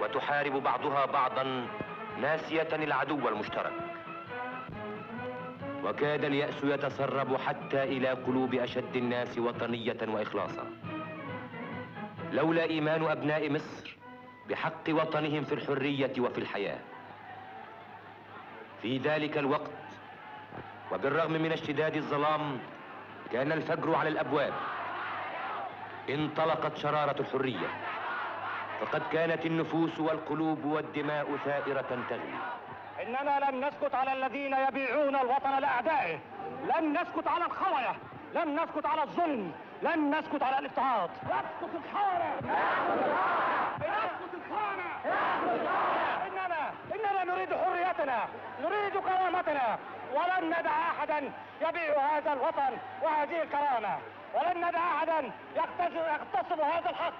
وتحارب بعضها بعضا ناسية العدو المشترك. وكاد اليأس يتسرب حتى إلى قلوب أشد الناس وطنية وإخلاصا. لولا إيمان أبناء مصر بحق وطنهم في الحرية وفي الحياة في ذلك الوقت، وبالرغم من اشتداد الظلام كان الفجر على الأبواب. انطلقت شرارة الحرية، فقد كانت النفوس والقلوب والدماء ثائرة تغلي. إننا لن نسكت على الذين يبيعون الوطن لأعدائه، لن نسكت على الخونة، لن نسكت على الظلم، لن نسكت على الاضطهاد. نسكت الخونة، نسكت الخونة، نسكت الخونة، نسكت الخونة. إننا نريد حريتنا، نريد كرامتنا، ولن ندع أحدا يبيع هذا الوطن وهذه الكرامة، ولن ندع أحدا يغتصب هذا الحق،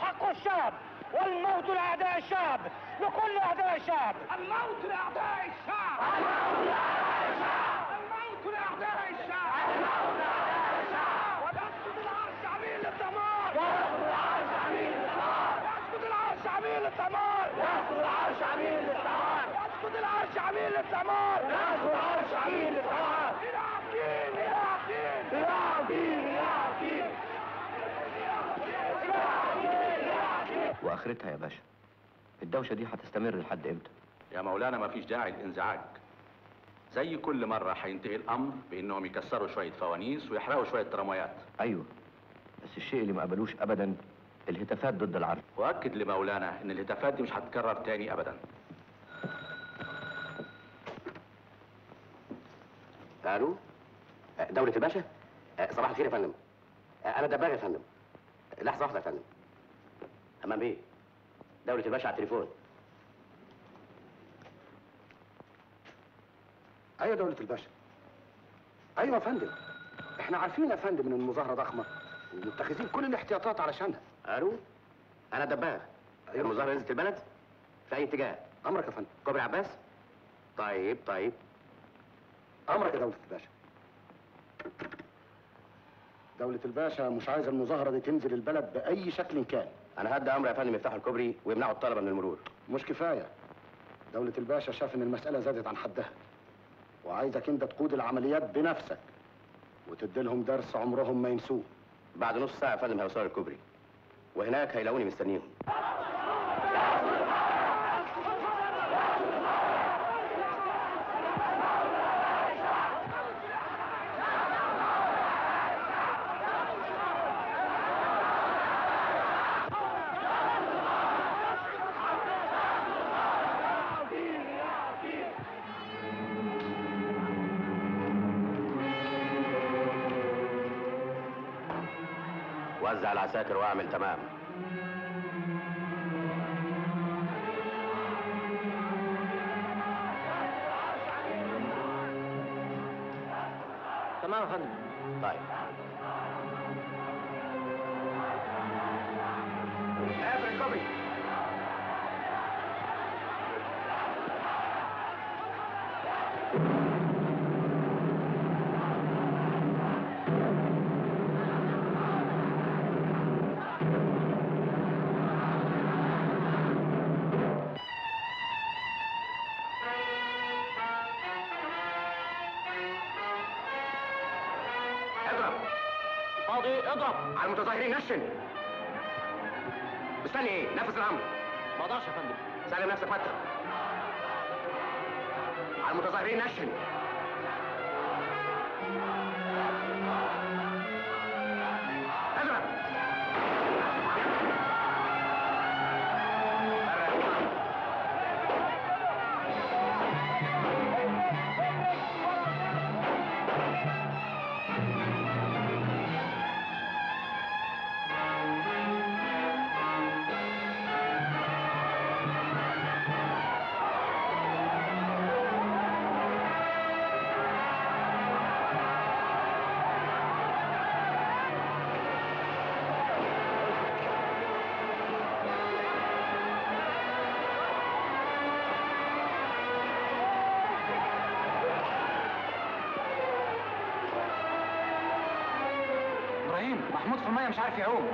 حق الشعب. والموت لأعداء الشعب، لكل أعداء الشعب. الموت لأعداء الشعب، الموت لأعداء الشعب، الموت لأعداء الشعب، الموت لأعداء الشعب. ويسقط العرش عميل للدمار، ويسقط العرش عميل للدمار، ويسقط العرش عميل للدمار، ويسقط العرش عميل للدمار، ويسقط العرش عميل للدمار، ويسقط العرش عميل للدمار. إلى عابدين، إلى عابدين، إلى عابدين، إلى عابدين، إلى عابدين. واخرتها يا باشا، الدوشه دي هتستمر لحد امتى؟ يا مولانا مفيش داعي للانزعاج. زي كل مره هينتهي الامر بانهم يكسروا شويه فوانيس ويحرقوا شويه تراميات. ايوه، بس الشيء اللي ما قبلوش ابدا الهتافات ضد العرب. واكد لمولانا ان الهتافات دي مش هتتكرر تاني ابدا. الو، دوله الباشا. صباح الخير يا فندم، انا دباغ يا فندم. لحظه واحده يا فندم. همام بيه، دولة الباشا على التليفون. ايوه دولة الباشا. ايوه يا فندم، احنا عارفين يا فندم ان المظاهرة ضخمة ومتخذين كل الاحتياطات علشانها. الو، انا دباغ. أيوة. المظاهرة نزلت البلد؟ في أي اتجاه؟ أمرك يا فندم. كوبري العباس؟ طيب طيب، أمرك يا دولة الباشا. دولة الباشا مش عايز المظاهرة دي تنزل البلد بأي شكل كان. أنا هدي أمر يا فندم يفتحوا الكوبري ويمنعوا الطلبة من المرور. مش كفاية، دولة الباشا شاف إن المسألة زادت عن حدها وعايزك أنت تقود العمليات بنفسك وتدي لهم درس عمرهم ما ينسوه. بعد نص ساعة يا فندم هيوصلوا الكوبري، وهناك هيلاقوني مستنيهم. وزع العساكر واعمل تمام. تمام يا فندم. طيب. قابل الكوبري. اضرب على المتظاهرين، نشن. مستني ايه؟ نفذ الامر. ما اقدرش يا فندم. سلم نفسك فتره. على المتظاهرين، نشن. اضرب. ابراهيم، محمود في الميه مش عارف يعوم.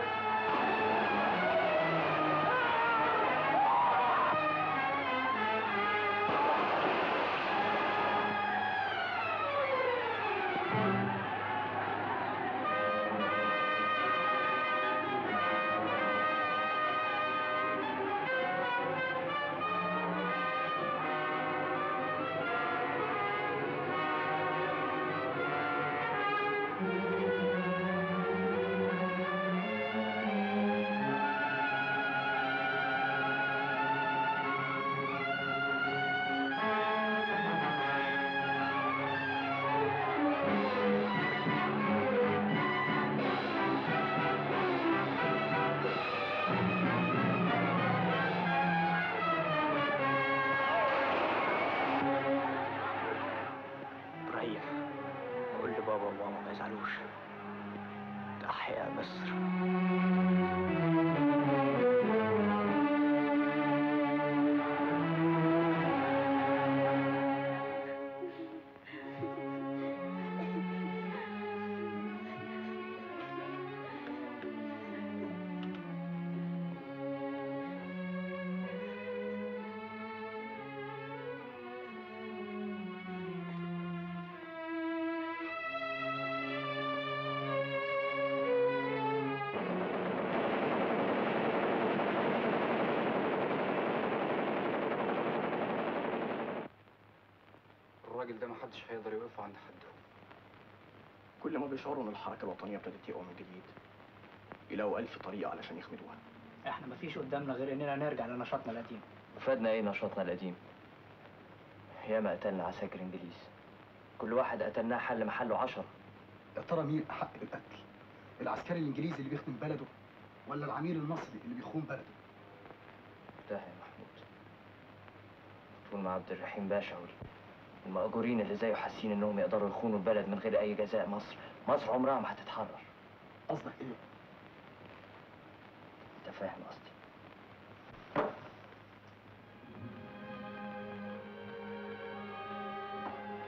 الراجل ده محدش هيقدر يوقفه عند حده. كل ما بيشعروا ان الحركه الوطنيه ابتدت تقوى من جديد يلاقوا 1000 طريقه علشان يخمدوها. احنا مفيش قدامنا غير اننا نرجع لنشاطنا القديم. فادنا ايه نشاطنا القديم؟ ياما قتلنا عساكر انجليز، كل واحد قتلناه حل محله 10. يا ترى مين احق بالقتل؟ العسكري الانجليزي اللي بيخدم بلده ولا العميل المصري اللي بيخون بلده؟ ده يا محمود طول ما عبد الرحيم باشا المأجورين اللي زيه حاسين انهم يقدروا يخونوا البلد من غير اي جزاء، مصر عمرها ما هتتحرر. قصدك ايه؟ انت فاهم قصدي.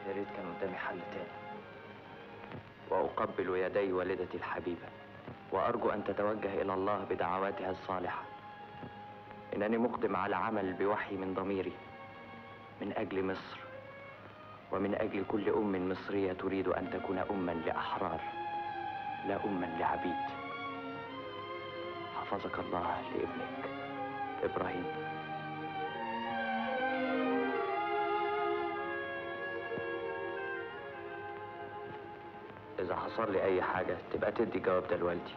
يا ريت كان قدامي حل تاني. واقبل يدي والدتي الحبيبه وارجو ان تتوجه الى الله بدعواتها الصالحه. انني مقدم على عمل بوحي من ضميري من اجل مصر ومن أجل كل أم مصرية تريد أن تكون أماً لأحرار لا أماً لعبيد. حفظك الله لابنك إبراهيم. إذا حصل لي أي حاجة تبقى تدي الجواب ده لوالدي.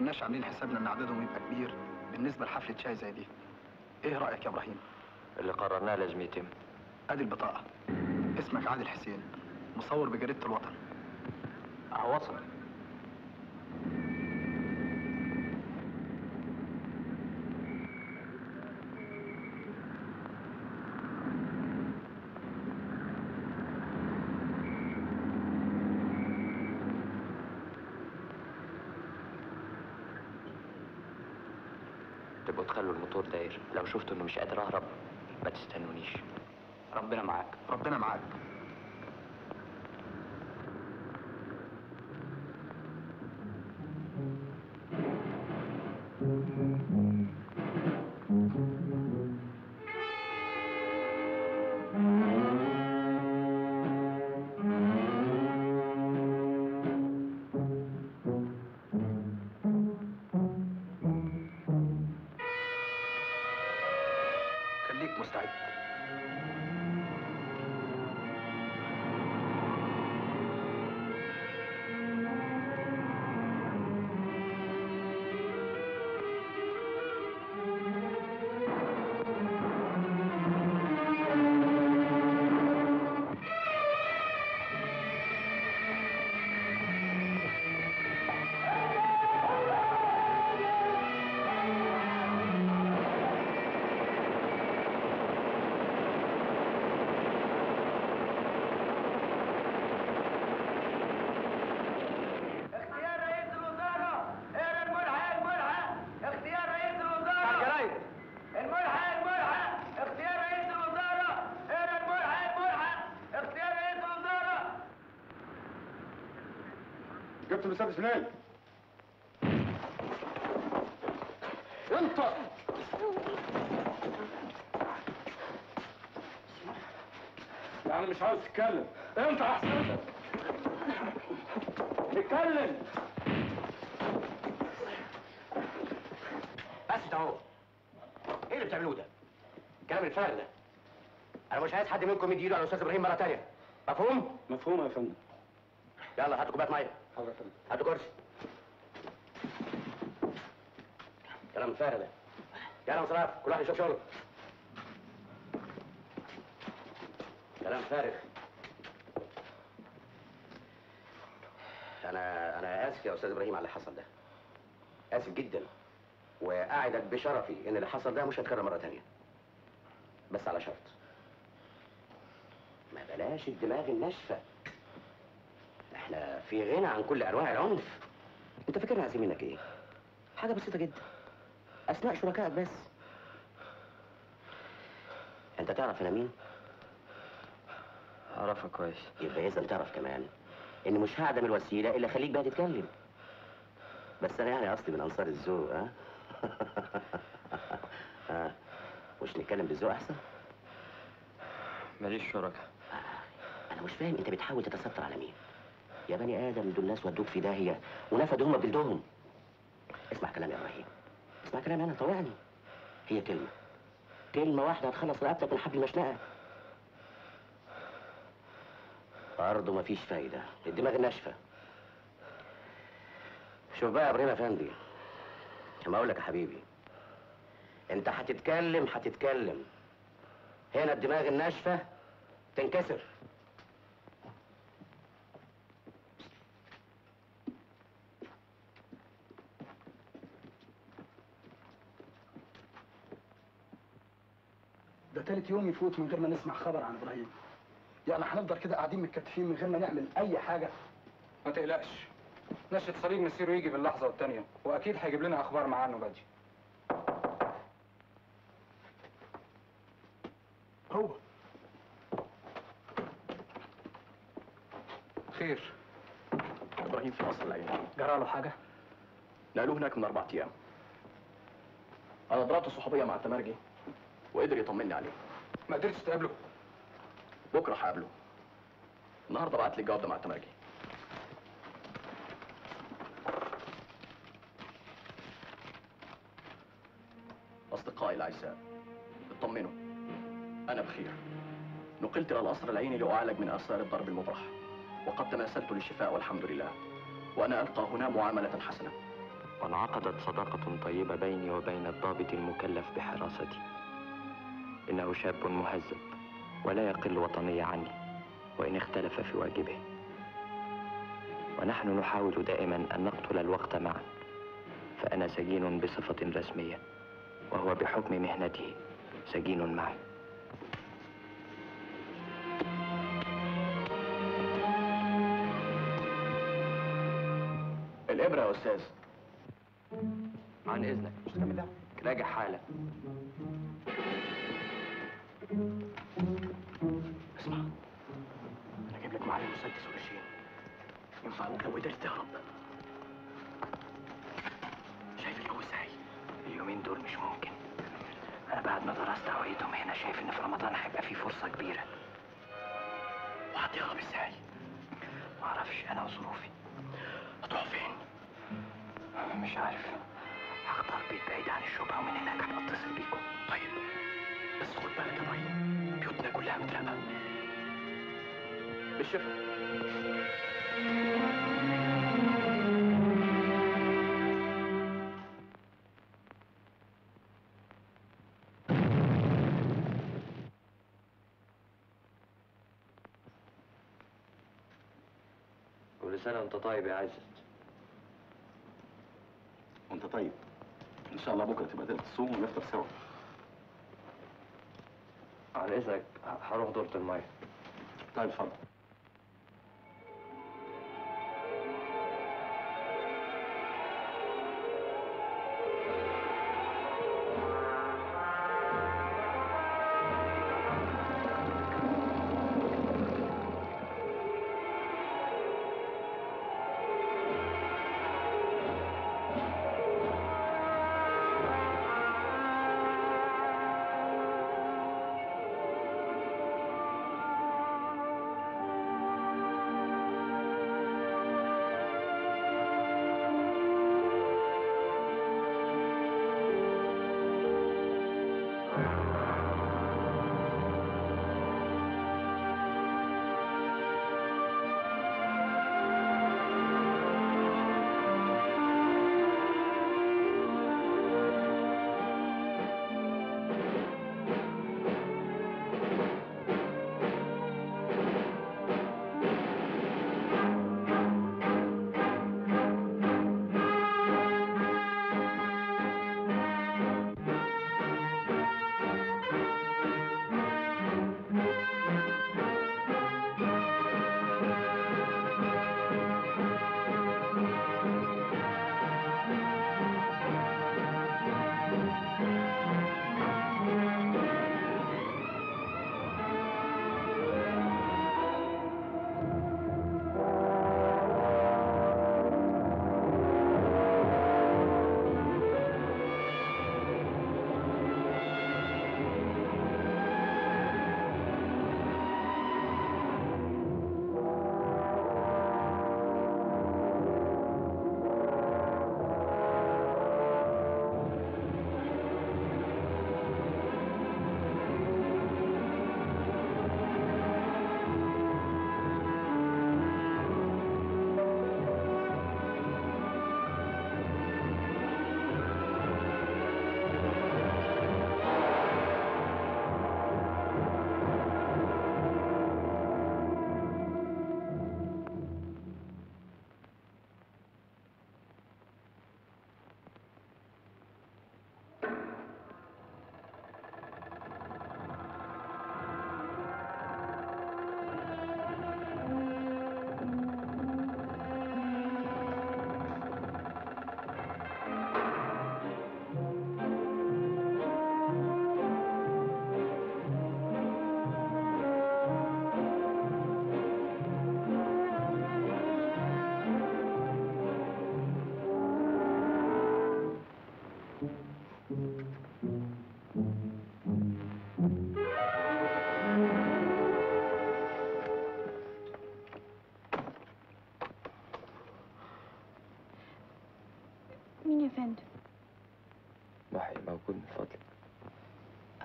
مش عاملين حسابنا ان عددهم يبقى كبير بالنسبه لحفله شاي زي دي. ايه رايك يا ابراهيم؟ اللي قررناه لازم يتم. ادي البطاقه. اسمك عادل حسين، مصور بجريده الوطن. اهو وصل. خلوا الموتور داير، لو شفتوا انه مش قادر اهرب ما تستنونيش. ربنا معاك. ربنا معاك. مستعد. كنت مستلبس منين؟ انت يعني مش عاوز تتكلم، انت احسن اتكلم بس. ده هو ايه اللي بتعملوه ده؟ كلام الفارغ. انا مش عايز حد منكم يدي ايده على الاستاذ ابراهيم مره ثانيه، مفهوم؟ مفهوم يا فندم. يلا هاتوا كوبايه ميه. حاضر يا فندم. هاتوا كرسي. كلام فارغ ده. يلا انصراف، كل واحد يشوف شغله. كلام فارغ. انا اسف يا استاذ ابراهيم على اللي حصل ده. اسف جدا. واعدك بشرفي ان اللي حصل ده مش هيتكرر مره ثانيه. بس على شرط. ما بلاش الدماغ الناشفه. احنا في غنى عن كل انواع العنف. انت فاكرنا عايزين منك ايه؟ حاجه بسيطه جدا، اثناء شركائك بس. انت تعرف انا مين؟ اعرفك كويس. يبقى اذا تعرف كمان ان مش هعدم الوسيله الا خليك بقى تتكلم. بس انا يعني اصلي من انصار الذوق. ها ها مش نتكلم بالذوق احسن؟ ماليش شركاء. انا مش فاهم انت بتحاول تتستر على مين؟ يا بني ادم دول الناس ودوك في داهيه ونفدوا هم بجلدهم. اسمع كلام يا ابراهيم، اسمع كلام انا طوعني. هي كلمه واحده هتخلص رقبتك من حبل المشنقه. برضه مفيش فايده، الدماغ ناشفه. شوف بقى يا ابراهيم افندي، اما اقول لك يا حبيبي، انت هتتكلم. هنا الدماغ الناشفه تنكسر. ده تالت يوم يفوت من غير ما نسمع خبر عن ابراهيم. يعني هنفضل كده قاعدين متكتفين من غير ما نعمل اي حاجه؟ ما تقلقش، نشط صليب مسيره يجي باللحظه والتانيه، واكيد هيجيب لنا اخبار معاه عنه بدري. هو خير؟ ابراهيم في مصر العين. جرى له حاجه؟ نقلوه هناك من 4 ايام. انا ضربت صحوبيه مع التمرجي وقدر يطمني عليه. ما قدرتش تقابله؟ بكره هقابله. النهارده بعت لي الجواب ده مع التمرجي. اصدقائي العزاء اطمنوا، انا بخير. نقلت الى القصر العيني لاعالج من اثار الضرب المبرح، وقد تماثلت للشفاء والحمد لله، وانا القى هنا معامله حسنه. وانعقدت صداقه طيبه بيني وبين الضابط المكلف بحراستي. انه شاب مهذب ولا يقل وطنيه عني وان اختلف في واجبه، ونحن نحاول دائما ان نقتل الوقت معا. فانا سجين بصفه رسميه، وهو بحكم مهنته سجين معي. الإبرة يا أستاذ. عن إذنك. مش هتعمل ده؟ راجع حالك. اسمع، أنا جايب لك معايا مسدس وقرشين. ينفع لو قدرت تهرب. شايف الجو ازاي؟ اليومين دول مش ممكن. انا بعد ما درست اوعيتهم هنا شايف ان في رمضان هيبقى في فرصه كبيره. وهتهرب ازاي؟ معرفش، انا وظروفي. هتروح فين؟ مش عارف. هختار بيت بعيد عن الشبهه ومن هناك هبقى اتصل بيكم. طيب بس خد بالك يا ابراهيم، بيوتنا كلها متراقبه. بالشفا. سنة وانت طيب يا عزت. وانت طيب. ان شاء الله بكره تبقى قدرت تصوم ونفطر سوا. على اذنك هروح دورة المية. طيب اتفضل.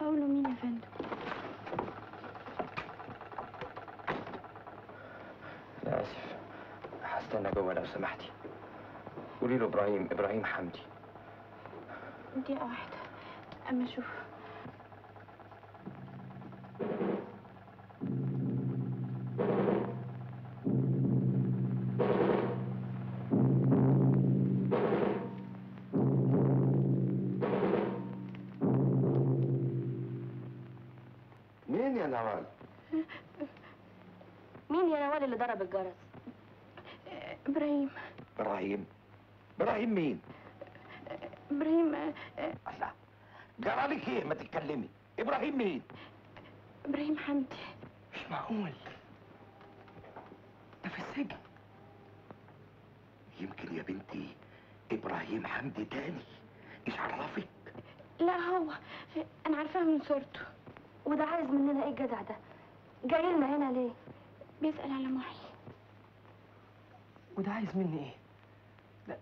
أقول له مين يا فندم؟ أنا آسف، هستنى جوه لو سمحتي. قولي له إبراهيم، إبراهيم حمدي. دقيقة واحدة، أما أشوف. اللي ضرب الجرس ابراهيم. ابراهيم؟ ابراهيم مين؟ ابراهيم. الله، جرى لك ايه؟ ما تتكلمي. ابراهيم مين؟ ابراهيم حمدي. مش معقول، ده في السجن. يمكن يا بنتي ابراهيم حمدي تاني. ايش عرفك؟ لا هو انا عارفاه من صورته. وده عايز مننا ايه الجدع ده؟ جاي لنا هنا ليه؟ بيسأل على محي. وده عايز مني ايه؟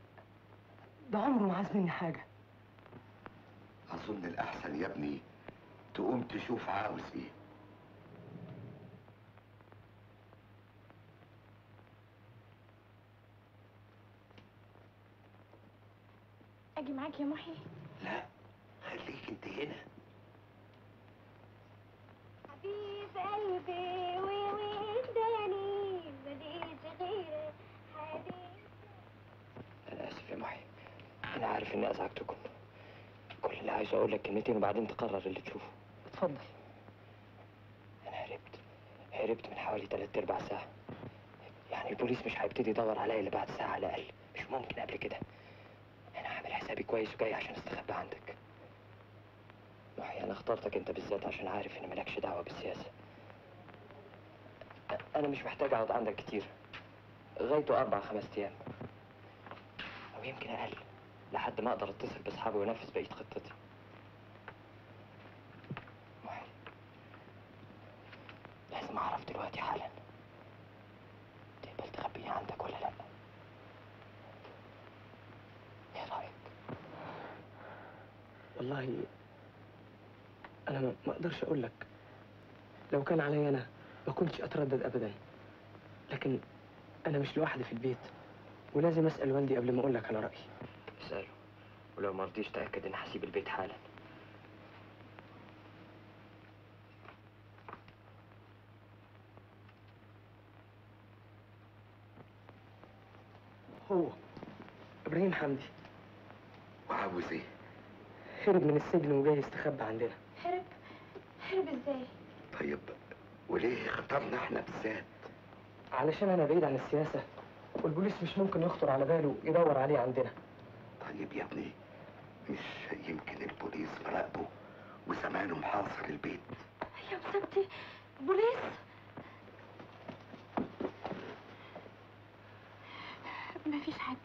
ده عمره ما عايز مني حاجة. أظن الأحسن يا ابني تقوم تشوف عاوز ايه. أجي معاك يا محي؟ لا، خليك انت هنا. حبيب قلبي ووداني ماليش غيرك حبيبي. أنا آسف يا محي، أنا عارف إني أزعجتكم. كل اللي عايز أقول لك كلمتين وبعدين تقرر اللي تشوفه. اتفضل. أنا هربت من حوالي 3/4 ساعة. يعني البوليس مش هيبتدي يدور عليا إلا بعد ساعة على الأقل، مش ممكن قبل كده. أنا عامل حسابي كويس وجاي عشان أستخبى عندك. محي، أنا اخترتك أنت بالذات عشان عارف إن مالكش دعوة بالسياسة. أنا مش محتاج أقعد عندك كتير، غايته 4 5 أيام أو يمكن أقل، لحد ما أقدر أتصل بأصحابي وأنفذ بقية خطتي. محي، لازم أعرف دلوقتي حالا، تقبل تخبيني عندك ولا لأ؟ إيه رأيك؟ والله أنا ما أقدرش أقول لك. لو كان عليا أنا ما كنتش أتردد أبداً، لكن أنا مش لوحدي في البيت، ولازم أسأل والدي قبل ما أقول لك على رأيي. اسأله، ولو ما رضيش تأكد إن هسيب البيت حالاً. هو إبراهيم حمدي. وعاوز إيه؟ هرب من السجن وجاي يستخبى عندنا. هرب إزاي؟ طيب وليه خطرنا احنا بالذات؟ علشان انا بعيد عن السياسه، والبوليس مش ممكن يخطر على باله يدور عليه عندنا. طيب يا ابني، مش يمكن البوليس مراقبه وزمانه محاصر البيت؟ يا مسكتي بوليس. مفيش حد.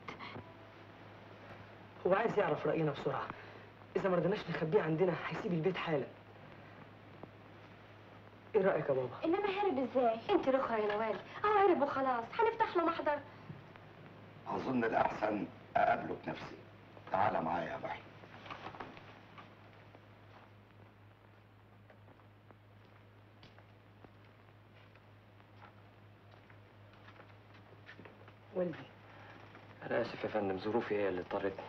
هو عايز يعرف راينا بسرعه، اذا ما رضيناش نخبيه عندنا هيسيب البيت حالا. ايه رأيك يا بابا؟ انما هرب ازاي؟ انت رخرة يا نوال، اهو هرب وخلاص، هنفتح له محضر. اظن الاحسن اقابله بنفسي. تعالى معايا يا محي. والدي. انا اسف يا فندم، ظروفي هي اللي اضطرتني.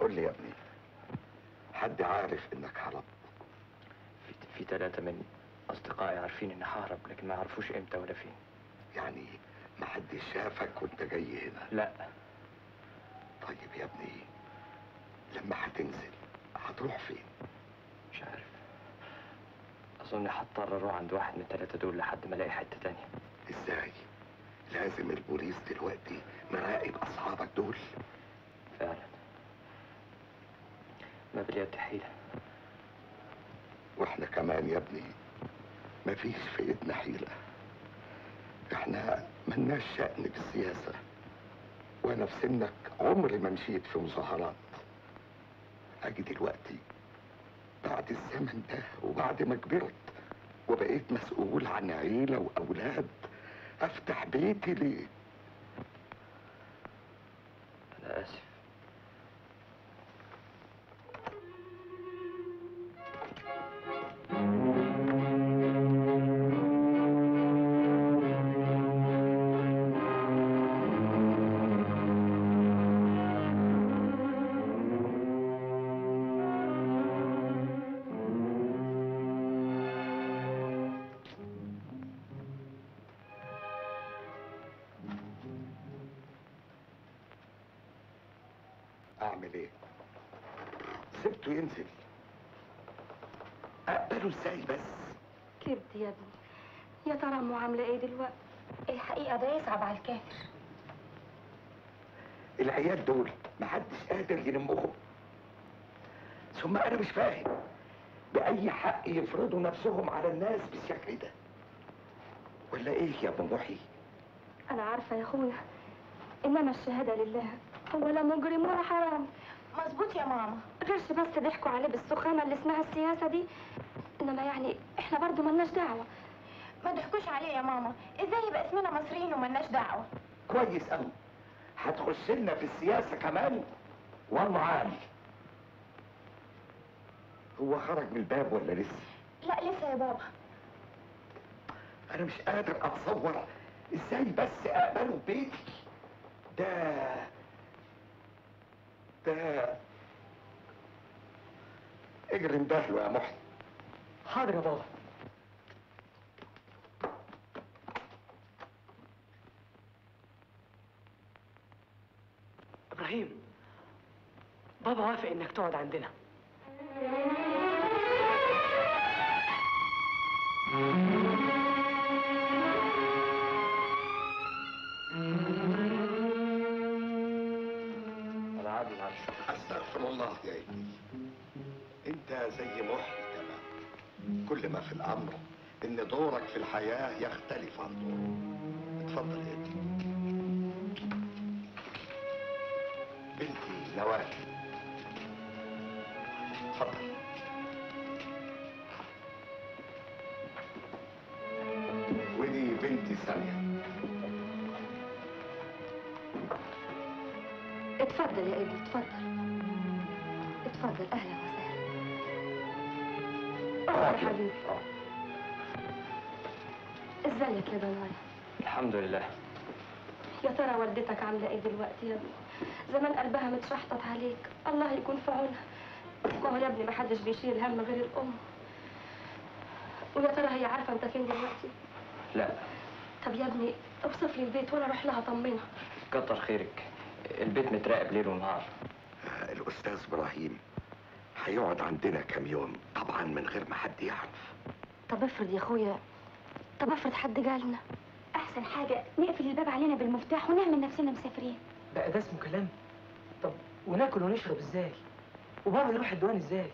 قول لي يا ابني، حد عارف انك هربت؟ في 3 مني أصدقائي عارفين إني ههرب، لكن ما يعرفوش إمتى ولا فين. يعني ما حدش شافك وأنت جاي هنا؟ لا. طيب يا ابني، لما هتنزل هتروح فين؟ مش عارف، أظن هضطر أروح عند واحد من ال3 دول لحد ما ألاقي حتة تانية. إزاي؟ لازم البوليس دلوقتي مراقب أصحابك دول. فعلا، ما باليد حيلة. واحنا كمان يا ابني مفيش في ايدنا حيلة. احنا ملناش شأن بالسياسة، وانا في سنك عمري ما مشيت في مظاهرات. اجي دلوقتي بعد الزمن ده وبعد ما كبرت وبقيت مسؤول عن عيلة واولاد افتح بيتي ليه؟ انا اسف. اعمل ايه؟ سبته ينزل، اقبله ازاي بس؟ كبت يا ابني، يا ترى امه عامله ايه دلوقتي؟ الحقيقه ده يصعب على الكافر. العيال دول محدش قادر يلمهم، ثم انا مش فاهم باي حق يفرضوا نفسهم على الناس بالشكل ده، ولا ايه يا ابن محي؟ انا عارفه يا اخويا، انما الشهاده لله، هو لا مجرم ولا حرام. مظبوط يا ماما، غيرش بس ضحكوا عليه بالسخانه اللي اسمها السياسه دي، انما يعني احنا برضه مالناش دعوه. ما ضحكوش عليه يا ماما، ازاي يبقى اسمنا مصريين ومالناش دعوه؟ كويس قوي، هتخش لنا في السياسه كمان والمعاني. هو خرج من الباب ولا لسه؟ لا لسه يا بابا. انا مش قادر اتصور ازاي بس اقبله بيتي. ده اجري ندهله يا محي. حاضر يا بابا. ابراهيم، بابا وافق انك تقعد عندنا. استغفر الله يا ابني، انت زي محي تمام، كل ما في الامر ان دورك في الحياه يختلف عن دوره. اتفضل يا ابني. بنتي نوال، اتفضل. ودي بنتي ساميه. اتفضل يا ابني، اتفضل. اتفضل، اهلا وسهلا. اتفضل يا حبيبي. ازيك يا بنايا؟ الحمد لله. يا ترى والدتك عامله ايه دلوقتي يا ابني؟ زمان قلبها متشحطط عليك، الله يكون في عونها. ما هو يا ابني محدش بيشيل هم غير الام. ويا ترى هي عارفه انت فين دلوقتي؟ لا. طب يا ابني اوصف لي البيت وانا اروح لها اطمنها. كتر خيرك، البيت متراقب ليل ونهار. الأستاذ إبراهيم هيقعد عندنا كام يوم، طبعا من غير ما حد يعرف. طب افرض يا أخويا، طب افرض حد جالنا؟ أحسن حاجة نقفل الباب علينا بالمفتاح ونعمل نفسنا مسافرين. بقى ده اسمه كلام؟ طب وناكل ونشرب إزاي؟ وبابا يروح الديوان إزاي؟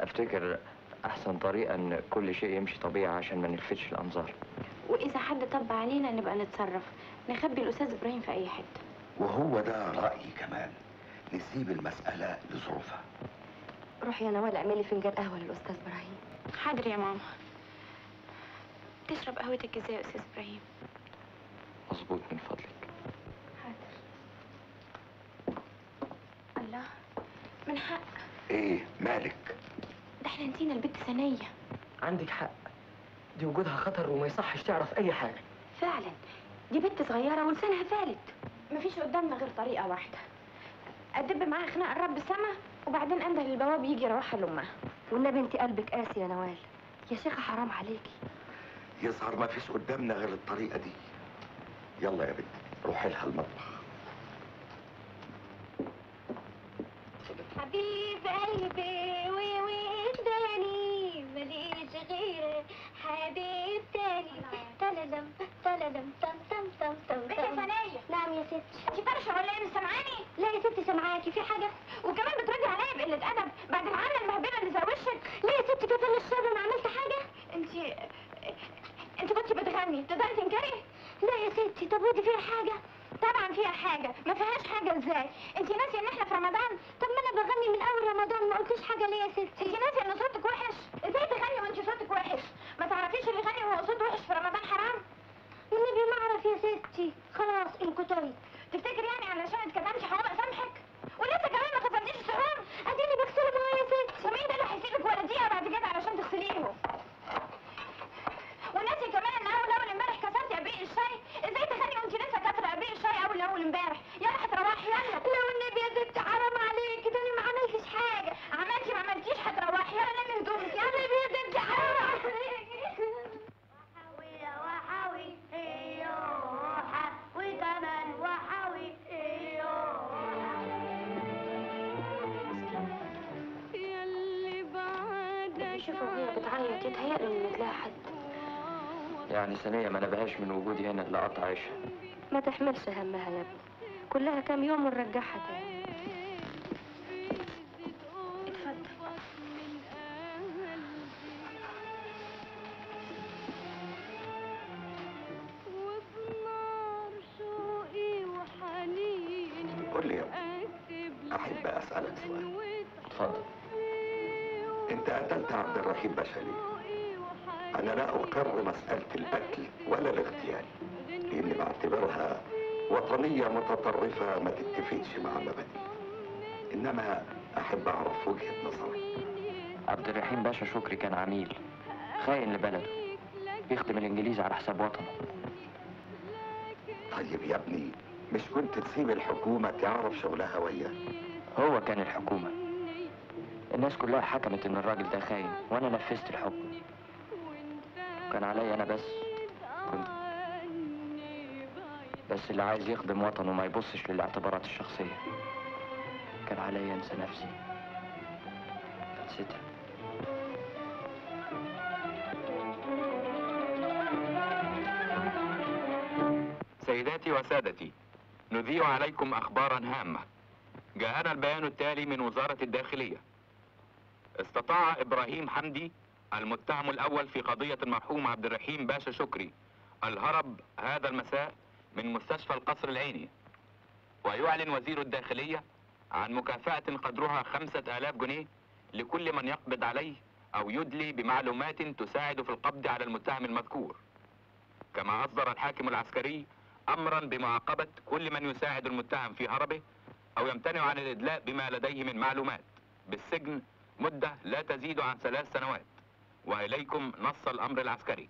أفتكر أحسن طريقة إن كل شيء يمشي طبيعي عشان ما نلفتش الأنظار. وإذا حد طب علينا نبقى نتصرف، نخبي الأستاذ إبراهيم في أي حتة. وهو ده رأيي كمان، نسيب المسألة لظروفها. روحي يا نوال اعملي فنجان قهوة للأستاذ إبراهيم. حاضر يا ماما. تشرب قهوتك ازاي يا أستاذ إبراهيم؟ مظبوط من فضلك. حاضر. الله، من حق. ايه مالك؟ ده احنا نسينا البت ثانية. عندك حق، دي وجودها خطر وما يصحش تعرف أي حاجة. فعلا، دي بنت صغيرة ولسانها فالت. مفيش قدامنا غير طريقة واحدة، أدب معاها خناق الرب السما وبعدين أنده للبواب يجي يروحها لأمها. والنبي أنت قلبك قاسي يا نوال، يا شيخة حرام عليكي. يظهر ما فيش قدامنا غير الطريقة دي. يلا يا بنت روحي لها المطبخ. حبيب قلبي ووداني ماليش غيرك، حبيب تاني تلدم تلدم تم تم تم تم. بنت ثانية. نعم يا ستي. انت فرشة ولا ايه؟ مش سامعاني؟ لا يا ستي سامعاكي. في حاجة؟ وكمان بتردي عليا بقلة أدب بعد العامة المهبلة اللي زي وشك. لا يا ستي كفاية الشر، أنا عملت حاجة؟ انت كنت بتغني، تقدري تنكري؟ لا يا ستي. طب ودي فيها حاجة؟ طبعا فيها حاجة، ما فيهاش حاجة ازاي؟ انت ناسية ان احنا في رمضان؟ طب ما انا بغني من أول رمضان، ما قلتيش حاجة ليه يا ستي؟ انت ناسية ان صوتك وحش؟ ازاي تغني وانت صوتك وحش؟ ما تعرفيش اللي يغني وهو صوته وحش في رمضان حرام؟ والنبي ما اعرف يا ستي، خلاص انكتري. تفتكر يعني علشان اتكلمتش هبقى سامحك؟ ولسه كمان ما كفرتيش السحور؟ اديني بغسل معايا يا ستي. ومين ده اللي هيسيبك ولا دقيقة بعد كده علشان تغسليهم؟ وناسي كمان ان اول امبارح كسرتي ابريق الشاي. ازاي تخلي وانت لسه كسر ابريق الشاي اول امبارح؟ يلا هتروحي. يلا. لو النبي يا ستي حرام عليكي، ده انا ما عملتش حاجه. عملتي ما عملتيش هتروحي. يشوفها وهي بتعيط يتهيأ له ان تلاقي حد. يعني ثانية ما نبهاش من وجودي هنا اللي قطع عيشها. ما تحملش همها يا ابني، كلها كام يوم ونرجعها تاني. اتفضل. قول لي يابا، احب اسالك سؤال. اتفضل. انت قتلت عبد الرحيم باشا ليه؟ أنا لا أقر مسألة القتل ولا الاغتيال، لأني بعتبرها وطنية متطرفة ما تتفقش مع مبادئي، إنما أحب أعرف وجهة نظرك. عبد الرحيم باشا شكري كان عميل خاين لبلده، بيخدم الإنجليز على حساب وطنه. طيب يا ابني، مش كنت تسيب الحكومة تعرف شغلها وياه؟ هو كان الحكومة، الناس كلها حكمت إن الراجل ده خاين وأنا نفذت الحكم، كان عليا انا بس. كنت بس اللي عايز يخدم وطنه ما يبصش للاعتبارات الشخصيه، كان عليا انسى نفسي نسيتها. سيداتي وسادتي، نذيع عليكم اخبارا هامه. جاءنا البيان التالي من وزاره الداخليه: استطاع ابراهيم حمدي المتهم الأول في قضية المرحوم عبد الرحيم باشا شكري الهرب هذا المساء من مستشفى القصر العيني، ويعلن وزير الداخلية عن مكافأة قدرها 5000 جنيه لكل من يقبض عليه أو يدلي بمعلومات تساعد في القبض على المتهم المذكور. كما أصدر الحاكم العسكري أمرا بمعاقبة كل من يساعد المتهم في هربه أو يمتنع عن الإدلاء بما لديه من معلومات بالسجن مدة لا تزيد عن 3 سنوات. وإليكم نص الأمر العسكري.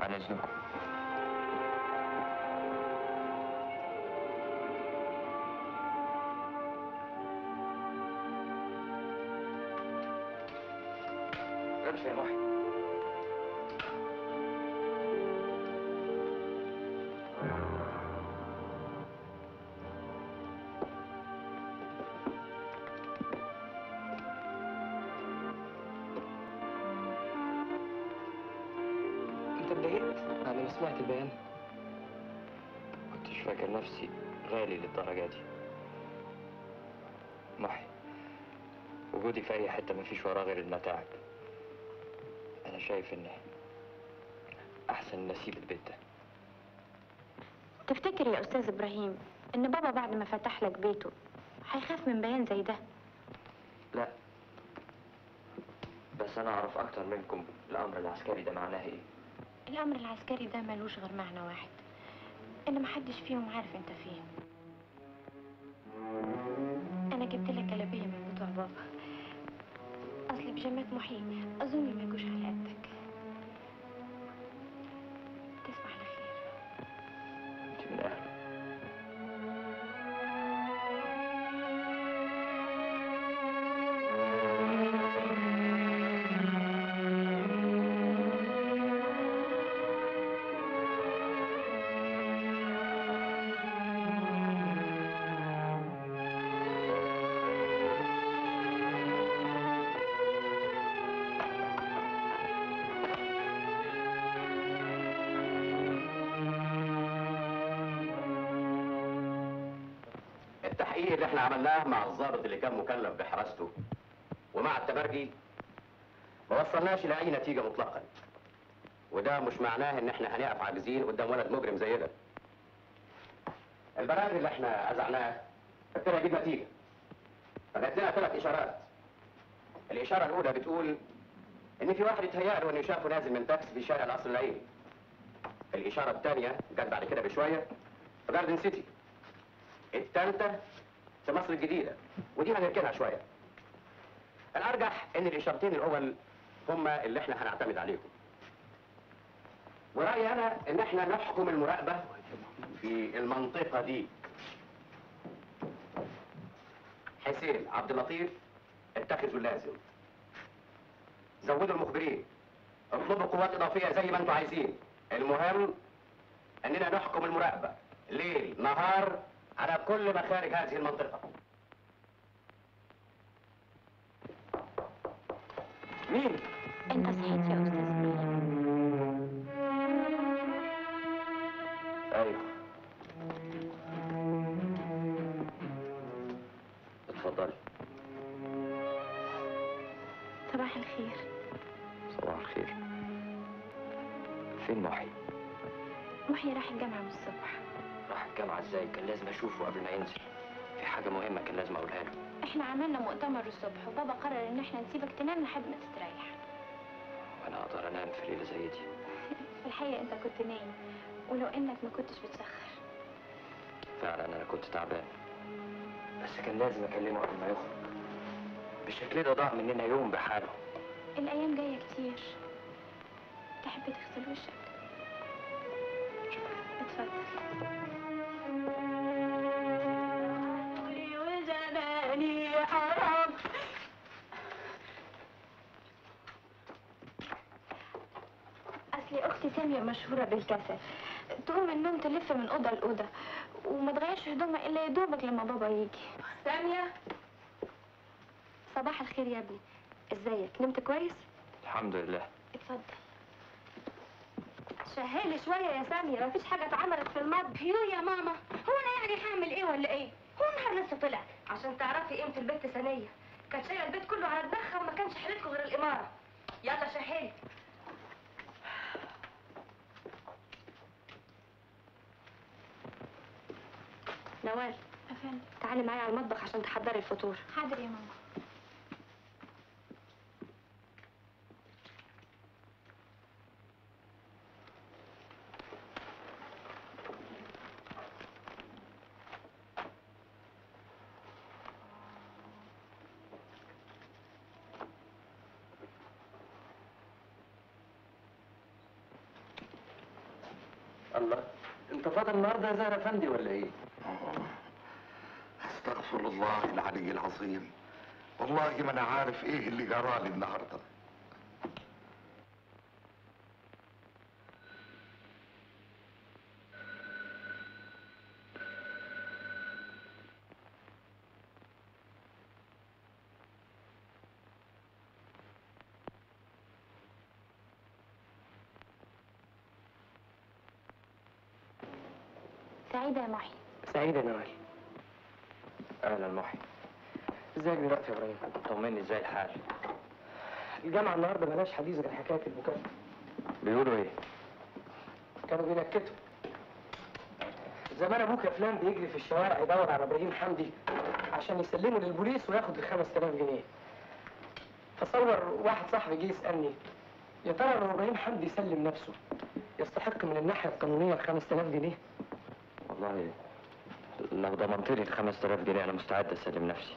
عن إذنكم. سمعت البيان؟ كنتش فاكر نفسي غالي للدرجة دي. محي، وجودي في أي حتة مفيش وراه غير إنها تعب. أنا شايف إن أحسن نسيب البيت ده. تفتكر يا أستاذ إبراهيم إن بابا بعد ما فتح لك بيته هيخاف من بيان زي ده؟ لا، بس أنا أعرف أكتر منكم الأمر العسكري ده معناه إيه. الأمر العسكري ده ملوش غير معنى واحد، إن محدش فيهم عارف أنت فين. أنا جبت لك جلابية من بتوع بابا، أصل بيجامات محيط أظن ما يجوش على قدك. تسمح لخير. أنت من أهله. التحقيق اللي احنا عملناه مع الضابط اللي كان مكلف بحراسته ومع التبرجي ما وصلناش لاي نتيجه مطلقا، وده مش معناه ان احنا هنقف عاجزين قدام ولد مجرم زي ده. البراد اللي احنا اذعناه ابتدى يجيب نتيجه، فجات لنا 3 اشارات. الاشاره الاولى بتقول ان في واحد اتهيأ له انه شافه نازل من تاكس في شارع القصر العيني. الاشاره الثانيه جت بعد كده بشويه في جاردن سيتي. الثالثه في مصر الجديده، ودي هنركنها شويه. الارجح ان الاشارتين الاول هما اللي احنا هنعتمد عليهم. ورايي انا ان احنا نحكم المراقبه في المنطقه دي حسين عبد اللطيف اتخذوا اللازم. زودوا المخبرين، اطلبوا قوات اضافيه زي ما انتم عايزين. المهم اننا نحكم المراقبه ليل نهار على كل مخارج هذه المنطقه. مين؟ انت صحيت يا استاذ مين؟ ايوه اتفضلي. صباح الخير. صباح الخير. فين محي؟ محي راح الجامعة من الصبح. راح الجامعة ازاي؟ كان لازم اشوفه قبل ما ينزل، في حاجة مهمة كان لازم اقولها له. احنا عملنا مؤتمر الصبح وبابا قرر ان احنا نسيبك تنام لحد ما تستريح. وانا اقدر انام في ليلة زي دي؟ في الحقيقة انت كنت نايم، ولو انك ما كنتش بتسخر. فعلا انا كنت تعبان، بس كان لازم اكلمه قبل ما يخرج. بالشكل ده ضاع مننا يوم بحاله. الايام جاية كتير. تحب تغسل وشك؟ اتفضل. اصل اختي ساميه مشهوره بالكسل، تقوم من النوم تلف من اوضه لاوضه وما تغيرش هدومها الا يدوبك لما بابا يجي. ساميه، صباح الخير يا ابني. ازيك؟ نمت كويس؟ الحمد لله. اتفضل. شهالي شويه يا ساميه، مفيش حاجه اتعملت في المطبخ. يو يا ماما، هو انا يعني هعمل ايه ولا ايه؟ هو النهار لسه طلع؟ عشان تعرفي قيمه البيت ثانيه، كانت شايله البيت كله على دماغها وما كانش حلتكم غير الاماره. يلا شهالي. نوال يا فندم، تعالي معايا على المطبخ عشان تحضري الفطور. حاضر يا ماما. الله، انت فاضي النهارده يا زهر افندي ولا ايه؟ استغفر الله العلي العظيم، والله ما انا عارف ايه اللي جرالي النهارده. سعيدة يا محي. سعيدة يا نوال. أهلا محي. إزيك دلوقتي يا إبراهيم؟ طمني، إزاي الحال؟ الجامعة النهارده مالهاش حديث غير حكاية البكاء. بيقولوا إيه؟ كانوا بينكتوا. زمان أبوك يا فلان بيجري في الشوارع يدور على إبراهيم حمدي عشان يسلمه للبوليس وياخد ال 5000 جنيه. فصور واحد صاحبي جه يسألني يا ترى لو إبراهيم حمدي يسلم نفسه يستحق من الناحية القانونية ال 5000 جنيه؟ والله لو ضمنتلي ال 5000 جنيه انا مستعد اسلم نفسي.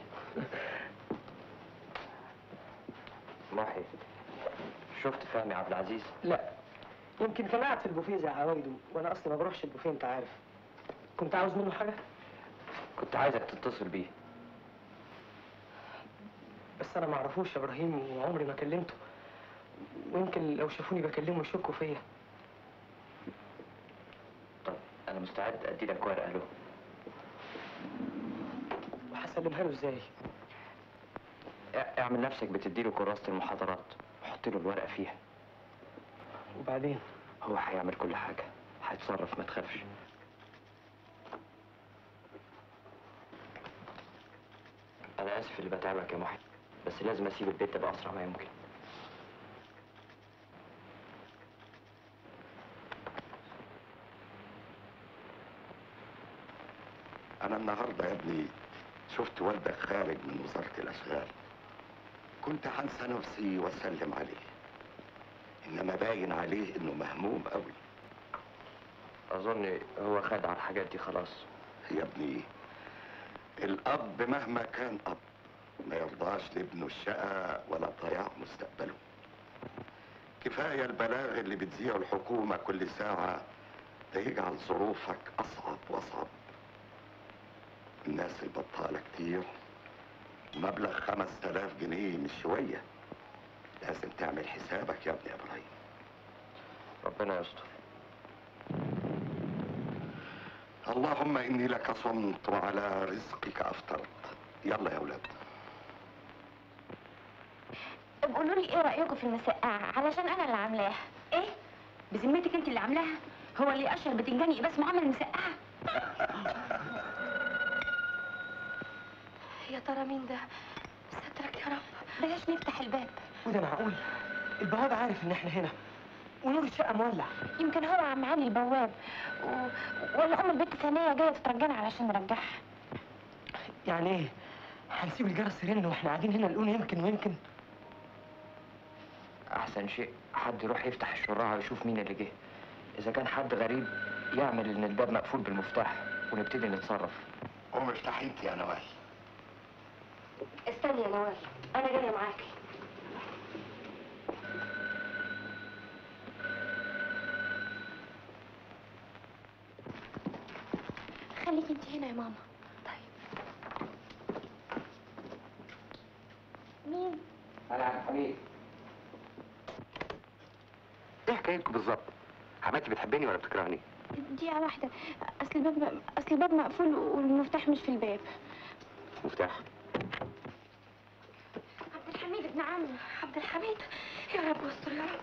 محي، شفت فهمي عبد العزيز؟ لا، يمكن كان قاعد في البوفيه زي عوايده، وانا اصلا ما بروحش البوفيه انت عارف. كنت عاوز منه حاجه؟ كنت عايزك تتصل بيه، بس انا ما اعرفوش يا ابراهيم وعمري ما كلمته، ويمكن لو شافوني بكلمه يشكوا فيا. أنا مستعد أدي لك ورقة له. وهسلمها له إزاي؟ اعمل نفسك بتدي له كراسة المحاضرات وحط له الورقة فيها. وبعدين؟ هو هيعمل كل حاجة، هيتصرف ما تخافش. أنا آسف اللي بتعبك يا محي، بس لازم أسيب البيت ده بأسرع ما يمكن. أنا النهارده يا ابني شفت والدك خارج من وزارة الأشغال، كنت هنسى نفسي وأسلم عليه، إنما باين عليه إنه مهموم قوي. أظن هو خد على الحاجات دي خلاص. يا ابني الأب مهما كان أب ما يرضاش لابنه الشقى ولا ضياع مستقبله. كفاية البلاغ اللي بتذيعه الحكومة كل ساعة، ده يجعل ظروفك أصعب وأصعب. الناس البطالة كتير مبلغ 5000 جنيه مش شوية. لازم تعمل حسابك يا ابني إبراهيم. ربنا يستر. اللهم إني لك صمت وعلى رزقك أفطرت. يلا يا ولاد. بقولوا لي إيه رأيكم في المسقعة؟ علشان أنا اللي عاملاها. إيه؟ بذمتك أنت اللي عاملاها؟ هو اللي أشهر بتنجان يبقى اسمه عمل مسقعة؟ يا ترى مين ده؟ سترك يا رب. بلاش نفتح الباب. وده معقول؟ البواب عارف إن إحنا هنا. ونور الشقة مولع. يمكن هو عم علي البواب ولا أم البنت ثانية جاية تترجانا علشان نرجعها. يعني إيه؟ هنسيب الجرس يرن وإحنا قاعدين هنا نقول يمكن ويمكن؟ أحسن شيء حد يروح يفتح الشراعة ويشوف مين اللي جه. إذا كان حد غريب يعمل إن الباب مقفول بالمفتاح ونبتدي نتصرف. قومي افتحي أنت يا نوال. استني يا نوال، أنا جاية معاكي. خليكي أنت هنا يا ماما. طيب. مين؟ أنا عبد الحميد. إيه حكايتكم بالظبط؟ حماتي بتحبني ولا بتكرهني؟ دقيقة واحدة، أصل الباب مقفول والمفتاح مش في الباب. مفتاح؟ عبد الحميد ابن عمي، عبد الحميد، يا رب استر يا رب،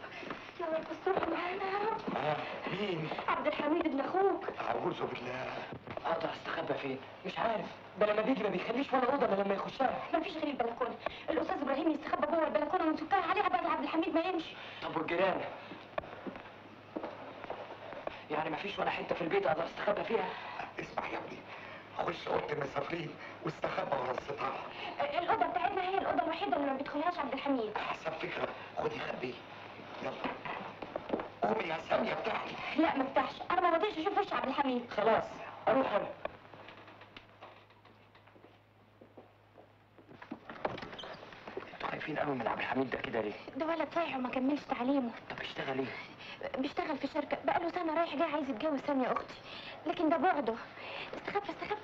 يا رب استر معانا يا رب. مين؟ عبد الحميد ابن أخوك. أعوذ بالله. أقدر أستخبى فين؟ مش عارف، ده لما بيجي ما بيخليش ولا أوضة إلا لما يخشها. مفيش غير البلكونة، الأستاذ إبراهيم يستخبى جوه البلكونة ونسكها عليها بعد عبد الحميد ما يمشي. طب والجيران؟ يعني مفيش ولا حته في البيت اقدر استخبى فيها؟ اسمع يا ابني، خش اوضه المسافرين واستخبى ورا الستاره. الاوضه بتاعتنا هي الاوضه الوحيده اللي ما بيدخلهاش عبد الحميد. احسن فكره، خدي خبيه. يلا قومي يا ساميه افتحي. لا ما افتحش، انا ما رضيتش اشوف وش عبد الحميد. خلاص اروح انا. انتوا خايفين قوي من عبد الحميد ده كده ليه؟ ده ولد صايع وما كملش تعليمه. طب بيشتغل ايه؟ بيشتغل في شركة، بقاله سنة رايح جاي عايز يتجوز سامية أختي، لكن ده بعده. استخبى.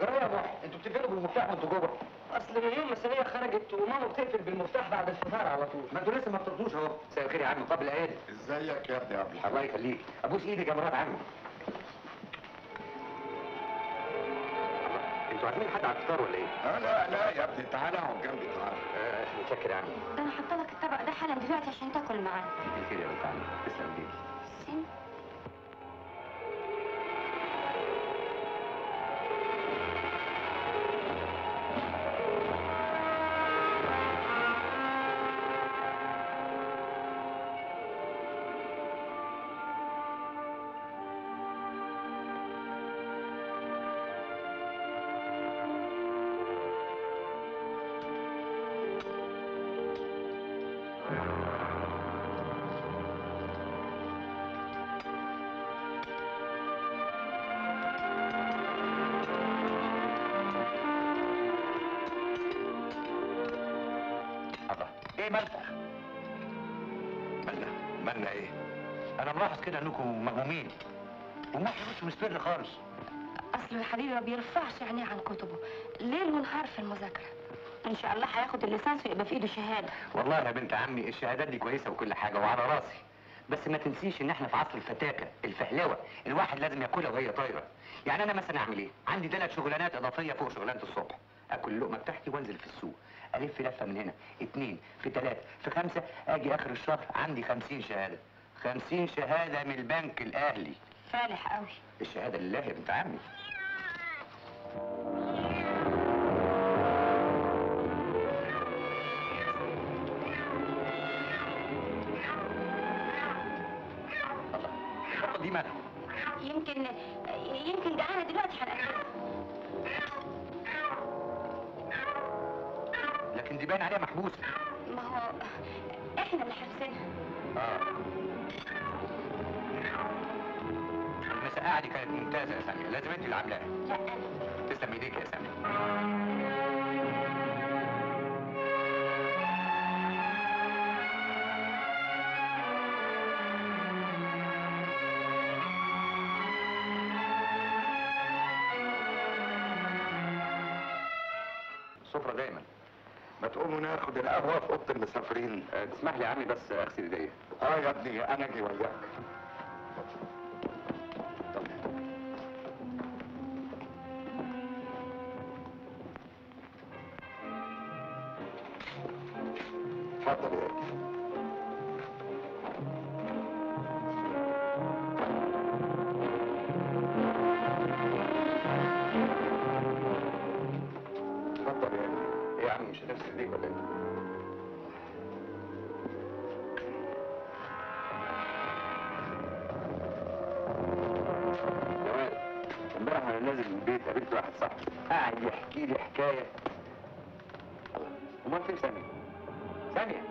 جرايه يا بابا، أنتوا بتقفلوا بالمفتاح وأنتوا جوه؟ أصل مليون مسؤولية خرجت وماما بتقفل بالمفتاح بعد الفطار على طول، ما أنتوا لسه ما فطرتوش أهو. مساء الخير يا عم قابل عيد. إزيك يا ابني يا عبد الحميد؟ الله يخليك، أبوس إيدك يا مراد عمي. أنتوا عازمين حد على الفطار ولا إيه؟ لا يا ابني، تعالى اقعد جنبي تعالى. متشكر يا عمي. أنا حاطة لك الطبق ده حالا دلوقتي عشان تاكل معانا. كتير يا بنت عمي، تسلم ليك. سن. مالنا ايه؟ انا ملاحظ كده انكم مهمومين ومحي مش مستر خالص. اصل الحبيب ما بيرفعش عينيه عن كتبه ليل ونهار في المذاكره. ان شاء الله هياخد الليسانس ويبقى في ايده شهاده. والله يا بنت عمي الشهادات دي كويسه وكل حاجه وعلى راسي، بس ما تنسيش ان احنا في عصر الفتاكه الفهلوه، الواحد لازم ياكلها وهي طايره. يعني انا مثلا اعمل ايه؟ عندي 3 شغلانات اضافيه فوق شغلانه الصبح. اكل لقمه بتاعتي وانزل في السوق، الف لفه من هنا، 2 في 3 في 5، اجي اخر الشهر عندي 50 شهاده. 50 شهاده من البنك الاهلي. فالح قوي. الشهاده لله يا بنت عمي. الله، دي مالها؟ يمكن جعانه دلوقتي هنأكلها. لكن دي باين عليها محبوسه. ما هو احنا اللي حبسينها. المسقعه دي كانت ممتازه يا ساميه، لازم انت اللي عاملاها. لا انا. تسلم ايديك يا ساميه. السفره دايما. ما تقوموا ناخد القهوه في اوضه المسافرين. تسمح لي يا عمي بس اغسل ايديا. يا ابني انا اجي وياك. اتفضل يا ابني. مش هتغسل ليه ولا ايه؟ جمال امبارح وانا نازل من البيت قابلت واحد صاحبي قاعد يحكي لي حكايه. امال فين ثانيه؟ ثانيه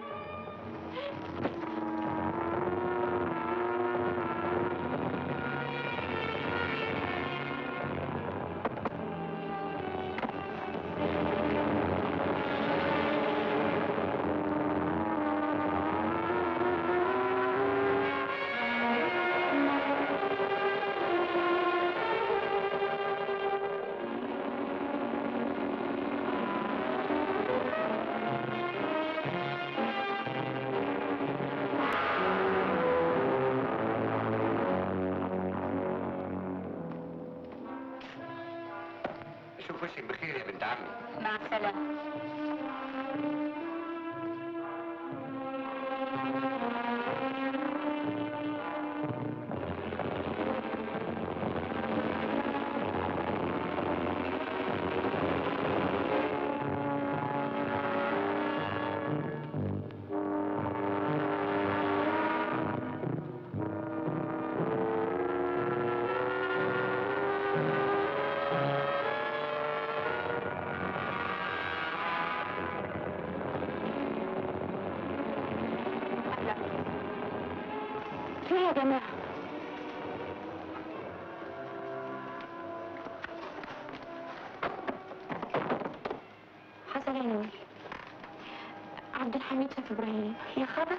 إبراهيم. يا خبر.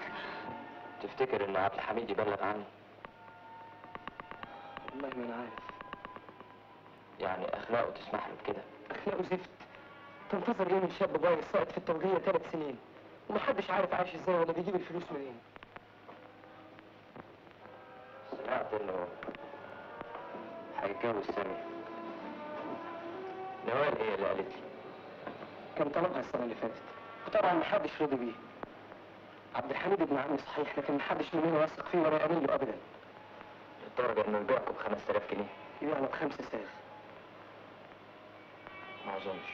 تفتكر إن عبد الحميد يبلغ عني؟ والله ما أنا عارف. يعني أخلاقه تسمح له بكده؟ أخلاقه زفت. تنتظر ليه من شاب بايظ ساقط في التوجيه 3 سنين ومحدش عارف عايش إزاي ولا بيجيب الفلوس منين؟ سمعت إنه هيتجوز سامي. نوال هي اللي قالت لي. كان طلبها السنة اللي فاتت وطبعا محدش رضي بيه. عبد الحميد ابن عمي صحيح لكن محدش مننا واثق فيه ولا يقابل له ابدا. للدرجه انه يبيعكم ب5000 جنيه؟ يبيعنا ب5 ساغ. ما اظنش.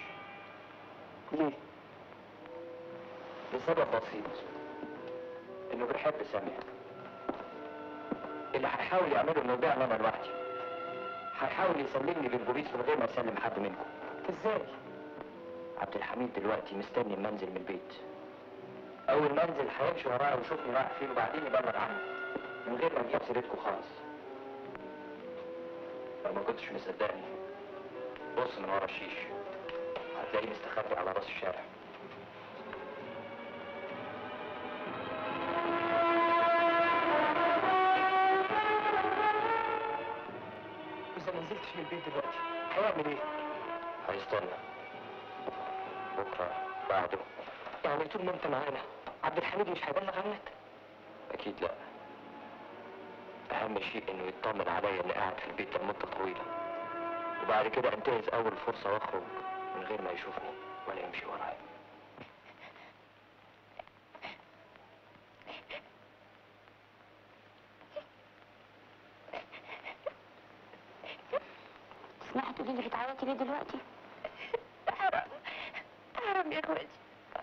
ليه؟ لسبب بسيط. انه بيحب سامية. اللي هيحاول يعمله انه يبيعني انا لوحدي. هيحاول يسلمني للبوليس من غير ما يسلم حد منكم. ازاي؟ عبد الحميد دلوقتي مستني المنزل من البيت. أول ما أنزل هيمشي ورايا ويشوفني رايح فين وبعدين يبلغ عني من غير ما أجيب سيرتكم خالص. لو ما كنتش مصدقني بص من ورا الشيش هتلاقيه مستخبي على راس الشارع. وإذا ما نزلتش من البيت دلوقتي هيعمل إيه؟ هيستنى بكرة بعده. يعني طول ما أنت معانا عبد الحميد مش هيبلغ عنك؟ أكيد لأ. أهم شيء إنه يطمن عليا إني قاعد في البيت لمدة طويلة. وبعد كده أنتهز أول فرصة وأخرج من غير ما يشوفني ولا يمشي ورايا. اسمحي تقولي لي بتعيطي ليه دلوقتي؟ حرام حرام يا إخواتي.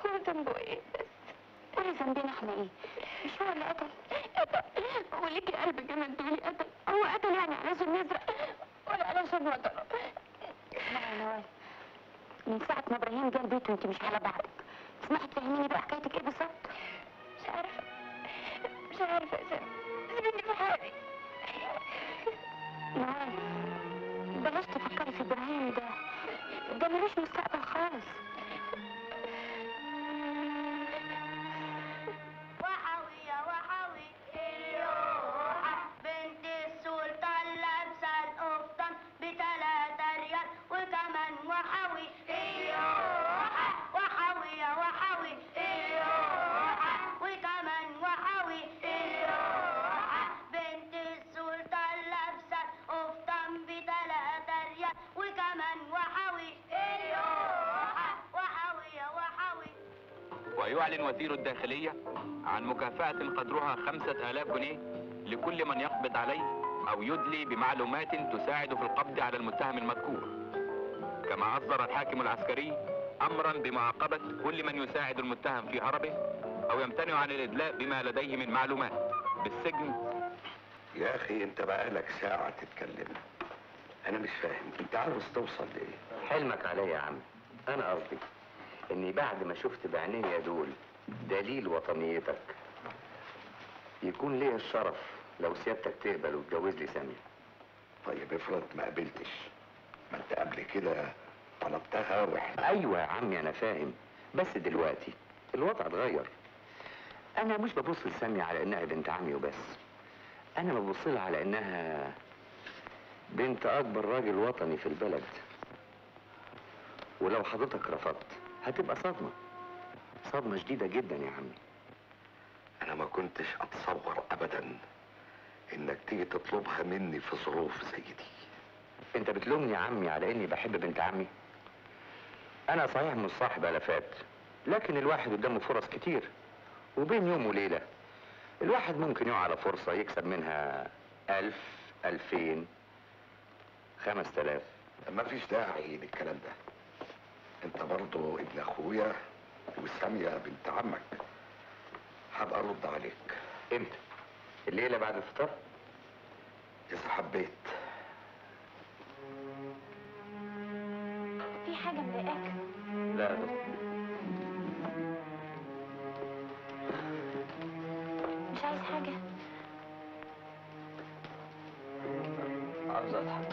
هو ذنبه ايه بس؟ قولي ذنبنا احنا ايه؟ مش هو اللي قتل؟ قتل؟ وليكي قلب جمال تقولي قتل؟ هو قتل يعني علشان يزرق ولا علشان هو ضرب؟ اسمعي يا نوال، من ساعة ما ابراهيم جه البيت وانت مش على بعضك، اسمحي تفهميني بقى حكايتك ايه بالظبط؟ مش عارفة مش عارفة يا سامي، سيبيني في حالي. نوال بلاش تفكري في ابراهيم ده، ده ملوش مستقبل خالص. وكمان وحوي ايوه ويعلن وزير الداخلية عن مكافأة قدرها 5000 جنيه لكل من يقبض عليه أو يدلي بمعلومات تساعد في القبض على المتهم المذكور. كما أصدر الحاكم العسكري أمرا بمعاقبة كل من يساعد المتهم في هربه أو يمتنع عن الإدلاء بما لديه من معلومات بالسجن. يا أخي أنت بقالك ساعة تتكلم، أنا مش فاهم أنت عاوز توصل لإيه؟ حلمك عليا يا عم، أنا قصدي إني بعد ما شفت بعينيا دول دليل وطنيتك يكون ليا الشرف لو سيادتك تقبل وتجوز لي سامية. طيب افرض ما قبلتش، ما انت قبل كده طلبتها واحنا. ايوه يا عمي انا فاهم، بس دلوقتي الوضع اتغير. انا مش ببص لسامية على انها بنت عمي وبس، انا ببص لها على انها بنت اكبر راجل وطني في البلد، ولو حضرتك رفضت هتبقى صدمة، صدمة شديدة جدا يا عمي. انا ما كنتش اتصور ابدا انك تيجي تطلبها مني في ظروف زي دي. انت بتلومني يا عمي على اني بحب بنت عمي؟ انا صحيح مش صاحب الافات، لكن الواحد قدامه فرص كتير، وبين يوم وليله الواحد ممكن يقع على فرصه يكسب منها 1000 2000 5000. مفيش داعي للكلام ده، انت برضو ابن اخويا وساميه بنت عمك. هبقى ارد عليك. امتى؟ الليلة بعد الفطار؟ إذا حبيت. في حاجة مضايقاك؟ لا لا. مش عايز حاجة؟ عاوز أضحك،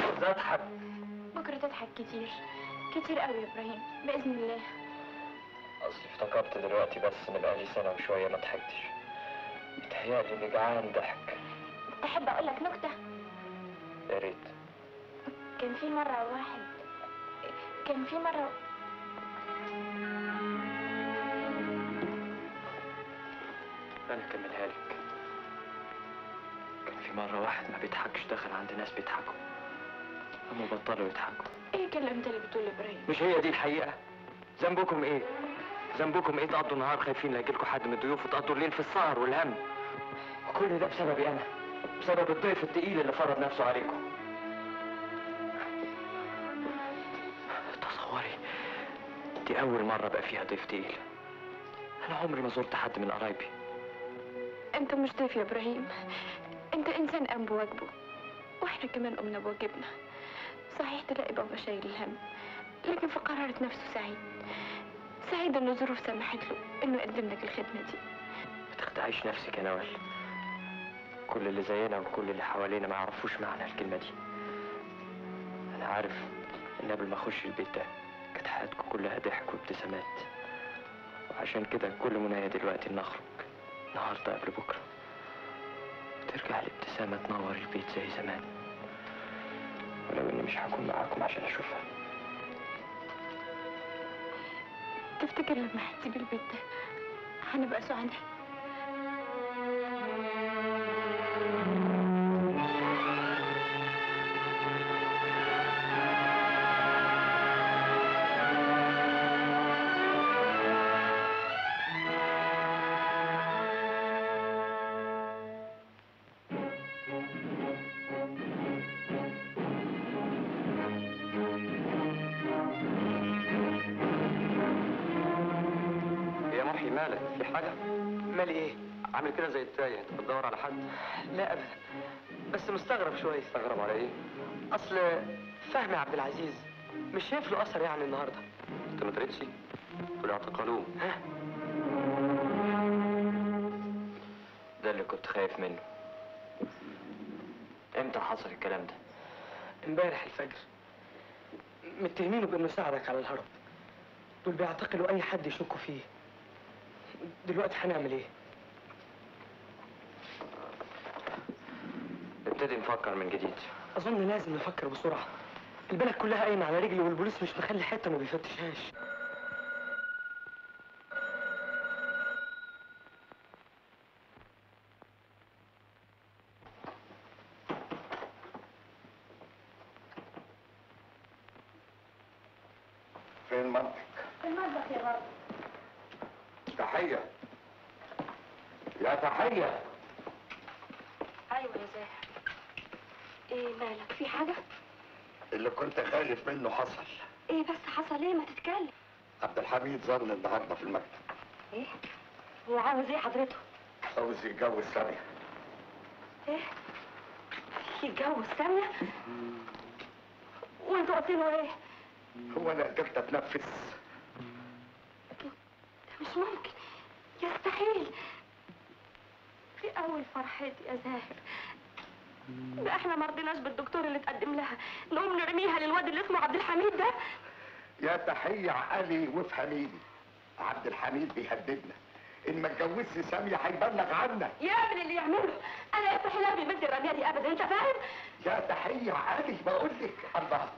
عاوز أضحك. بكرة تضحك كتير كتير قوي يا إبراهيم بإذن الله. أصلي افتكرت دلوقتي بس من أهلي سنة وشوية ما ضحكتش، متهيألي إني جعان ضحك. تحب أقول لك نكتة؟ يا ريت. كان في مرة أنا أكملها لك. كان في مرة واحد ما بيضحكش دخل عند ناس بيضحكوا، هما بطلوا يضحكوا. إيه الكلام اللي بتقول إبراهيم؟ مش هي دي الحقيقة؟ ذنبكم إيه؟ ذنبكم ايه تقضوا النهار خايفين لا يجيلكوا حد من الضيوف، وتقضوا الليل في السهر والهم، وكل ده بسببي انا، بسبب الضيف التقيل اللي فرض نفسه عليكم. تصوري دي اول مره بقى فيها ضيف تقيل، انا عمري ما زرت حد من قرايبي. انت مش ضيف يا ابراهيم، انت انسان قام بواجبه، واحنا كمان قمنا بواجبنا. صحيح تلاقي بابا شايل الهم، لكن في قرارة نفسه سعيد ان الظروف سمحت له انه يقدم لك الخدمه دي. ما تخدعيش نفسك يا نوال، كل اللي زينا وكل اللي حوالينا ما يعرفوش معنى الكلمه دي. انا عارف ان قبل ما اخش البيت ده كانت حياتكم كلها ضحك وابتسامات، وعشان كده كل منايا دلوقتي ان اخرج النهارده قبل بكره وترجع الابتسامه تنور البيت زي زمان، ولو اني مش هكون معاكم عشان اشوفها. تفتكر لما هتسيب البيت ده هنبقى سعداء؟ عامل كده زي التايه، انت بتدور على حد؟ لا ابدا، بس مستغرب شويه. مستغرب على ايه؟ اصل فهمي عبد العزيز مش شايف له اثر يعني النهارده. انت ما تردش، دول اعتقلوه. ها؟ ده اللي كنت خايف منه. امتى حصل الكلام ده؟ امبارح الفجر. متهمينه بانه ساعدك على الهرب، دول بيعتقلوا اي حد يشكوا فيه. دلوقتي هنعمل ايه؟ نبتدي نفكر من جديد. أظن لازم نفكر بسرعة، البلد كلها قايمة على رجلي والبوليس مش مخلي حتة ما بيفتشهاش. فين مامتك؟ في المطبخ يا بابا. تحية. يا تحية. ايوه يا زاهر. ايه مالك؟ في حاجة؟ اللي كنت خايف منه حصل. ايه بس حصل ايه؟ ما تتكلم. عبد الحميد زارنا النهارده في المكتب. ايه؟ هو عاوز ايه حضرته؟ عاوز يتجوز سامية. ايه؟ يتجوز سامية؟ وانتوا قلتله ايه؟ هو انا قدرت اتنفس؟ مش ممكن، يستحيل. في اول فرحتي يا زاهر ده احنا ما رضيناش بالدكتور اللي اتقدم لها، نقوم نرميها للواد اللي اسمه عبد الحميد ده. يا تحية عقلي وفي حميدي، عبد الحميد بيهددنا ان ما اتجوزش سامية هيبلغ عنا. يا ابني اللي يعمله، انا يستحيل ارمي بنت الرميه دي ابدا، انت فاهم؟ يا تحية عقلي بقول لك، الله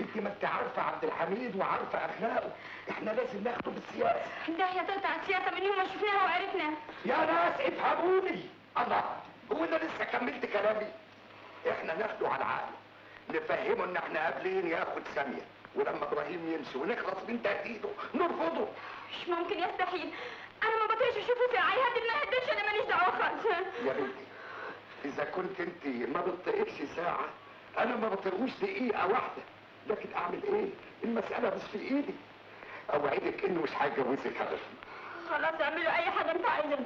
انت ما انت عارفه عبد الحميد وعارفه اخلاقه، احنا لازم ناخده بالسياسه. انت يا طلعت على السياسه من يوم ما شفناها وعرفنا. يا ناس افهموني، الله هو انا لسه كملت كلامي؟ احنا ناخده على العقل، نفهمه ان احنا قابلين ياخد ساميه، ولما ابراهيم يمشي ونخلص من تهديده نرفضه. مش ممكن، يستحيل. انا ما بطيقش اشوفه ساعه يهدد، ما يهددش، انا ماليش دعوه خالص. يا بنتي اذا كنت انت ما بتطيقش ساعه، انا ما بطيقوش دقيقه واحده، لكن اعمل ايه؟ المساله مش في ايدي. اوعدك انه مش هيجوزك حضرتك. خلاص اعملوا اي حاجه انت عايزها.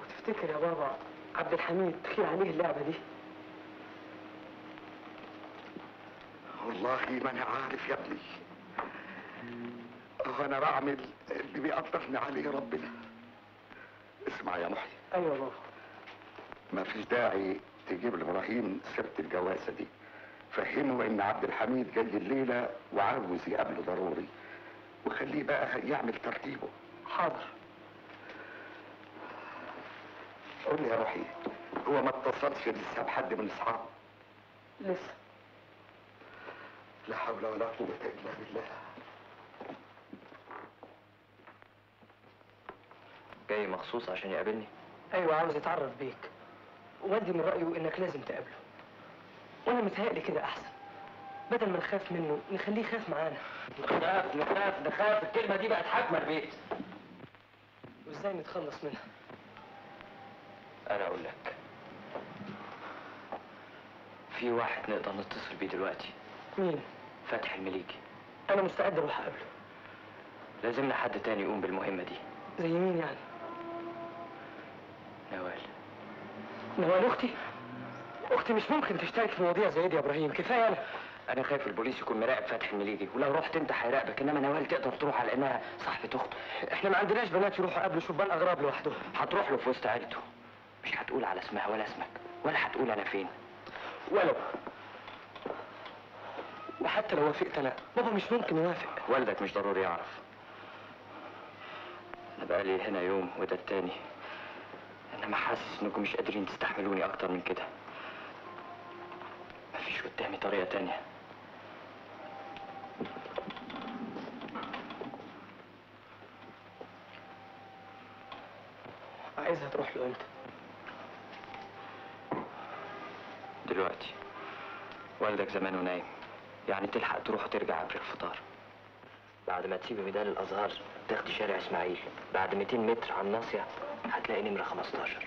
وتفتكر يا بابا عبد الحميد تخيل عليه اللعبه دي؟ والله ما انا عارف يا ابني. انا بعمل اللي بيقدرني عليه ربنا. اسمع يا محي. ايوه يا بابا. مفيش داعي تجيب لابراهيم سيره الجوازه دي، فهمه ان عبد الحميد جاي الليله وعاوز يقابله ضروري، وخليه بقى يعمل ترتيبه. حاضر. قول لي يا محي، هو ما اتصلش لسه بحد من اصحابه؟ لسه. لا حول ولا قوه الا بالله. جاي مخصوص عشان يقابلني؟ ايوه، عاوز يتعرف بيك، والدي من رايه انك لازم تقابله، وانا متهيألي كده احسن، بدل ما نخاف منه نخليه يخاف معانا. نخاف نخاف نخاف، الكلمه دي بقت حاكمه البيت، وازاي نتخلص منها؟ انا اقول لك، في واحد نقدر نتصل بيه دلوقتي. مين؟ فتحي المليجي. انا مستعد اروح اقابله. لازمنا حد تاني يقوم بالمهمه دي. زي مين يعني؟ نوال. نوال اختي؟ اختي مش ممكن تشترك في مواضيع زي دي يا ابراهيم، كفايه. انا خايف البوليس يكون مراقب فتحي المليجي، ولو رحت انت هيراقبك، انما نوال تقدر تروح على انها صاحبه اخته. احنا ما عندناش بنات يروحوا قبل شبان اغراب لوحدهم. هتروح له في وسط عيلته، مش هتقول على اسمها ولا اسمك، ولا هتقول انا فين. ولو وحتى لو وافقت، انا بابا مش ممكن يوافق. والدك مش ضروري يعرف. أنا بقالي هنا يوم وده التاني، أنا ما حاسس إنكم مش قادرين تستحملوني أكتر من كده. مفيش قدامي طريقة تانية. عايزها تروح له إمتى؟ دلوقتي. والدك زمانه نايم، يعني تلحق تروح وترجع قبل الفطار. بعد ما تسيب ميدان الازهار تاخدي شارع اسماعيل، بعد 200 متر على الناصيه هتلاقي نمره 15.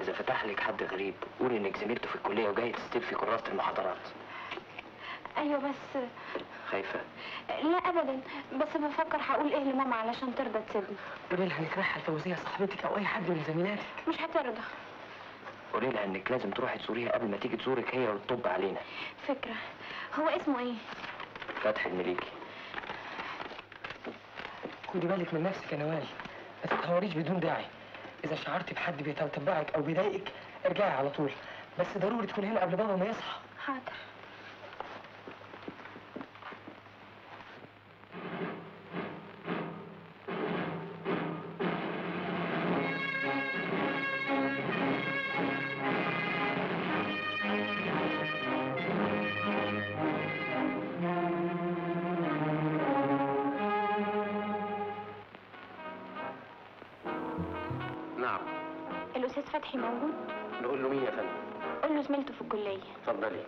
اذا فتح لك حد غريب قولي انك زميلته في الكليه وجاي تستلفي كراسه المحاضرات. ايوه بس خايفه؟ لا ابدا، بس بفكر هقول ايه لماما علشان ترضى تسيبني. قولي لها انك رايحه الفوزيه صاحبتك او اي حد من زميلاتك. مش هترضى. قولي لها انك لازم تروحي تزوريها قبل ما تيجي تزورك هي وتطب علينا. فكره. هو اسمه ايه؟ فتحي المليجي. خدي بالك من نفسك يا نوال، ما تتهوريش بدون داعي. اذا شعرتي بحد بيتطبعك او بيضايقك ارجعي على طول، بس ضروري تكون هنا قبل بابا ما يصحى. حاضر. فتحي موجود؟ نقول له مين يا فندم؟ قول له زميلته في الكلية. اتفضلي.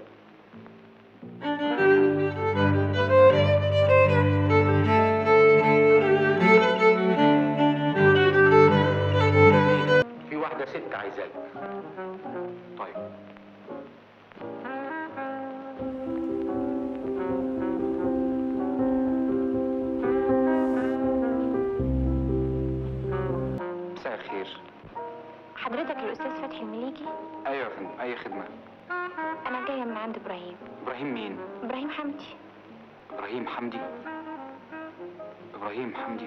في واحدة ست عايزاك. طيب مساء الخير. حضرتك الأستاذ فتحي المليجي؟ أيوة يا فندم، أي خدمة؟ أنا جاية من عند إبراهيم. إبراهيم مين؟ إبراهيم حمدي. إبراهيم حمدي؟ إبراهيم حمدي؟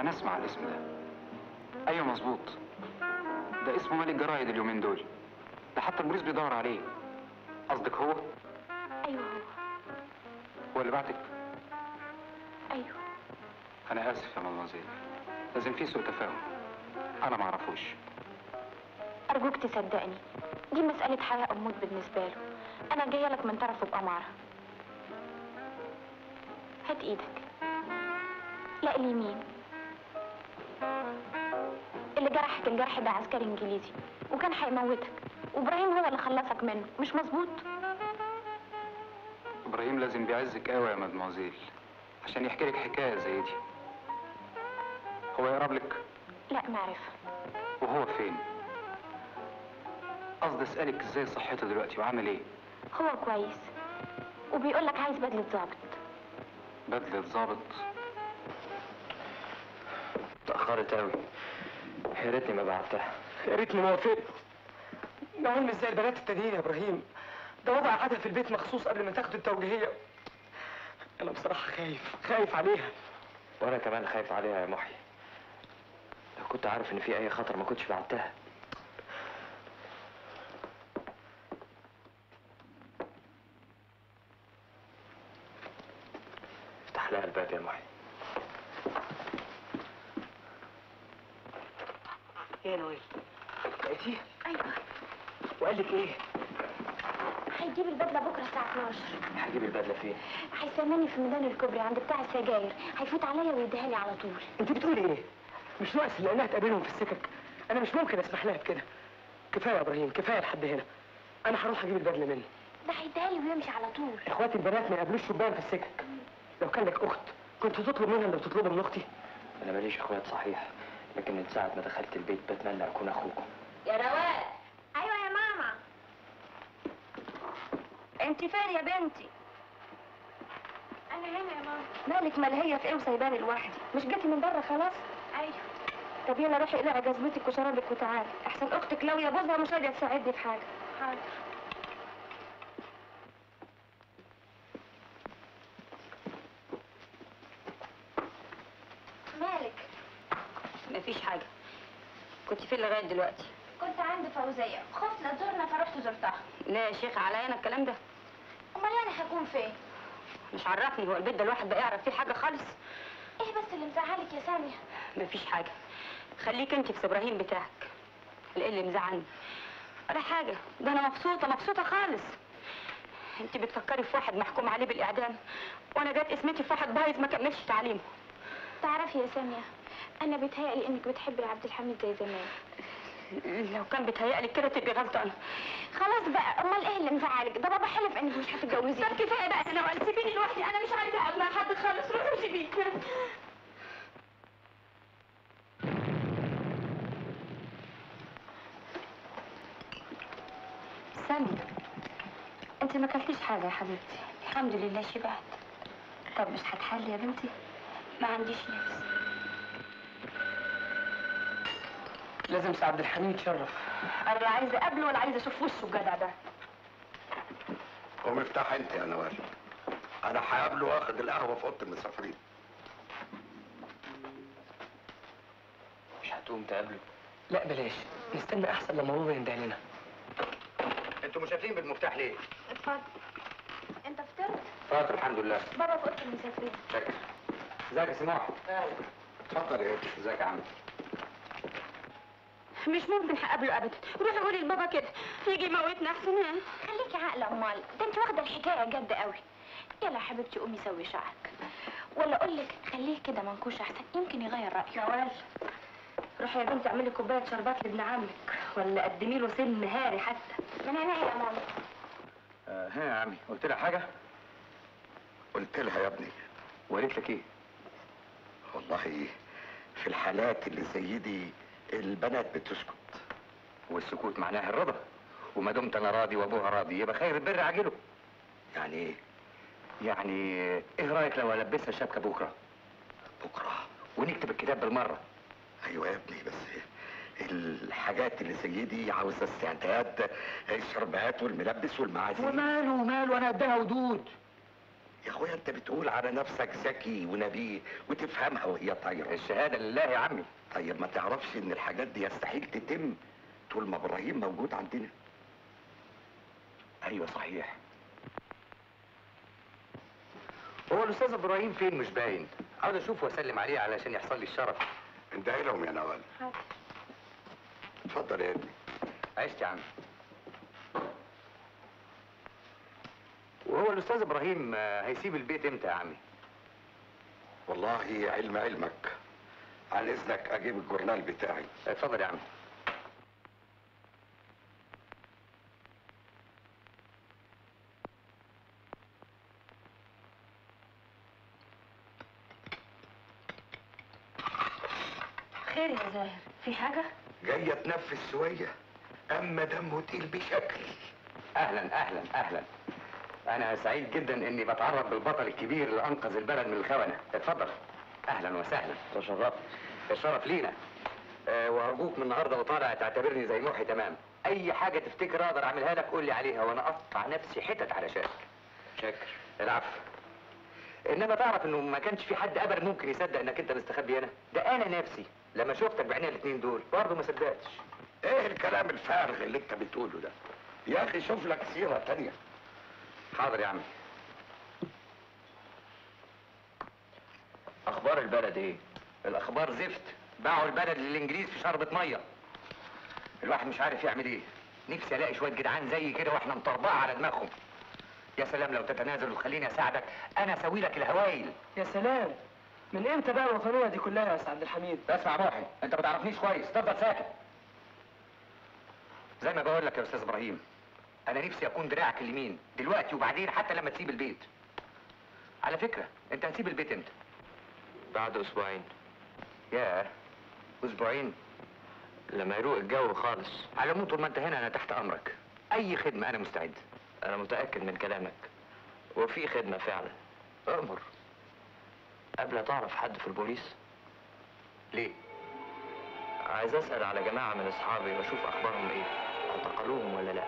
أنا أسمع الاسم ده. أيوة مظبوط، ده اسمه مالك جرايد اليومين دول، ده حتى البوليس بيدور عليه. قصدك هو؟ أيوة هو. هو اللي بعتك؟ أيوة. أنا آسف يا مدموزيل، لازم في سوء تفاهم، أنا معرفوش. أرجوك تصدقني، دي مسألة حياة أو موت بالنسبة له، أنا جاية لك من طرفه بأمارة. هات إيدك. لا اليمين. اللي جرحك الجرح ده عسكري إنجليزي، وكان هيموتك، وإبراهيم هو اللي خلصك منه، مش مظبوط؟ إبراهيم لازم بيعزك قوي يا مدموزيل، عشان يحكي لك حكاية زي دي. هو يقرب لك؟ لا معرفة. وهو فين؟ قصدي اسألك ازاي صحته دلوقتي وعامل ايه؟ هو كويس، وبيقول لك عايز بدلة ظابط. بدلة ظابط؟ اتأخرت أوي، يا ريتني ما بعتها، يا ريتني ما وافقت. معقول مش زي البنات التانيين يا إبراهيم، ده وضع قعدها في البيت مخصوص قبل ما تاخد التوجيهية. أنا بصراحة خايف، خايف عليها. وأنا كمان خايف عليها يا محي، لو كنت عارف إن في أي خطر ما كنتش بعتها. لا الباب يا محي. ايه يا نويل؟ لقيتيه؟ ايوه. وقال لك ايه؟ هيجيب البدله بكره الساعه 12. هيجيب البدله فين؟ هيستناني في ميدان الكوبري عند بتاع السجاير، هيفوت عليا ويديها لي على طول. انت بتقولي ايه؟ مش ناقص اللي قالها تقابلهم في السكك، انا مش ممكن اسمح لها بكده. كفايه يا ابراهيم، كفايه لحد هنا. انا هروح اجيب البدله منه. ده هيديها لي ويمشي على طول. اخواتي البنات ما يقابلوش شبان في السكك. لو كان لك أخت كنت تطلب منها اللي بتطلبه من أختي؟ أنا ماليش أخوات صحيح، لكن من ساعة ما دخلت البيت بتمنى أكون أخوكم. يا رواق. أيوة يا ماما. أنت فين يا بنتي؟ أنا هنا يا ماما. مالك ملهية في إيه وسايباني لوحدي؟ مش جيتي من بره خلاص؟ أيوة. طب يلا روحي اقلعي جزمتك وشرابك وتعالي، أحسن أختك لو يا جوزها مش راضية تساعدني في حاجة. حاضر. مفيش حاجة. كنت فين لغاية دلوقتي؟ كنت عند فوزية، خفت لا تزورنا فرحت زرتها. لا يا شيخ، عليا أنا الكلام ده. أمال أنا هكون فين؟ مش عرفني، هو البيت ده الواحد بقى يعرف فيه حاجة خالص؟ إيه بس اللي مزعلك يا سامية؟ مفيش حاجة، خليك أنت في إبراهيم بتاعك. إيه اللي مزعلني؟ ولا حاجة، ده أنا مبسوطة، مبسوطة خالص. أنت بتفكري في واحد محكوم عليه بالإعدام، وأنا جات اسمتي في واحد بايظ ما كملش تعليمه. تعرفي يا سامية، أنا بيتهيألي إنك بتحبي عبد الحميد زي زمان. لو كان بيتهيألك كده تبقي غلطانة. خلاص بقى، أمال إيه اللي مزعلك؟ ده بابا حلف إنك مش هتتجوزيه. طب كفاية بقى أنا وقال، سيبيني لوحدي، أنا مش عايزة أقعد مع حد خالص، روحي سيبيني. سامي، أنت ما أكلتيش حاجة يا حبيبتي. الحمد لله شبعت. طب مش هتحلي يا بنتي؟ ما عنديش نفس. لازم سي عبد الحميد يتشرف. انا لا عايزه اقابله ولا عايزه اشوف وشه الجدع ده. قوم افتح انت يا نوال، انا هقابله واخد القهوه في اوضه المسافرين. مش هتقوم تقابله؟ لا بلاش، نستنى احسن لما هو ينده لنا. انتوا مش قافلين بالمفتاح ليه؟ اتفضل. انت فطرت؟ فطرت الحمد لله. بابا في اوضه المسافرين. شكرا. ازيك يا سماح؟ ايوه. اتفضل يا بنتي. ازيك يا عم؟ مش ممكن هقابله ابدا، روحي قولي لبابا كده، يجي يموتنا احسن. خليكي عاقله امال، ده انت واخده الحكايه جد قوي. يلا يا حبيبتي قومي سوي شعرك، ولا اقول لك خليه كده منكوش احسن، يمكن يغير رايه. يا وال، روحي يا بنتي اعملي كوبايه شربات لابن عمك، ولا قدمي له سن نهاري حتى. من عينيا يا ماما. ها يا عمي، قلت لها حاجه؟ قلت لها يا ابني. وقالت لك ايه؟ والله في الحالات اللي زي دي البنات بتسكت، والسكوت معناها الرضا، وما دمت انا راضي وابوها راضي يبقى خير البر عاجله. يعني ايه؟ يعني ايه رايك لو البسها شبكه بكره؟ بكره ونكتب الكتاب بالمره. ايوه يا ابني، بس الحاجات اللي زي دي عاوزه استعداد، الشربات والملبس والمعازيم. وماله وماله، انا قدها ودود. يا اخويا انت بتقول على نفسك ذكي ونبيه وتفهمها وهي طايره. الشهاده لله يا عمي. طيب ما تعرفش ان الحاجات دي يستحيل تتم طول ما ابراهيم موجود عندنا؟ ايوه صحيح. هو الاستاذ ابراهيم فين؟ مش باين. عاوز اشوفه واسلم عليه علشان يحصل لي الشرف. انتهي لهم يا نوال. حاضر. اتفضل يا ابني. عشت يا عم. وهو الاستاذ ابراهيم هيسيب البيت امتى يا عمي؟ والله علم علمك. عن اذنك اجيب الجورنال بتاعي. اتفضل يا عم. خير يا زاهر، في حاجه؟ جايه تنفس شويه، اما دمه تقيل بشكل. اهلا اهلا اهلا. انا سعيد جدا اني بتعرض بالبطل الكبير اللي انقذ البلد من الخونه. اتفضل. اهلا وسهلا. تشرفت. الشرف لينا. وارجوك من النهارده وطالع تعتبرني زي نوحي. تمام. اي حاجه تفتكر اقدر اعملها لك قول لي عليها وانا اقطع نفسي حتت علشانك. شاكر. العفو. انما تعرف انه ما كانش في حد ابدا ممكن يصدق انك انت مستخبي هنا. ده انا نفسي لما شفتك بعيني الاثنين دول برضه ما صدقتش. ايه الكلام الفارغ اللي انت بتقوله ده؟ يا اخي شوف لك سيره ثانيه. حاضر يا عمي. اخبار البلد ايه؟ الاخبار زفت. باعوا البلد للانجليز في شربة ميه. الواحد مش عارف يعمل ايه. نفسي الاقي شويه جدعان زي كده واحنا مطربعه على دماغهم. يا سلام لو تتنازل وتخليني اساعدك، انا اسوي لك الهوايل. يا سلام، من امتى بقى الوطنيه دي كلها يا استاذ عبد الحميد؟ اسمع روحي، انت ما تعرفنيش كويس، تفضل ساكت. زي ما بقول لك يا استاذ ابراهيم، انا نفسي اكون دراعك اليمين دلوقتي وبعدين حتى لما تسيب البيت. على فكره انت هتسيب البيت امتى؟ بعد اسبوعين. ياه، اسبوعين؟ لما يروق الجو خالص. على العموم طول ما انت هنا انا تحت امرك، اي خدمه انا مستعد. انا متاكد من كلامك، وفي خدمه فعلا. امر. قبل تعرف حد في البوليس؟ ليه؟ عايز اسال على جماعه من اصحابي واشوف اخبارهم ايه، اعتقلوهم ولا لا.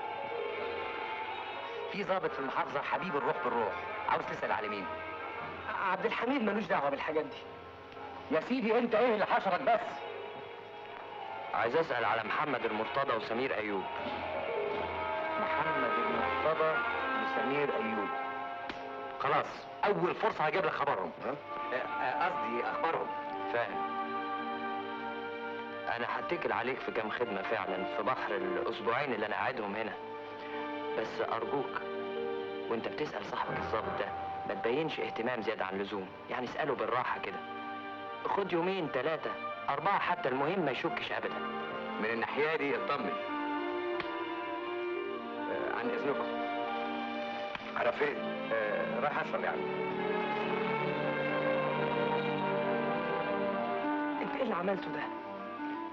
في ضابط في المحافظه حبيب الروح بالروح. عاوز تسال على مين؟ عبد الحميد ملوش دعوه بالحاجات دي يا سيدي. انت ايه اللي حشرك بس؟ عايز اسال على محمد المرتضى وسمير ايوب. محمد المرتضى وسمير ايوب. خلاص، اول فرصه هجيب لك خبرهم. قصدي اخبارهم. فاهم. انا هتكل عليك في كام خدمه فعلا في بحر الاسبوعين اللي انا قاعدهم هنا، بس ارجوك وانت بتسال صاحبك الظابط ده ما تبينش اهتمام زياده عن اللزوم، يعني اساله بالراحه كده. خد يومين ثلاثه اربعه حتى، المهم ما يشكش ابدا. من الناحيه دي اطمن. عن اذنكم. على فين؟ رايح اشرب يا عم. انت ايه اللي عملته ده؟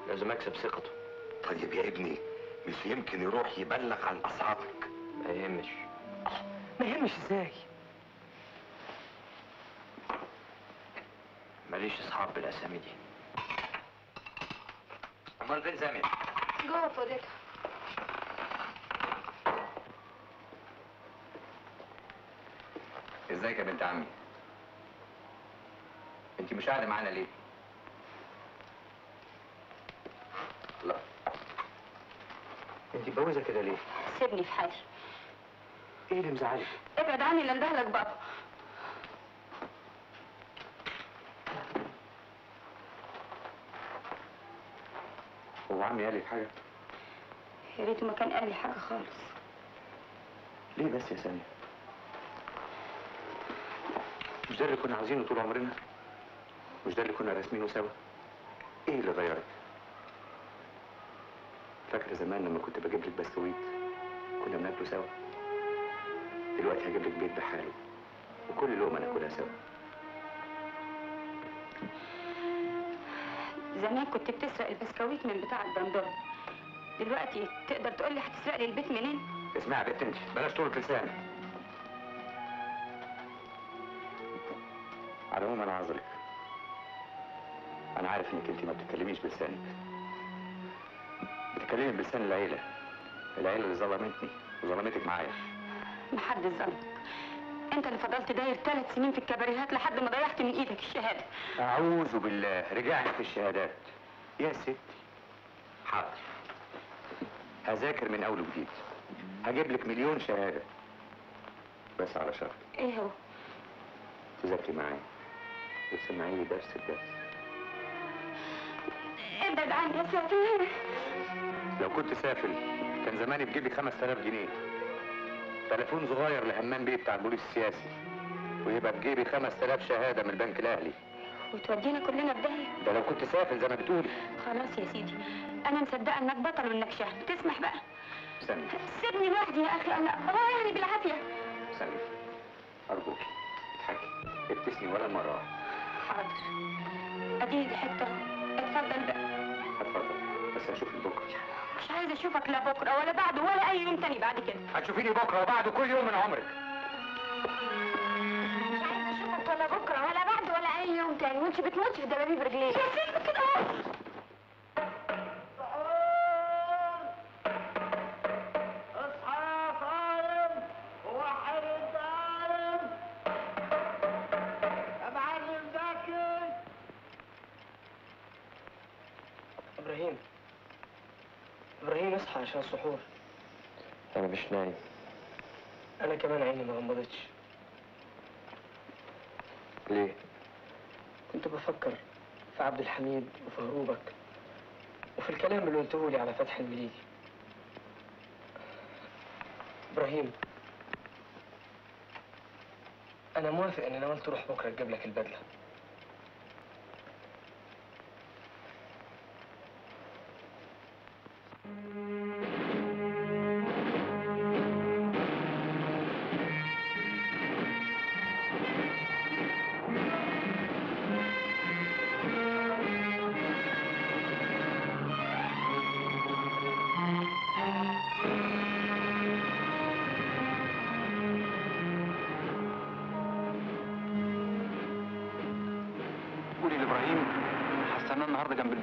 لازم اكسب ثقته. طيب يا ابني، مش يمكن يروح يبلغ عن اصحابك؟ ما يهمش. ما يهمش ازاي؟ ماليش اصحاب بالاسامي دي. امال فين سامي؟ جوه فضيتها. ازيك يا بنت عمي؟ انت مش قاعده معانا ليه؟ لا انت مبوزه كده ليه؟ سيبني في حالي. ايه اللي مزعلك؟ ابعد عني اللي اندهلك بقى. هو عمي قال لك حاجه؟ يا ريته ما كان قال لي حاجه خالص. ليه بس يا ساميه؟ مش ده اللي كنا عايزينه طول عمرنا؟ مش ده اللي كنا راسمينه سوا؟ ايه اللي غيرك؟ فاكره زمان لما كنت بجيب لك بسكويت كنا بناكله سوا؟ دلوقتي هجيب لك بيت بحاله وكل لقمة ناكلها سوا. زمان كنت بتسرق البسكويت من بتاع الدندور، دلوقتي تقدر تقول لي هتسرق لي البيت منين؟ اسمعي يا بنت انت، بلاش طولة لسانك. على العموم انا عذرك، انا عارف انك انت ما بتتكلميش بلسانك، بتتكلمي بلسان العيلة، العيلة اللي ظلمتني وظلمتك معايا. محدش ظلمك، انت اللي فضلت داير 3 سنين في الكباريهات لحد ما ضيعت من ايدك الشهاده. اعوذ بالله، رجعني في الشهادات يا ستي. حاضر، هذاكر من اول وجديد، هجيب لك مليون شهاده، بس على شرط. ايه هو؟ تذاكري معايا وتسمعي لي درس الدرس. ابعد عني يا سفيه. لو كنت سافل كان زماني بجيب لي 5000 جنيه، تليفون صغير لهمام بيه بتاع البوليس السياسي، ويبقى بجيبي 5000 شهاده من البنك الاهلي، وتودينا كلنا في داهيه. ده لو كنت سافل زي ما بتقولي. خلاص يا سيدي، انا مصدقه انك بطل وانك شهم. تسمح بقى؟ سامح. سيبني لوحدي يا اخي، انا يعني بالعافيه. سامح، ارجوكي اضحكي، ابتسمي ولا مره واحده. حاضر، اديني الحته اهو. اتفضل بقى. اتفضل، بس هشوفك بكره. مش عايزه اشوفك لا بكره ولا بعده ولا اي يوم تاني بعد كده. هتشوفيني بكره وبعده كل يوم من عمرك. مش عايزه اشوفك ولا بكره ولا بعده ولا اي يوم تاني، وانت بتموتي في دبابيب رجليك. شايفينك كده اهو. إبراهيم اصحى عشان السحور. أنا مش نايم. أنا كمان عيني ما غمضتش. ليه؟ كنت بفكر في عبد الحميد وفي هروبك وفي الكلام اللي قلته لي على فتحي المليجي. إبراهيم، أنا موافق إن أنا وأنت تروح بكرة تجيب لك البدلة.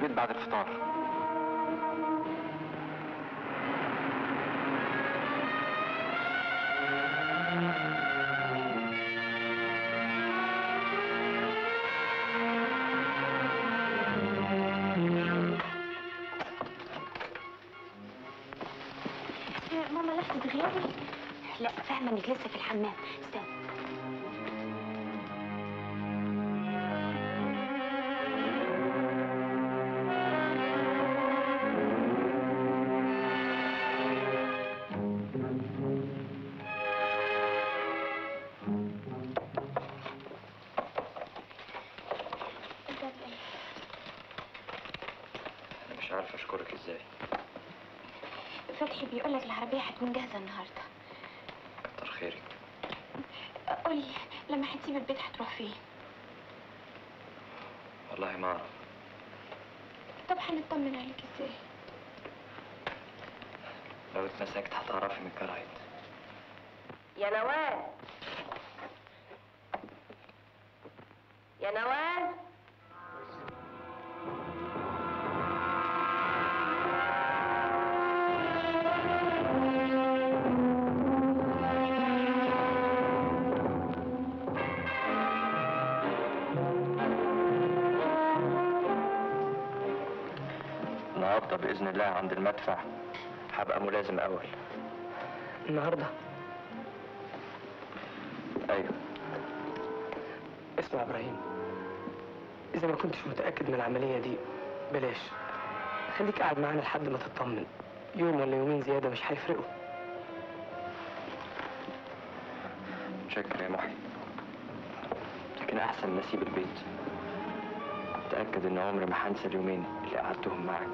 بعد الفطار. ماما لحقت غيابي؟ لا، فاهمة انك لسه في الحمام. استنى. مش عارفه اشكرك ازاي. فتحي بيقول لك العربيه هتكون جاهزه النهارده. كتر خيرك. قولي، لما هتسيب البيت هتروح فين؟ والله ما اعرف. طب هنطمن عليك ازاي؟ لو اتمسكت هتعرفي من الجرايد. يا نوال، يا نوال، بإذن الله عند المدفع هبقى ملازم أول. النهارده؟ أيوه. اسمع يا إبراهيم، إذا ما كنتش متأكد من العملية دي بلاش، خليك قاعد معانا لحد ما تطمن. يوم ولا يومين زيادة مش هيفرقوا. شكرا يا محي، لكن أحسن ما أسيب البيت. أتأكد إن عمري ما هنسى اليومين اللي قعدتهم معك،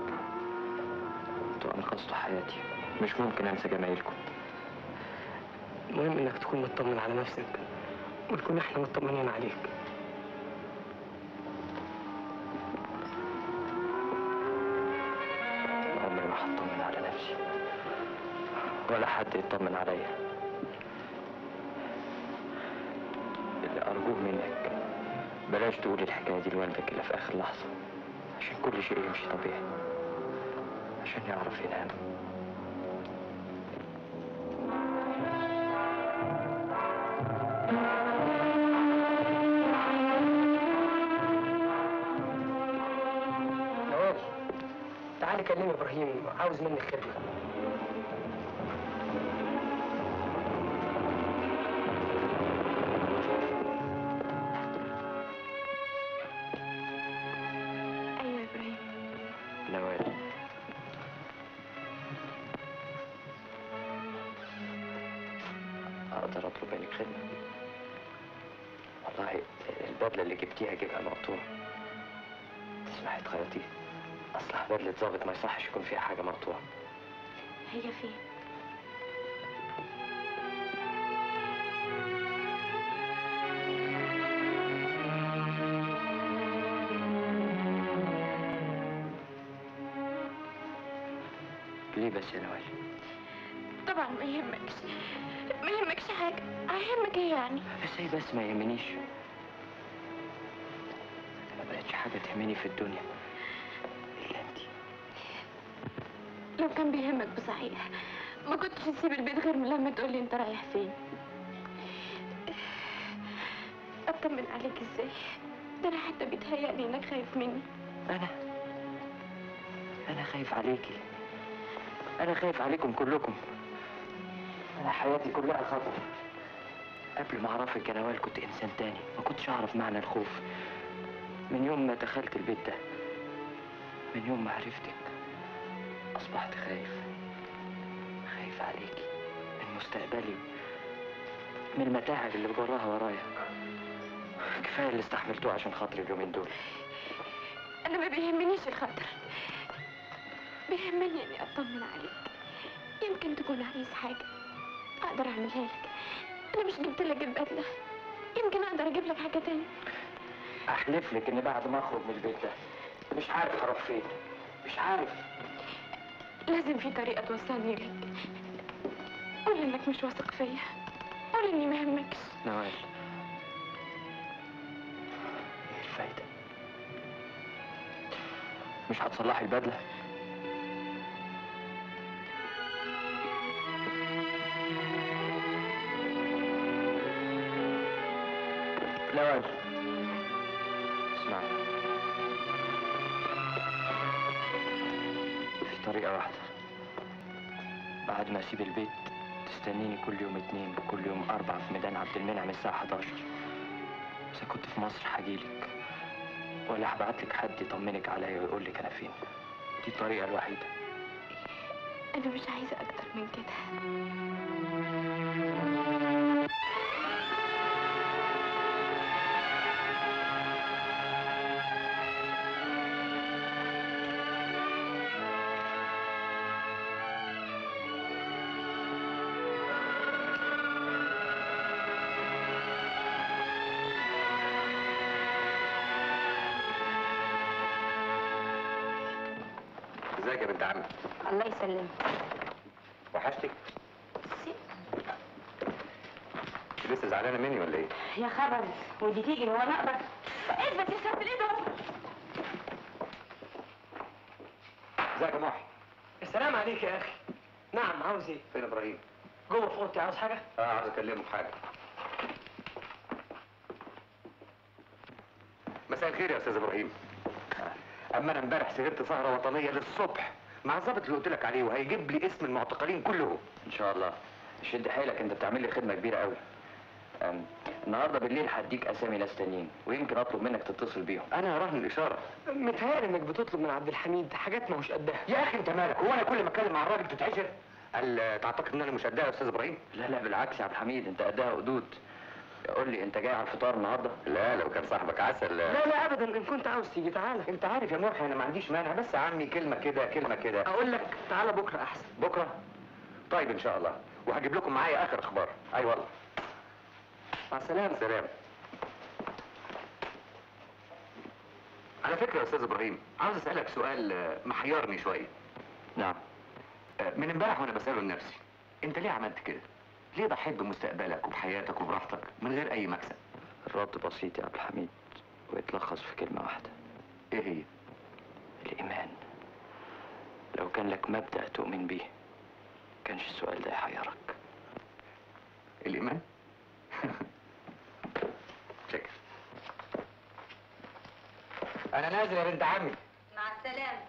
وأنقذت حياتي. مش ممكن أنسى جمايلكم. المهم إنك تكون مطمن على نفسك ونكون احنا مطمنين عليك. عمري ما هطمن على نفسي ولا حد يطمن عليا. اللي ارجوه منك بلاش تقول الحكايه دي لوالدك الا في اخر لحظه، عشان كل شيء يمشي طبيعي، عشان يعرف ينام. تعالى كلم ابراهيم، عاوز مني خدمه. ايوه يا ابراهيم. نوال اقدر اطلب منك خدمه؟ والله البدله اللي جبتيها جبهه مقطوعه. تسمحي تخيطيها؟ أصلح بدلة ظابط ما يصحش يكون فيها حاجة مقطوعة. هي فين؟ ليه بس يا نوال؟ طبعا ما يهمكش، ما يهمكش حاجة، هيهمك إيه يعني؟ بس إيه بس ما يهمنيش؟ أنا ما بقتش حاجة تهمني في الدنيا. لو كان بيهمك بصحيح ما كنتش تسيب البيت غير من لما تقولي انت رايح فين. اطمن عليك ازاي؟ ده انا حتى بيتهيألي انك خايف مني. انا خايف عليكي، انا خايف عليكم كلكم، انا حياتي كلها خطر. قبل ما اعرفك يا نوال كنت انسان تاني، ما كنتش اعرف معنى الخوف. من يوم ما دخلت البيت ده، من يوم ما عرفتك، أصبحت خايف عليكي من مستقبلي، من المتاعب اللي بجراها ورايا. كفاية اللي استحملتوه عشان خاطري اليومين دول. أنا ما بيهمنيش الخاطر، بيهمني إني أطمن عليك. يمكن تكون عايز حاجة أقدر أعملها لك. أنا مش جبت لك البدلة، يمكن أقدر أجيب لك حاجة تانية. أحلف لك إن بعد ما أخرج من البيت ده مش عارف أروح فين، مش عارف. لازم في طريقة توصلني لك. قول انك مش واثق فيا، قول اني ما يهمكش. نوال ايه الفايدة؟ مش هتصلحي البدلة؟ نوال اسمعني، طريقة واحدة. بعد ما اسيب البيت تستنيني كل يوم 2 وكل يوم 4 في ميدان عبد المنعم الساعة 11. إذا كنت في مصر هجيلك، ولا هبعتلك حد يطمنك عليا ويقولك أنا فين. دي الطريقة الوحيدة. أنا مش عايزة أكتر من كده. الله يسلمك. وحشتك؟ لسه زعلانه مني ولا ايه؟ يا خبر، ودي تيجي هو انا اقدر؟ اثبت يا خبر ايه ده؟ ازيك يا محي؟ السلام عليك يا اخي. نعم، عاوز ايه؟ فين ابراهيم؟ جوه في اوضتي. عاوز حاجه؟ عاوز اكلمه في حاجه. مساء الخير يا استاذ ابراهيم. اما انا امبارح سهرت سهره وطنيه للصبح مع الظابط اللي قلت لك عليه، وهيجيب لي اسم المعتقلين كلهم ان شاء الله. شد حيلك، انت بتعمل لي خدمه كبيره قوي. النهارده بالليل هديك اسامي ناس تانيين، ويمكن اطلب منك تتصل بيهم. انا راهن الاشاره. متهيألي انك بتطلب من عبد الحميد حاجات ما هوش قدها. يا اخي انت مالك؟ هو انا كل ما اتكلم مع الراجل تتعشر؟ قال تعتقد ان انا مش قدها يا استاذ ابراهيم؟ لا لا بالعكس يا عبد الحميد، انت قدها قدود. قول لي، انت جاي على الفطار النهارده؟ لا لو كان صاحبك عسل. لا لا ابدا، ان كنت عاوز تيجي تعالى. انت عارف يا مرحي انا ما عنديش مانع، بس يا عمي كلمه كده كلمه كده. اقول لك تعالى بكره احسن. بكره؟ طيب ان شاء الله، وهجيب لكم معايا اخر اخبار. اي والله. مع السلامة. سلام. على فكرة يا أستاذ إبراهيم، عاوز أسألك سؤال محيرني شوية. نعم. من امبارح وأنا بسأله لنفسي، أنت ليه عملت كده؟ ليه ضحيت بمستقبلك وبحياتك وبراحتك من غير أي مكسب؟ الرد بسيط يا عبد الحميد ويتلخص في كلمة واحدة. إيه هي؟ الإيمان. لو كان لك مبدأ تؤمن بيه كانش السؤال ده يحيرك. الإيمان؟ شكرا. أنا نازل يا بنت عمي. مع السلامة.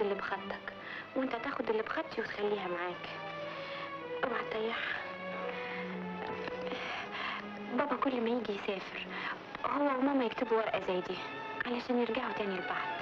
اللي بخطك وانت تاخد اللي بخطي وتخليها معاك، اوعى تريحها. بابا كل ما يجي يسافر هو وماما يكتبوا ورقه زي دي علشان يرجعوا تاني لبعض.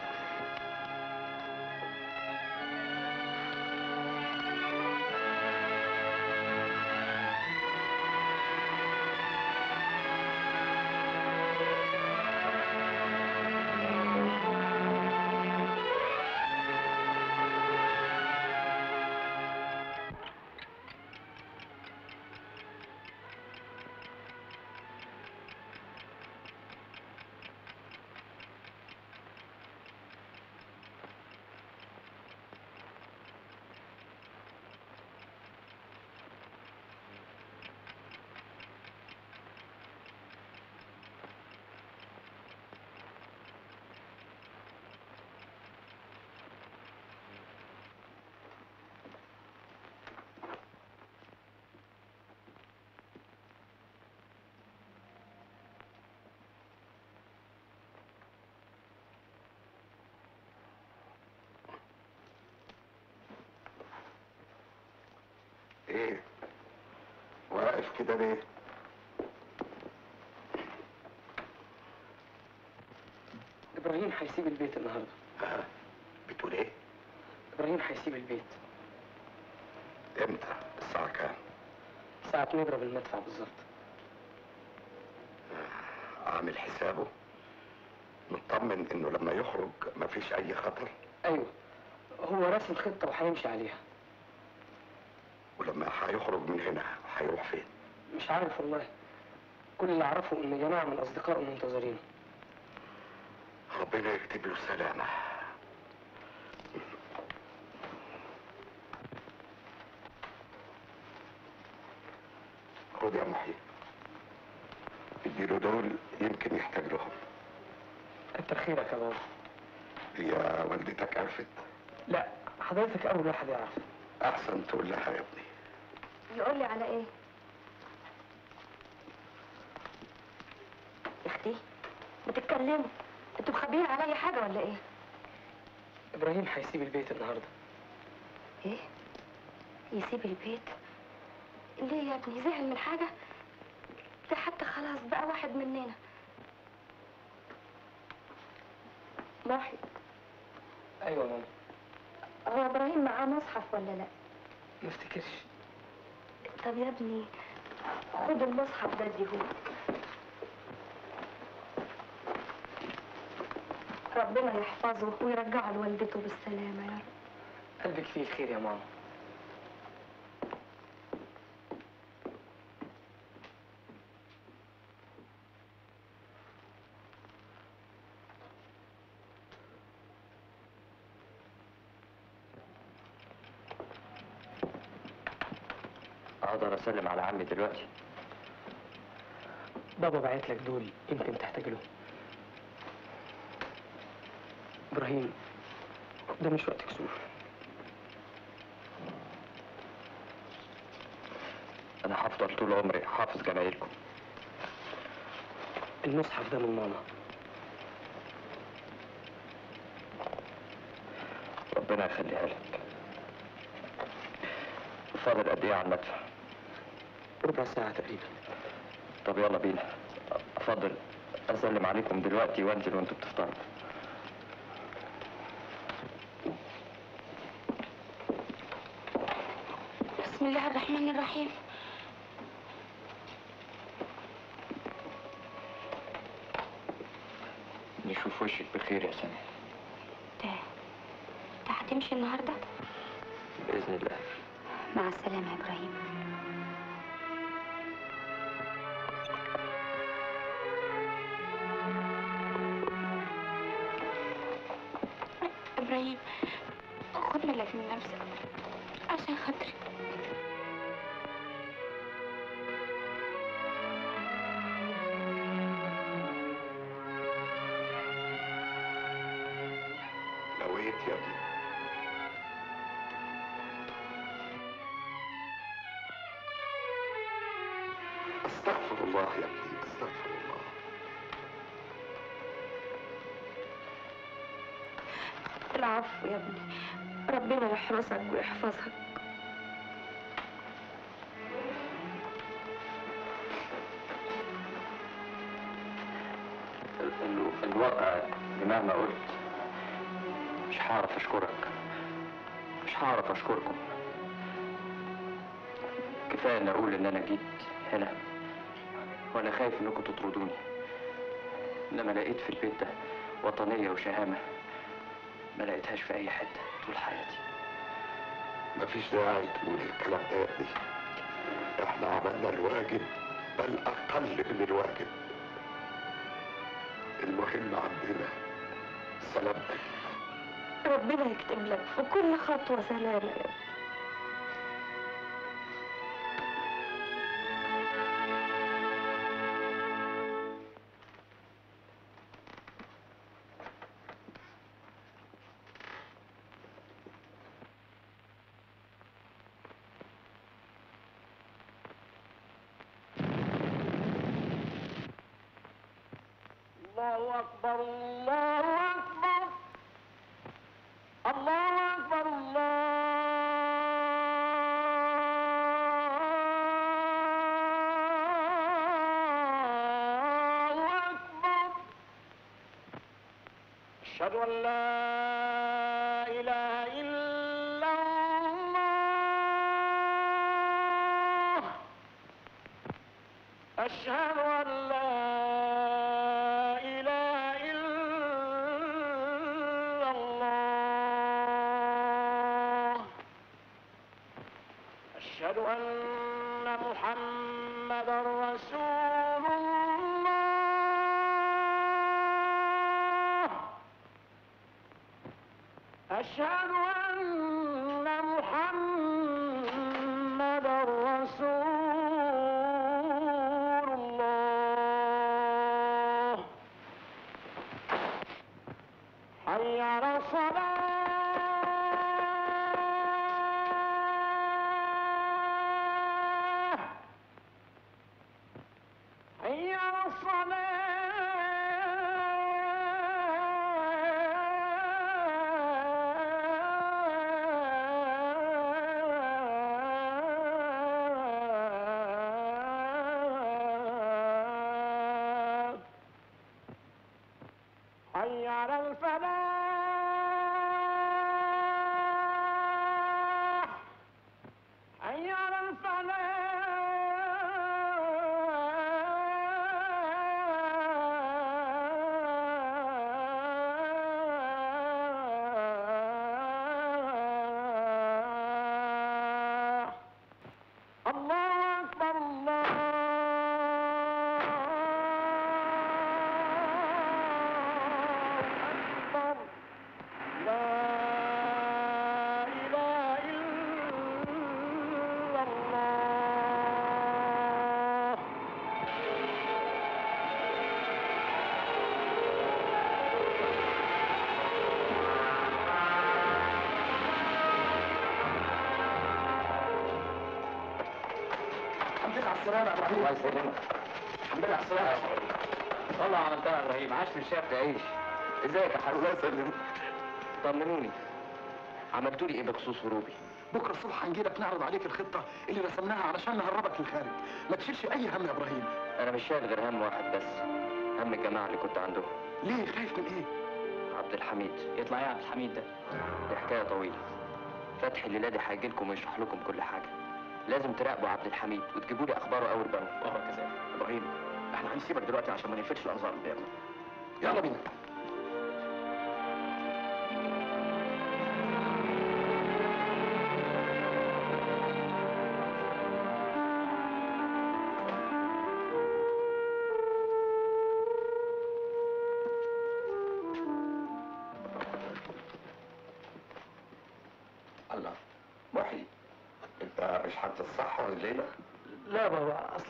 ايه؟ واقف كده ليه؟ ابراهيم هيسيب البيت النهارده. ها؟ بتقول ايه؟ ابراهيم هيسيب البيت. امتى؟ الساعة كام؟ الساعة 2 يضرب المدفع بالظبط. عامل حسابه؟ مطمن انه لما يخرج مفيش أي خطر؟ أيوه، هو راسم خطة وهيمشي عليها. ولما هيخرج من هنا هيروح فين؟ مش عارف والله، كل اللي اعرفه ان جماعه من اصدقائه منتظرينه. ربنا يكتب له السلامه. خد يا محيي، اديله دول يمكن يحتاج لهم. كتر خيرك يا بابا. هي والدتك عرفت؟ لا، حضرتك اول واحد يعرف. احسن تقول لها يا ابني. يقول لي على ايه؟ يا اختي بتتكلموا، انتوا مخبيين عليا حاجه ولا ايه؟ ابراهيم هيسيب البيت النهارده. ايه؟ يسيب البيت؟ ليه يا ابني؟ زهق من حاجه؟ ده حتى خلاص بقى واحد مننا. محي. ايوه ماما. هو ابراهيم معاه مصحف ولا لا؟ ما افتكرش. طب يا ابني خد المصحف ده اديهولي. ربنا يحفظه ويرجعه لوالدته بالسلامة يا رب. قلبك فيه الخير يا ماما. اقدر اسلم على عمي دلوقتي؟ بابا بعت لك دول يمكن تحتاج لهم. ابراهيم ده مش وقت كسوف. انا هفضل طول عمري حافظ جمايلكم. المصحف ده من ماما. ربنا يخليها لك. فاضل قد ايه على المدفع؟ ربع ساعة تقريبا. طب يلا بينا. افضل اسلم عليكم دلوقتي وانزل وانتوا بتفطروا. بسم الله الرحمن الرحيم. نشوف وشك بخير يا سمير. انت هتمشي النهارده؟ باذن الله. مع السلامة يا إبراهيم. إبراهيم خد بالك من نفسك عشان خاطري. نويت يا ابني. استغفر الله يا ابني، استغفر الله. العفو يا ابني، ربنا يحرسك ويحفظك. الواقع اللي مهما قلت مش هعرف اشكرك، مش هعرف اشكركم. كفايه ان اقول ان انا جيت هنا وانا خايف انكم تطردوني، انما لقيت في البيت ده وطنيه وشهامه ما لقيتهاش في اي حته طول حياتي. مفيش داعي تقول الكلام ده يا ابني، احنا عملنا الواجب بل اقل من الواجب. المهم عندنا سلامتك. ربنا يكتب لك في كل خطوه سلامه يا ابني. الله أكبر الله أكبر الله أكبر الله أكبر. أشهد أن لا إله إلا الله، أشهد أن لا أن محمد رسول الله، أشهد أن محمد رسول الله. حي على الصلاة. حي على الفلاح، حي على الفلاح. عندك على السلامة يا ابراهيم. الله يسلمك. عندك على السلامة يا ابراهيم. والله عملتها يا ابراهيم، عاش في الشارع تعيش. ازيك يا حبيبي؟ الله يسلمك. طمنوني، عملتوا لي ايه بخصوص هروبي؟ بكره الصبح هنجي لك نعرض عليك الخطه اللي رسمناها علشان نهربك للخارج، ما تشيلش اي هم يا ابراهيم. انا مش شايل غير هم واحد بس، هم الجماعه اللي كنت عندهم. ليه؟ خايف من ايه؟ عبد الحميد. يطلع ايه عبد الحميد ده؟ دي حكايه طويله. فتحي الليلادي هيجي لكم ويشرح لكم كل حاجه. لازم تراقبوا عبد الحميد وتجيبوا لي اخباره اول باول. اه كذلك. ابراهيم احنا هنسيبك دلوقتي عشان ما نلفتش الانظار قدامنا. يلا بينا.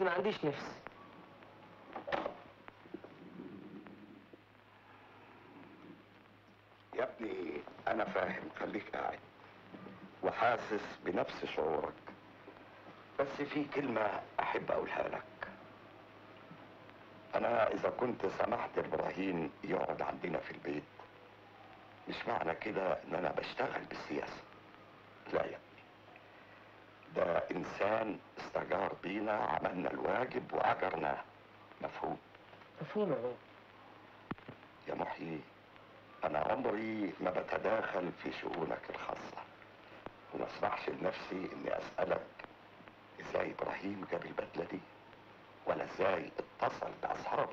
ما عنديش نفس. يا ابني انا فاهم، خليك قاعد وحاسس بنفس شعورك، بس في كلمة احب اقولها لك. انا اذا كنت سمحت ابراهيم يقعد عندنا في البيت، مش معنى كده ان انا بشتغل بالسياسة. لا يا ابني، ده انسان استجار بينا، عملنا الواجب واجرناه. مفهوم؟ مفهوم اهو. يا محيي، انا عمري ما بتداخل في شؤونك الخاصه، وما اسمحش لنفسي اني اسالك ازاي ابراهيم جاب البدله دي، ولا ازاي اتصل باصحابه.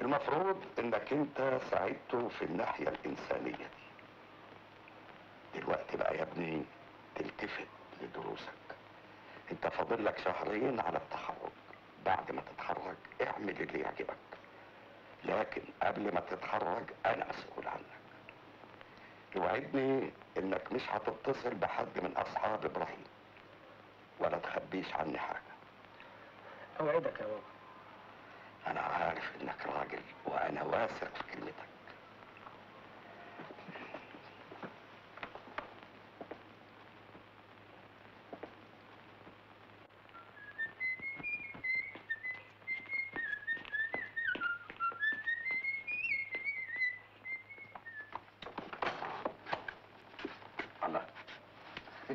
المفروض انك انت ساعدته في الناحيه الانسانيه دي. دلوقتي بقى يا ابني تلتفت لدروسك، انت فاضل لك 2 شهرين على التخرج. بعد ما تتخرج اعمل اللي يعجبك، لكن قبل ما تتخرج انا مسؤول عنك. وعدني انك مش هتتصل بحد من اصحاب ابراهيم، ولا تخبيش عني حاجه. اوعدك يا بابا. انا عارف انك راجل، وانا واثق في كلمتك.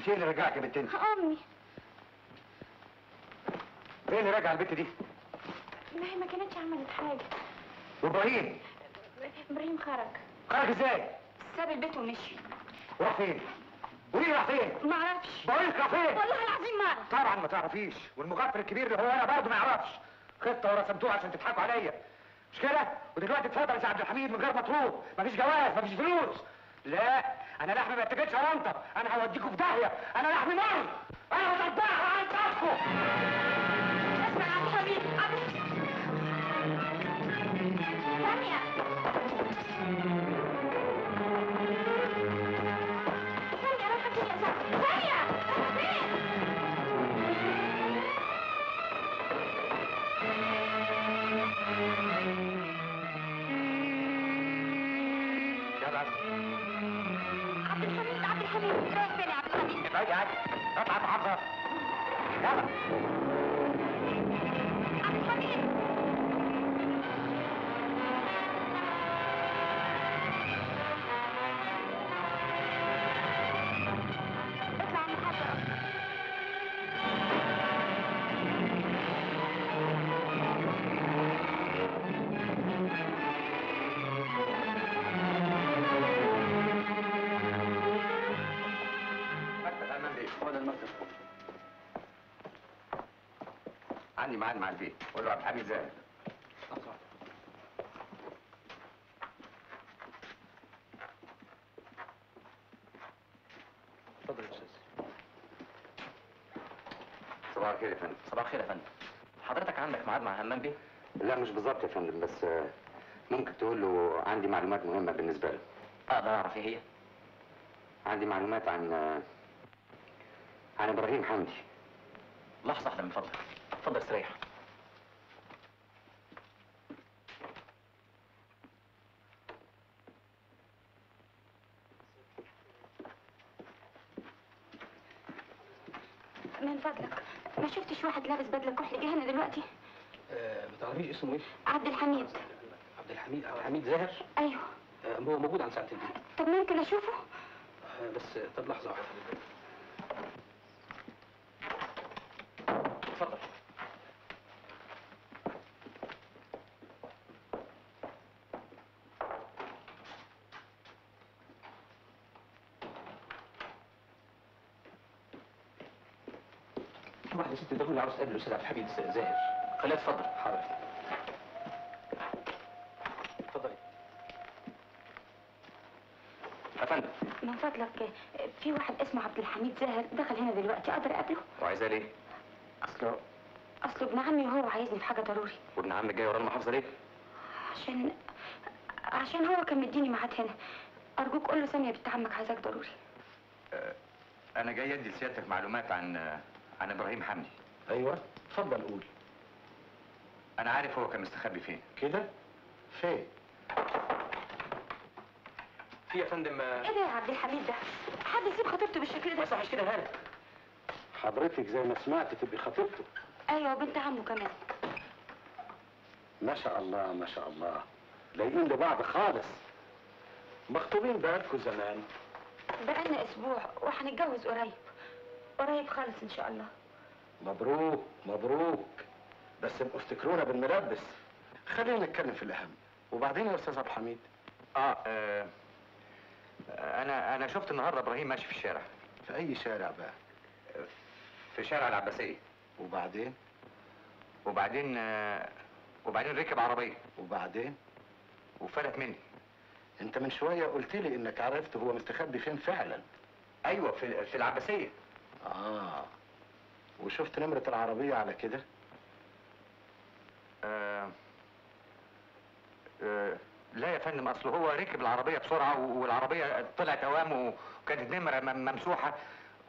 ايه اللي رجعك يا بنت انت؟ امي. ايه اللي رجع البنت دي؟ ما هي ما كانتش عملت حاجه. وابراهيم؟ ابراهيم خرج. خرج ازاي؟ ساب البيت ومشي. راح فين؟ قولي لي راح فين؟ ما اعرفش. بقول لك راح فين؟ والله العظيم ما اعرف. طبعا ما تعرفيش، والمغفر الكبير اللي هو انا برضه ما يعرفش. خطه ورسمتوها عشان تضحكوا عليا، مش كده؟ ودلوقتي اتفضل يا عبد الحميد من غير مطلوب، مفيش جواز، مفيش فلوس. لا انا لحمي ما اتجدش شرنطة، انا هوديكوا في داهية، انا لحمي مرض، انا هطبقها على طرفكوا. اسمع يا عبد الحميد، ثانية ثانية رايحة فين يا صاحبي؟ ثانية رايحة فين؟ يا باشا ابعدي عني، اطلع محافظة. يلا عبد الحميد. اطلع محافظة. عندي معاد مع البيت، قول له عبد الحميد زاهد. اتفضل يا استاذ. صباح الخير يا فندم. صباح الخير يا فندم. حضرتك عندك معاد مع همام بيه؟ لا مش بالظبط يا فندم، بس ممكن تقول له عندي معلومات مهمة بالنسبة له. اقدر اعرف ايه هي؟ عندي معلومات عن ابراهيم حمدي. لحظة واحدة من فضلك. اتفضل استريح. من فضلك ما شفتش واحد لابس بدله كحل جه هنا دلوقتي؟ ما تعرفيش اسمه ايه؟ عبد الحميد. عبد الحميد؟ عبد الحميد زاهر؟ ايوه. هو موجود عن ساعتين. طب ممكن اشوفه؟ بس طب لحظه واحده. اتفضل. واحدة ست تدخل العروس قبل الاستاذ عبد الحميد زاهر. خليها تفضل. حاضر. اتفضلي. يا فندم. من فضلك في واحد اسمه عبد الحميد زاهر دخل هنا دلوقتي، اقدر اقابله؟ وعايزاه ليه؟ اصله ابن عمي وهو عايزني في حاجه ضروري. وابن عمك جاي ورا المحافظه ليه؟ عشان هو كان مديني ميعاد هنا. ارجوك قول له ساميه بنت عمك عايزاك ضروري. انا جاي ادي لسيادتك معلومات عن ابراهيم حمدي. ايوه اتفضل قول. انا عارف هو كان مستخبي فين. كده فين؟ في يا فندم. ايه ده يا عبد الحميد ده؟ حد يسيب خطيبته بالشكل ده؟ بس مش كده هلا. حضرتك زي ما سمعت تبقي خطيبته. ايوه وبنت عمه كمان. ما شاء الله ما شاء الله، لايقين لبعض خالص. مخطوبين بقالكوا زمان؟ بقالنا اسبوع وهنتجوز قريب خالص ان شاء الله. مبروك مبروك، بس ابقوا افتكرونا بالملبس. خلينا نتكلم في الاهم. وبعدين يا استاذ عبد الحميد انا شفت النهارده ابراهيم ماشي في الشارع. في اي شارع بقى؟ في شارع العباسيه. وبعدين ركب عربيه. وفلت مني. انت من شويه قلت لي انك عرفت هو مستخبي فين فعلا. ايوه في العباسيه. وشفت نمرة العربية على كده؟ لا يا فندم، اصل هو ركب العربية بسرعة والعربية طلعت اوامه وكانت نمرة ممسوحة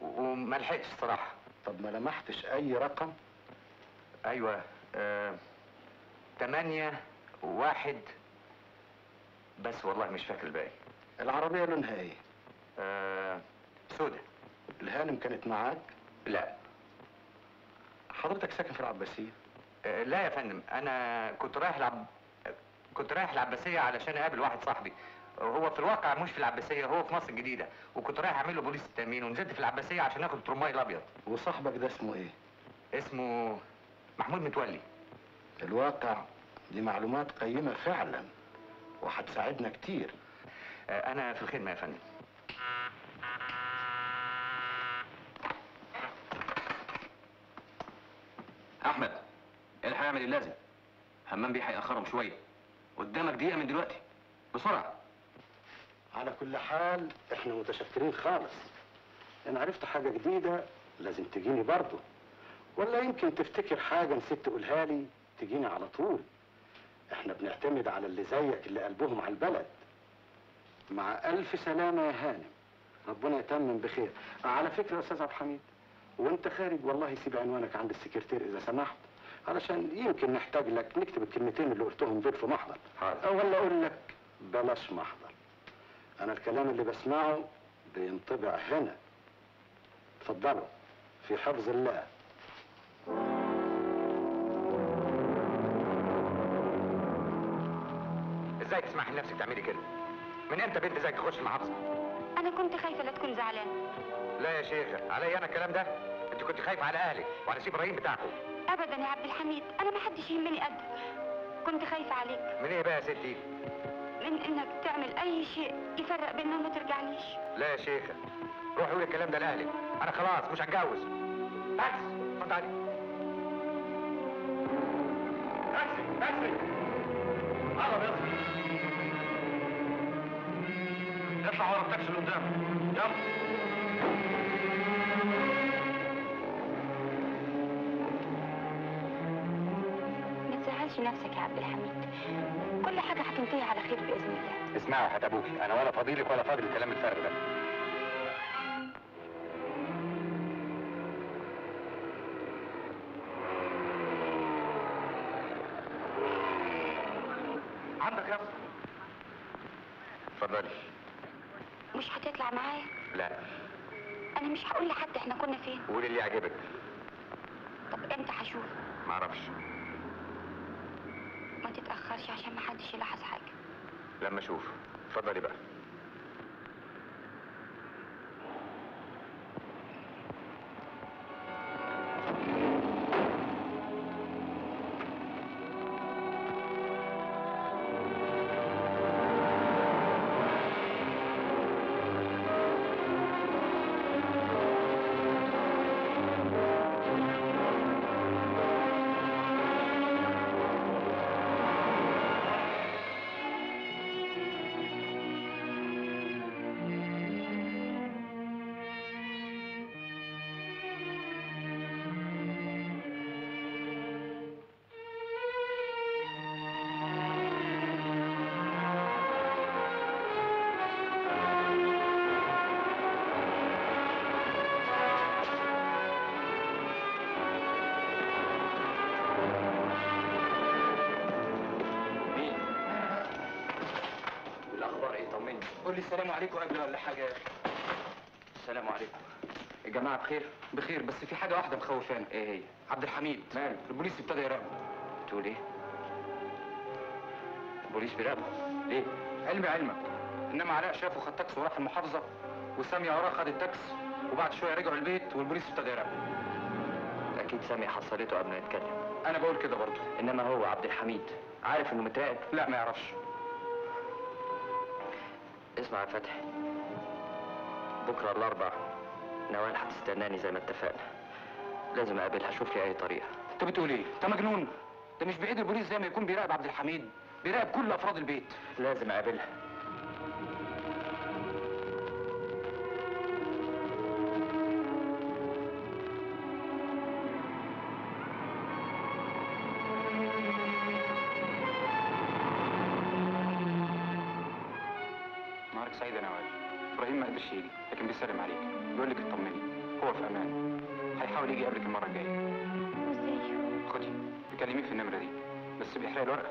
وما لحقتش الصراحة. طب ما لمحتش اي رقم؟ ايوه 8 1 بس، والله مش فاكر الباقي. العربية لونها ايه؟ سودة. الهانم كانت معاك؟ لا. حضرتك ساكن في العباسية؟ لا يا فندم، أنا كنت رايح العباسية علشان أقابل واحد صاحبي. هو في الواقع مش في العباسية، هو في مصر الجديدة، وكنت رايح أعمل له بوليس التأمين، ونزلت في العباسية عشان آخد الترماي الأبيض. وصاحبك ده اسمه إيه؟ اسمه محمود المتولي. في الواقع دي معلومات قيمة فعلا وهتساعدنا كتير. أنا في الخدمة يا فندم. احمد الحق اعمل اللازم، همام بيه هيأخرهم شويه. قدامك دقيقه من دلوقتي بسرعه. على كل حال احنا متشكرين خالص. ان عرفت حاجه جديده لازم تجيني برضه، ولا يمكن تفتكر حاجه نسيت تقولها لي تجيني على طول. احنا بنعتمد على اللي زيك اللي قلبهم على البلد. مع الف سلامه يا هانم، ربنا يتمم بخير. على فكره يا استاذ عبد الحميد، وانت خارج والله سيب عنوانك عند السكرتير اذا سمحت، علشان يمكن نحتاج لك نكتب الكلمتين اللي قلتهم دول في محضر. حاضر. او ولا اقول لك بلاش محضر، انا الكلام اللي بسمعه بينطبع هنا. اتفضلوا في حفظ الله. ازاي تسمحي لنفسك تعملي كده؟ من امتى بنت زيك تخش المحافظه؟ انا كنت خايفه لا تكون زعلان. لا يا شيخة، عليا انا الكلام ده؟ انت كنت خايفة على اهلك وعلى سيف ابراهيم بتاعكم. ابدا يا عبد الحميد، انا ما حدش يهمني قدك. كنت خايفة عليك. من ايه بقى يا ستي؟ من انك تعمل اي شيء يفرق بيننا وما ترجعليش. لا يا شيخة، روحي قولي الكلام ده لاهلك، انا خلاص مش هتجوز. اكس اتفضل عليك. اكس اقرب يا اسطى. اطلع ورا التاكسي اللي قدام، يلا. متزعلش نفسك يا عبد الحميد، كل حاجة هتنتهي على خير بإذن الله. اسمعي يا حاج أبوكي، أنا ولا فاضيلك ولا فاضل الكلام الفارغ ده. عندك يا اتفضلي. مش هتطلع معايا؟ لا. أنا مش هقول لحد إحنا كنا فين. قولي اللي يعجبك. طب امتى هشوفه؟ معرفش. ما تتأخرش عشان محدش يلاحظ حاجة. لما اشوفه. اتفضلي بقى. السلام عليكم قبل ولا حاجه يا اخي؟ السلام عليكم. يا جماعه بخير؟ بخير، بس في حاجه واحده مخوفانا. ايه هي؟ عبد الحميد. ماله؟ البوليس ابتدى يراقبه. بتقول ايه؟ البوليس بيراقبه؟ ليه؟ علمي علمك، انما علاء شافه خد تاكسي وراح المحافظه، وساميه وراه خد التاكسي، وبعد شويه رجعوا البيت والبوليس ابتدى يراقبه. اكيد ساميه حصلته قبل ما يتكلم. انا بقول كده برضه. انما هو عبد الحميد عارف انه متراقب؟ لا ما يعرفش. اسمع يا فتحي، بكره الاربع نوال هتستناني زي ما اتفقنا، لازم اقابلها، شوف لي اي طريقه. انت بتقول ايه؟ انت مجنون؟ ده مش بايد البوليس زي ما يكون بيراقب عبد الحميد، بيراقب كل افراد البيت. لازم اقابلها. لكن بيسلم عليك، بيقول لك اطمني، هو في امان، هيحاول يجي قبلك المره الجايه. ازاي؟ خدي تكلميه في النمره دي، بس بيحرق الورقه.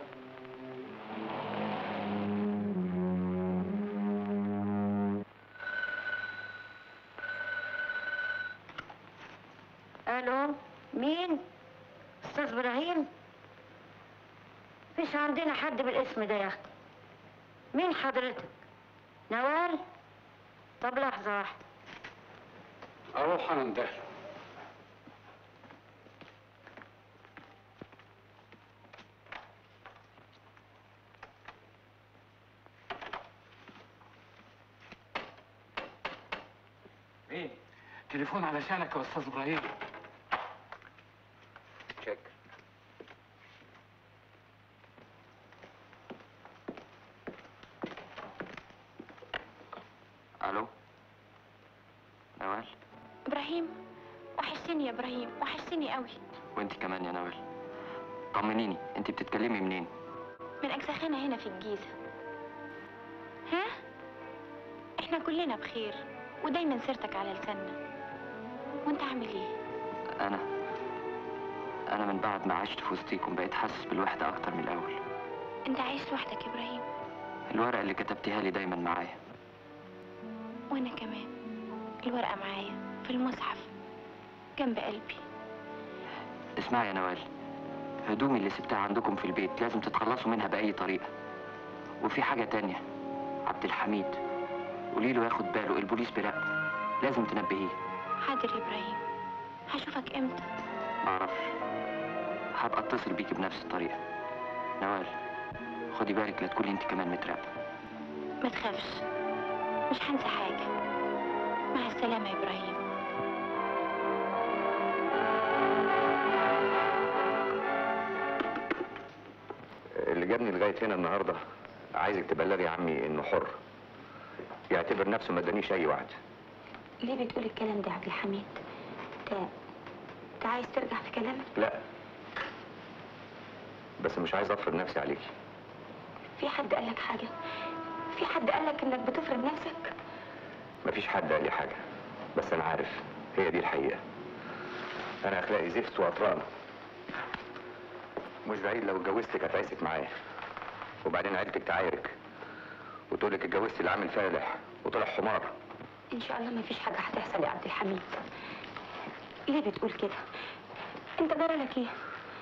الو، مين؟ استاذ ابراهيم؟ مفيش عندنا حد بالاسم ده يا اختي. مين حضرتك؟ نوال؟ طب لحظة واحدة، أروح أنا أنده. مين؟ تليفون علشانك يا أستاذ إبراهيم. شكرا. الو نوال. ابراهيم وحشتني يا ابراهيم، وحشتني قوي. وانت كمان يا نوال. طمنيني، انت بتتكلمي منين؟ من اجسخانه هنا في الجيزه. ها؟ احنا كلنا بخير ودايما سيرتك على لساننا. وانت عامل ايه؟ انا من بعد ما عشت في وسطيكم بقيت حاسس بالوحده اكتر من الاول. انت عايش لوحدك يا ابراهيم. الورقه اللي كتبتيها لي دايما معايا. وانا كمان الورقه معايا في المصحف جنب قلبي. اسمعي يا نوال، هدومي اللي سبتها عندكم في البيت لازم تتخلصوا منها باي طريقه. وفي حاجه تانية، عبد الحميد قولي له ياخد باله، البوليس بيراقبه، لازم تنبهيه. حاضر يا ابراهيم، هشوفك امتى؟ معرفش، هبقى اتصل بيكي بنفس الطريقه. نوال خدي بالك لا تكوني انت كمان متراقبه. ما تخافش، مش هنسى حاجة. مع السلامة يا إبراهيم. اللي جابني لغاية هنا النهاردة عايزك تبلغي يا عمي إنه حر، يعتبر نفسه ما ادانيش أي وعد. ليه بتقول الكلام ده يا عبد الحميد؟ أنت عايز ترجع في كلامك؟ لا، بس مش عايز أفرض نفسي عليكي. في حد قال لك حاجة؟ في حد قالك انك بتفرض نفسك؟ مفيش حد قال لي حاجه، بس انا عارف هي دي الحقيقه. انا اخلاقي زفت وقطرانه، مش بعيد لو اتجوزتك هتعيسك معايا، وبعدين عيلتك تعايرك وتقولك اتجوزت اللي عامل فالح وطلع حمار. ان شاء الله مفيش حاجه هتحصل يا عبد الحميد. ليه بتقول كده؟ انت جرى لك ايه؟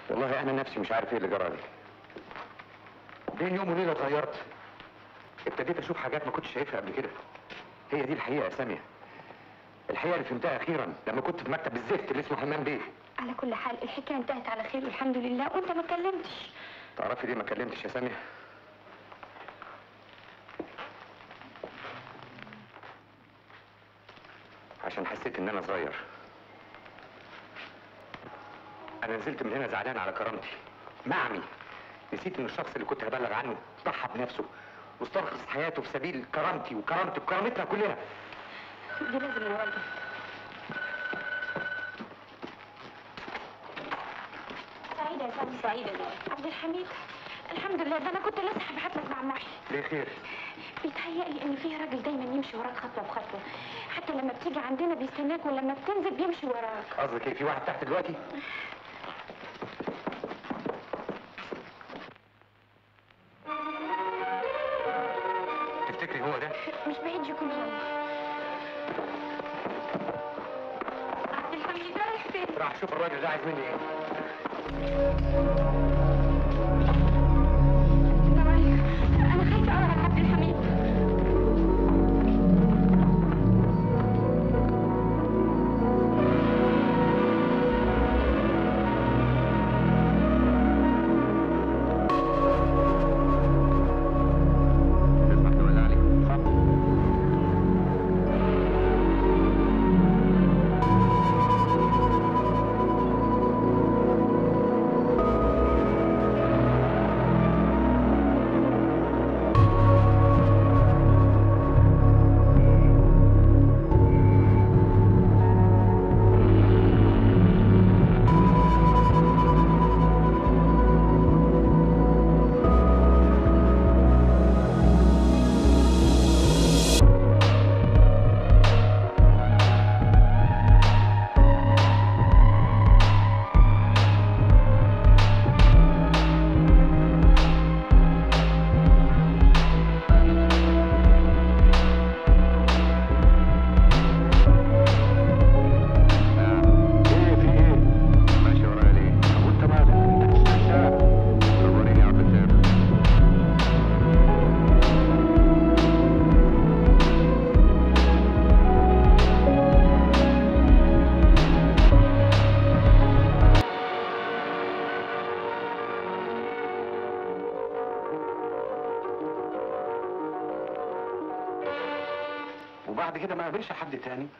والله انا نفسي مش عارف ايه اللي جرى لي. بين يوم وليله اتغيرت. ابتديت اشوف حاجات ما كنتش شايفها قبل كده. هي دي الحقيقه يا ساميه. الحقيقه اللي فهمتها اخيرا لما كنت في مكتب الزفت اللي اسمه همام بيه. على كل حال الحكايه انتهت على خير والحمد لله، وانت ما اتكلمتش. تعرفي ليه ما اتكلمتش يا ساميه؟ عشان حسيت ان انا صغير. انا نزلت من هنا زعلان على كرامتي، معمي، نسيت ان الشخص اللي كنت هبلغ عنه ضحى بنفسه واسترخص حياته في سبيل كرامتي وكرامتي وكرامتنا كلنا. دي لازم نواجهك. سعيده يا سامي، سعيده يا عبد الحميد. الحمد لله، ده انا كنت لسه بحكلك مع محي. ليه خير؟ بيتهيألي ان في راجل دايما يمشي وراك خطوه بخطوه، حتى لما بتيجي عندنا بيستناك ولما بتنزل بيمشي وراك. قصدك ايه؟ في واحد تحت دلوقتي؟ تفتكري هو ده؟ مش بعيد يكون هو. عبد الحميد رايح فين؟ راح شوف الراجل ده عايز مني ايه.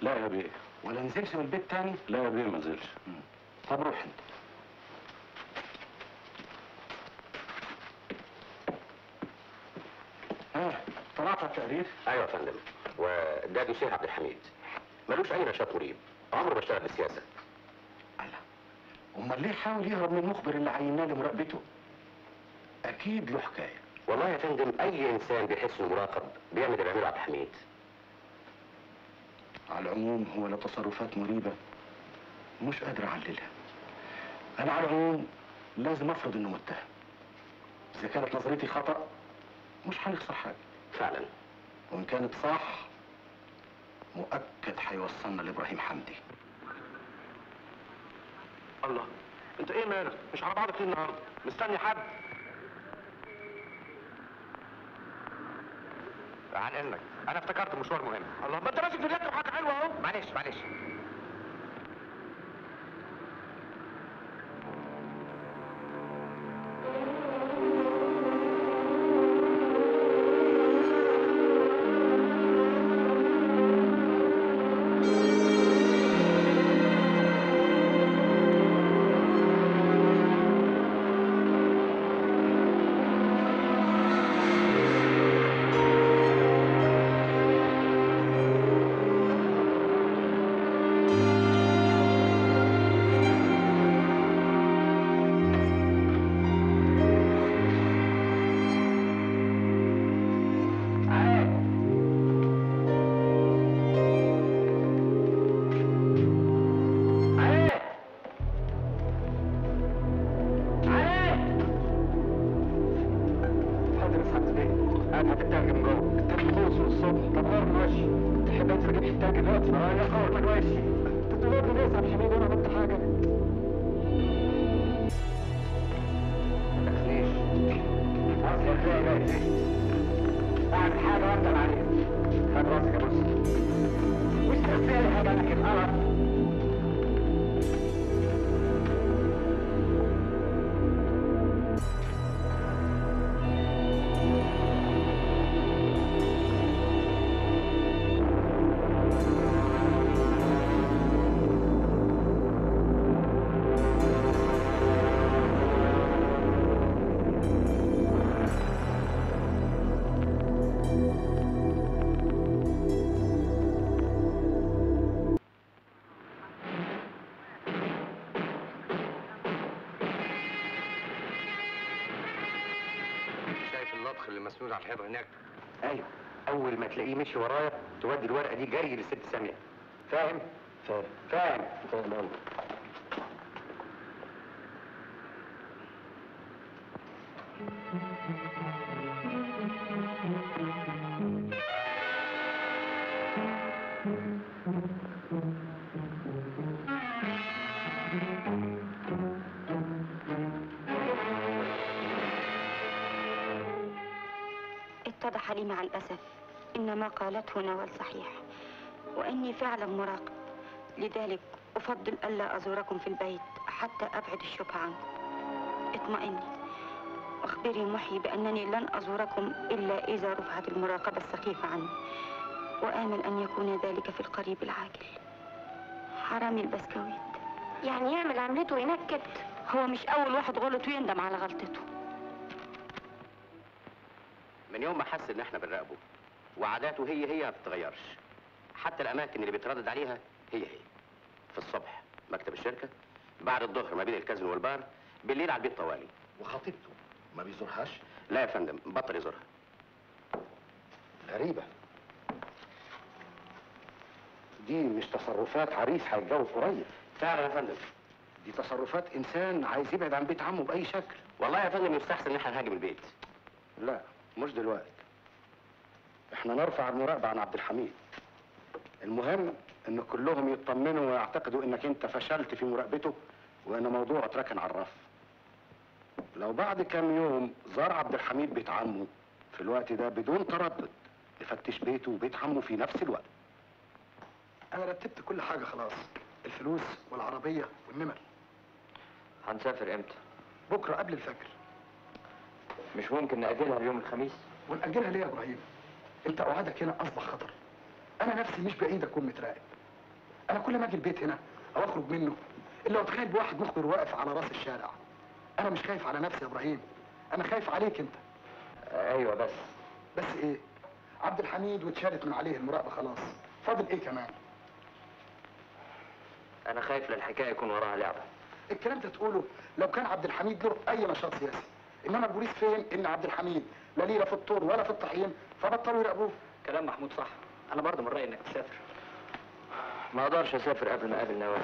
لا يا بيه. ولا نزلش من البيت تاني؟ لا يا بيه ما نزلش. طب روح انت. ها طلعت على التقرير؟ ايوه يا فندم. وده الشيخ عبد الحميد ملوش اي نشاط مريب، عمره ما اشتغل في السياسه. الله، امال ليه حاول يهرب من المخبر اللي عيناه لمراقبته؟ اكيد له حكايه. والله يا فندم اي انسان بيحس انه مراقب بيعمل اللي بيعمله عبد الحميد. على العموم هو له تصرفات مريبه مش قادر اعللها. انا على العموم لازم افرض انه متهم. اذا كانت نظريتي خطا مش هنخسر حاجه. فعلا. وان كانت صح مؤكد هيوصلنا لابراهيم حمدي. الله، انت ايه مالك؟ مش على بعضك ليه النهارده؟ مستني حد؟ عن اذنك انا افتكرت مشوار مهم. الله، ما انت ماسك في اليد وحاجه حلوه اهو. معلش معلش. يا خالد ماشي، انت دلوقتي لازم تحميني وانا عملت حاجه. بعد حاجه واقدر عليها. خد راسك يا بص. واستغفرها بالك القرف. على الحيطه هناك. ايوه، اول ما تلاقيه مشي ورايا تودي الورقه دي جري للست ساميه. فاهم؟ فاهم فاهم فاهم قوي. اتضح لي مع الأسف إن ما قالته نوال صحيح، وإني فعلا مراقب، لذلك أفضل ألا أزوركم في البيت حتى أبعد الشبهة عنكم. اطمئني وأخبري محي بأنني لن أزوركم إلا إذا رفعت المراقبة السخيفة عني، وآمل أن يكون ذلك في القريب العاجل. حرامي البسكويت يعني يعمل عملته وينكد، هو مش أول واحد غلط ويندم على غلطته. من يوم ما حس ان احنا بنراقبه وعاداته هي ما بتتغيرش، حتى الاماكن اللي بيتردد عليها هي في الصبح مكتب الشركه، بعد الظهر ما بين الكازينو والبار، بالليل على البيت طوالي. وخطيبته ما بيزورهاش؟ لا يا فندم، بطل يزورها. غريبه دي، مش تصرفات عريس هيتجوز قريب؟ فعلا يا فندم، دي تصرفات انسان عايز يبعد عن بيت عمه باي شكل. والله يا فندم يستحسن ان احنا نهاجم البيت. لا مش دلوقتي، احنا نرفع المراقبه عن عبد الحميد. المهم ان كلهم يطمنوا ويعتقدوا انك انت فشلت في مراقبته وان موضوعه اتركن على الرف. لو بعد كام يوم زار عبد الحميد بيت عمه في الوقت ده بدون تردد يفتش بيته وبيت عمه في نفس الوقت. انا رتبت كل حاجه خلاص، الفلوس والعربيه والنمر. هنسافر امتى؟ بكره قبل الفجر. مش ممكن نأجلها ليوم الخميس؟ ونأجلها ليه يا ابراهيم؟ انت اوعادك هنا اصبح خطر. انا نفسي مش بعيد اكون متراقب. انا كل ما اجي البيت هنا او اخرج منه الا واتخيل بواحد مخبر واقف على راس الشارع. انا مش خايف على نفسي يا ابراهيم، انا خايف عليك انت. ايوه بس ايه؟ عبد الحميد واتشالت من عليه المراقبه خلاص، فاضل ايه كمان؟ انا خايف للحكايه يكون وراها لعبه. الكلام ده تقوله لو كان عبد الحميد له اي نشاط سياسي، انما البوليس فهم ان عبد الحميد لا ليله في الطور ولا في الطحين فبطلوا يراقبوه. كلام محمود صح، انا برضه من رايي انك تسافر. ما اقدرش اسافر قبل ما اقابل نوال.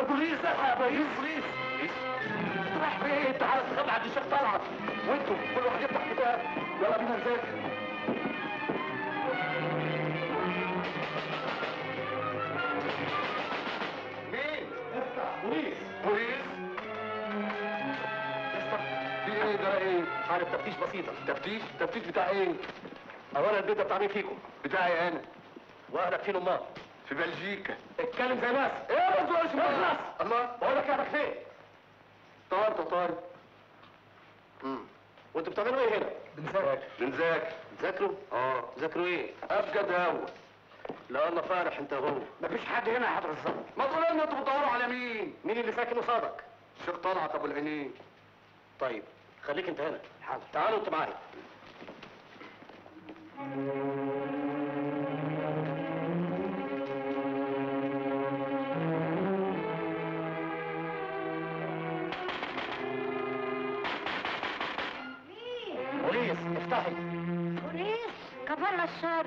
البوليس يا بوليس، بوليس انت رايح فين؟ تعالى استخبى عند الشيخ طلعت، وانتوا كل واحد يفتح كتاب. يلا بينا نذاكر. مين؟ افتح. بوليس ده ايه؟ حاجه تفتيش بسيطه. تفتيش بتاع ايه؟ اولا البيت بتاع مين فيكم؟ بتاعي انا. واهلك فين؟ امال في بلجيكا. اتكلم زي ناس. ايه ما تقولش ناس. الله، بقول لك اهلك فين؟ طار. وانتوا بتعملوا ايه هنا؟ بنذاكروا. ذاكروا ايه؟ ابجد هوا. لا انا فرح انت هو. مفيش حد هنا هيترزق. ما تقول لنا انتوا بتدوروا على مين اللي ساكن قصادك؟ الشيخ طلعت ابو العينين. طيب خليك انت هنا حاضر. تعالوا انتوا معايا. بوليس افتحي. بوليس كفرنا الشر.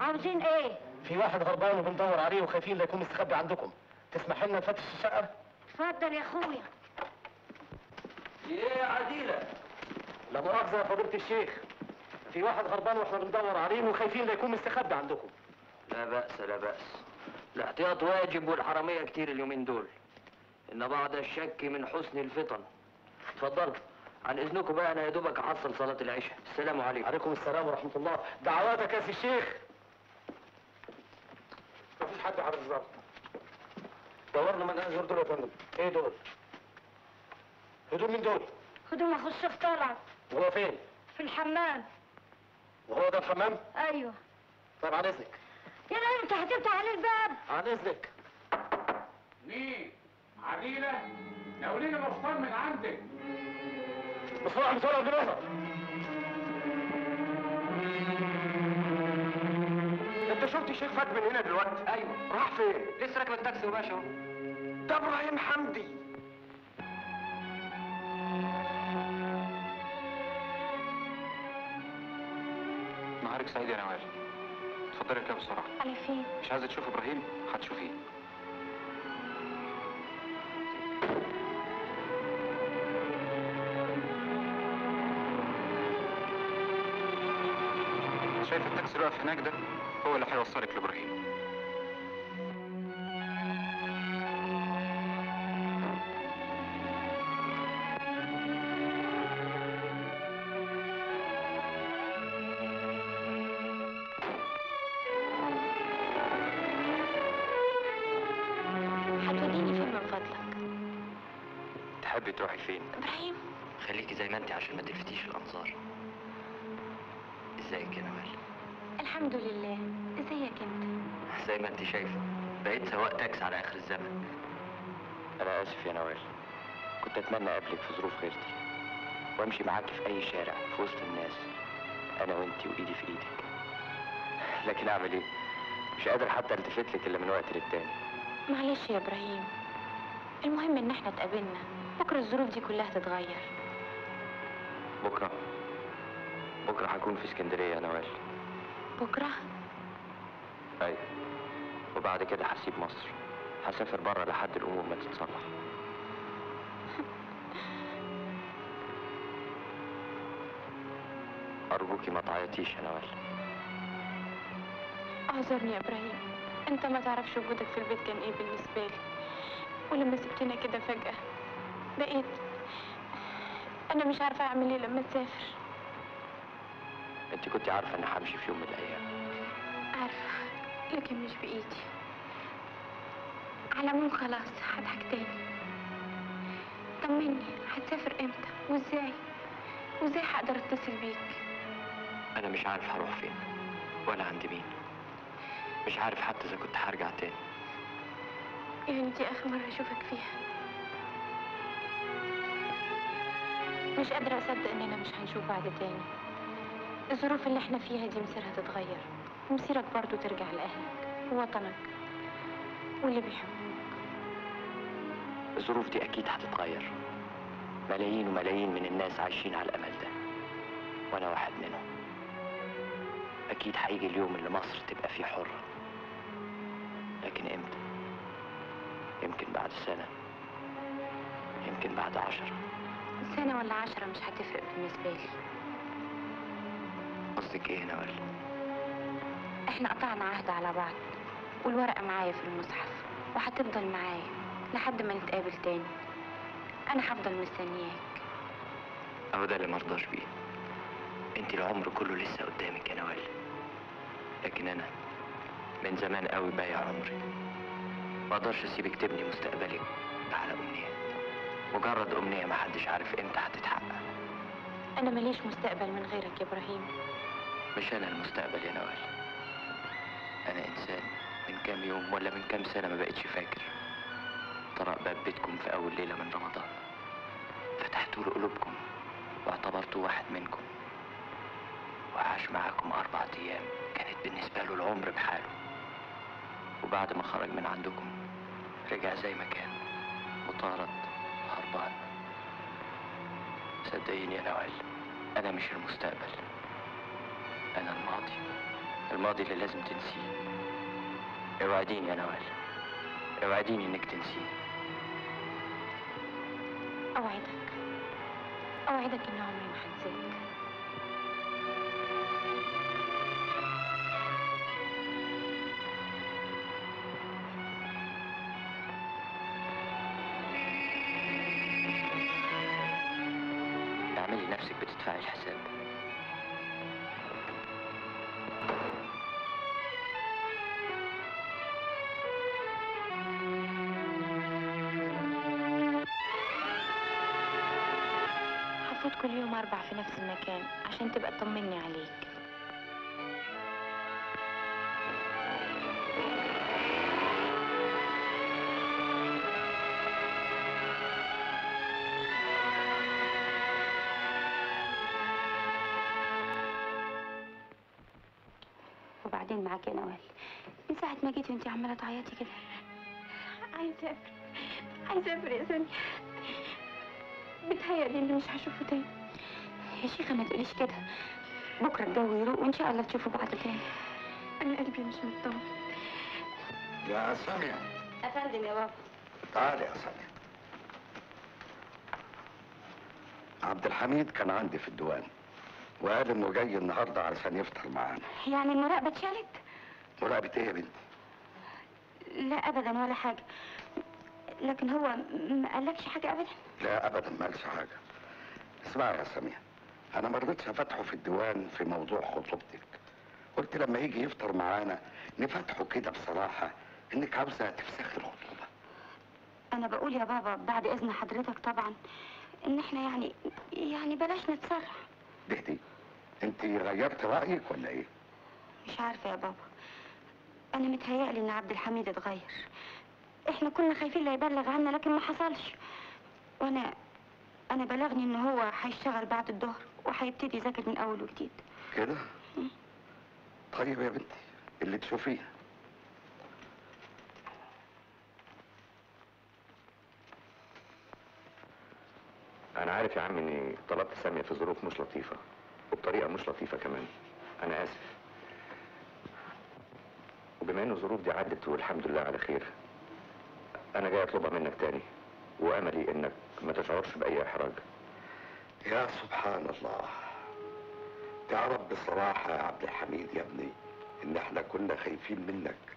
عاوزين ايه؟ في واحد غربان وبندور عليه وخايفين لا يكون مستخبي عندكم. تسمح لنا نفتش الشقه؟ اتفضل يا اخويا. ايه يا عديله؟ لا مؤاخذه يا فضيله الشيخ، في واحد غربان واحنا بندور عليه وخايفين لا يكون مستخبي عندكم. لا باس، الاحتياط واجب والحراميه كتير اليومين دول، ان بعض الشك من حسن الفطن. اتفضلوا. عن اذنكم بقى انا يا دوبك احصل صلاه العشاء. السلام عليكم. عليكم السلام ورحمة الله. دعواتك يا سي الشيخ. مفيش حد يا حضرة الظابط. دورنا من أنزور دول يا فندم. إيه دول؟ هدول مين دول؟ هدول أخو الشيخ طلعت. وهو فين؟ في الحمام. وهو ده الحمام؟ أيوه. طب عن إذنك. يلا أنت هتفتح عليه الباب. عن إذنك. مين؟ عجيلة؟ ناوليني مفطر من عندك. مصباح بسرعة جنازة. انت شفت الشيخ فات من هنا دلوقتي؟ ايوه. راح فين؟ لسه راكب التاكسي وماشي اهو. ده ابراهيم حمدي. نهارك سعيد يا نوال. اتفضلي اركبي بسرعة. انا فين؟ مش عايزة تشوف ابراهيم؟ هتشوفيه. شايف التاكسي اللي واقف هناك ده؟ هو اللي هيوصلك لابراهيم. هتوديني فين من فضلك؟ تحبي تروحي فين؟ ابراهيم خليكي زي ما انت عشان ما تلفتيش الانظار. ازيك يا نوال؟ الحمد لله. ازيك انت؟ زي ما انت شايفه بقيت سواق تاكسي على اخر الزمن. انا اسف يا نوال، كنت اتمنى اقابلك في ظروف غير دي وامشي معاكي في اي شارع في وسط الناس، انا وانتي وايدي في ايدك، لكن اعمل ايه؟ مش قادر حتى التفت لك الا من وقت للتاني. معلش يا ابراهيم، المهم ان احنا اتقابلنا. بكره الظروف دي كلها تتغير. بكره؟ بكرة هكون في اسكندرية يا نوال. بكرة؟ أيوة، وبعد كده هسيب مصر، هسافر بره لحد الأمور ما تتصلح. أرجوكي ما تعيطيش يا نوال. أعذرني يا إبراهيم، أنت ما تعرفش وجودك في البيت كان إيه بالنسبة لي، ولما سبتنا كده فجأة بقيت أنا مش عارفة أعمل إيه لما أسافر. انت كنت عارفه اني همشي في يوم من الايام. عارفه، لكن مش بايدي. على العموم خلاص هضحك تاني. طمني، هتسافر امتى وازاي؟ وازاي هقدر اتصل بيك؟ انا مش عارف هروح فين ولا عند مين، مش عارف حتى اذا كنت هرجع تاني. يعني دي اخر مره اشوفك فيها؟ مش قادره اصدق اننا مش هنشوف بعد تاني. الظروف اللي احنا فيها دي مصيرها تتغير، ومصيرك برضو ترجع لأهلك ووطنك واللي بيحبوك. الظروف دي أكيد هتتغير. ملايين وملايين من الناس عايشين على الأمل ده، وأنا واحد منهم. أكيد هيجي اليوم اللي مصر تبقى فيه حرة، لكن إمتى؟ يمكن بعد سنة، يمكن بعد 10 سنة ولا 10 مش هتفرق بالنسبة لي. قصدك ايه يا نوال؟ احنا قطعنا عهد على بعض، والورقه معايا في المصحف وهتفضل معايا لحد ما نتقابل تاني. انا هفضل مستنياك. اهو ده اللي مرضاش بيه. انت العمر كله لسه قدامك يا نوال، لكن انا من زمان قوي بايع عمري. ما اقدرش اسيبك تبني مستقبلك على امنيه، مجرد امنيه ما حدش عارف امتى هتتحقق. انا ماليش مستقبل من غيرك يا ابراهيم. مش أنا المستقبل يا نوال، أنا إنسان من كام يوم ولا من كام سنة ما بقتش فاكر طرق باب بيتكم في أول ليلة من رمضان، فتحتوا له قلوبكم واعتبرتوه واحد منكم، وعاش معاكم 4 أيام كانت بالنسبة له العمر بحاله، وبعد ما خرج من عندكم رجع زي ما كان مطارد هربان. صدقيني يا نوال، أنا مش المستقبل، أنا الماضي، الماضي اللي لازم تنسيه. اوعديني يا نوال، اوعديني إنك تنسيني. أوعدك، أوعدك إن عمري ما هنساك. اعملي نفسك بتدفعي الحساب، المفروض كل يوم 4 في نفس المكان عشان تبقى تطمني عليك. وبعدين معاك يا نوال، من ساعة ما جيتي وانتي عمالة تعيطي كده. عايزة أسافر، عايزة أسافر يا سونيا. بتهيألي اللي مش هشوفه تاني. يا شيخة ما تقوليش كده، بكرة الجو يروق وإن شاء الله تشوفه بعض تاني. أنا قلبي مش مطمن. يا سونيا. أفندم يا بابا. تعالي يا سونيا. عبد الحميد كان عندي في الديوان وقال انه جاي النهارده علشان يفطر معانا. يعني المراقبه اتشالت؟ مراقبه ايه يا بنتي؟ لا ابدا ولا حاجه. لكن هو ما قالكش حاجه ابدا؟ لا ابدا ما قالش حاجه. اسمعي يا سمية، انا ما رضيتش افتحه في الديوان في موضوع خطوبتك. قلت لما يجي يفطر معانا نفتحه كده بصراحه انك عاوزه تفسخي الخطوبه. انا بقول يا بابا بعد اذن حضرتك طبعا ان احنا يعني بلاش نتسرع. بهدي، انتي غيرت رايك ولا ايه؟ مش عارفه يا بابا، انا متهيألي ان عبد الحميد اتغير. احنا كنا خايفين لا يبلغ عنا لكن ما حصلش، وانا بلغني ان هو هيشتغل بعد الظهر وهيبتدي يذاكر من اول وجديد كده. طيب يا بنتي اللي تشوفيه. أنا عارف يا عم إني طلبت سامية في ظروف مش لطيفة وبطريقة مش لطيفة كمان، أنا آسف. وبما إن الظروف دي عدت والحمد لله على خير، أنا جاي أطلبها منك تاني، وأملي إنك ما تشعرش بأي إحراج. يا سبحان الله، تعرف بصراحة يا عبد الحميد يا ابني إن إحنا كنا خايفين منك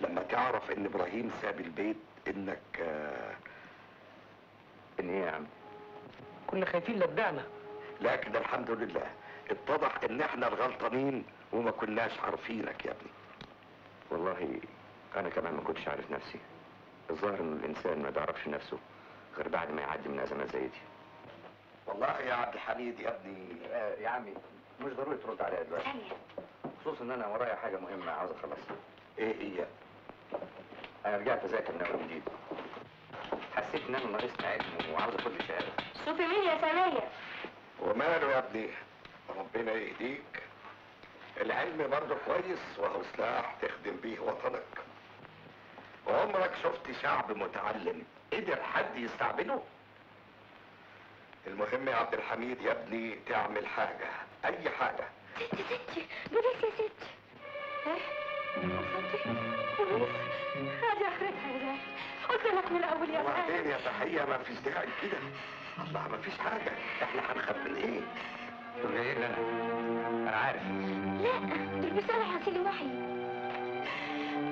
لما تعرف إن إبراهيم ساب البيت إنك إن إيه يا عم؟ كنا خايفين لبعنا، لكن الحمد لله اتضح ان احنا الغلطانين وما كناش عارفينك يا ابني. والله انا كمان ما كنتش عارف نفسي. الظاهر ان الانسان ما بيعرفش نفسه غير بعد ما يعدي من ازمات زي دي. والله يا عبد الحميد يا ابني يا عمي مش ضروري ترد عليا دلوقتي، خصوصا ان انا ورايا حاجه مهمه عاوز اخلصها. ايه هي؟ انا رجعت اذاكر من اول جديد، حسيت ان انا ناقصت علم وعاوز اخد شهاده. شوفي مين يا سامية؟ وماله يا ابني؟ ربنا يهديك. العلم برضه كويس وهو سلاح تخدم بيه وطنك. عمرك شفت شعب متعلم قدر حد يستعبده؟ المهم يا عبد الحميد يا ابني تعمل حاجه، اي حاجه. ستي بلاش يا ستي. ها؟ ستي؟ هذه اخرتها يا زاهد، قلت لك من الاول يا زاهد. وبعدين يا تحيه ما فيش داعي كده. الله ما فيش حاجه، احنا هنخاف من ايه؟ من ايه اللي انا عارف. لا دول بس انا حاسس لي وحي.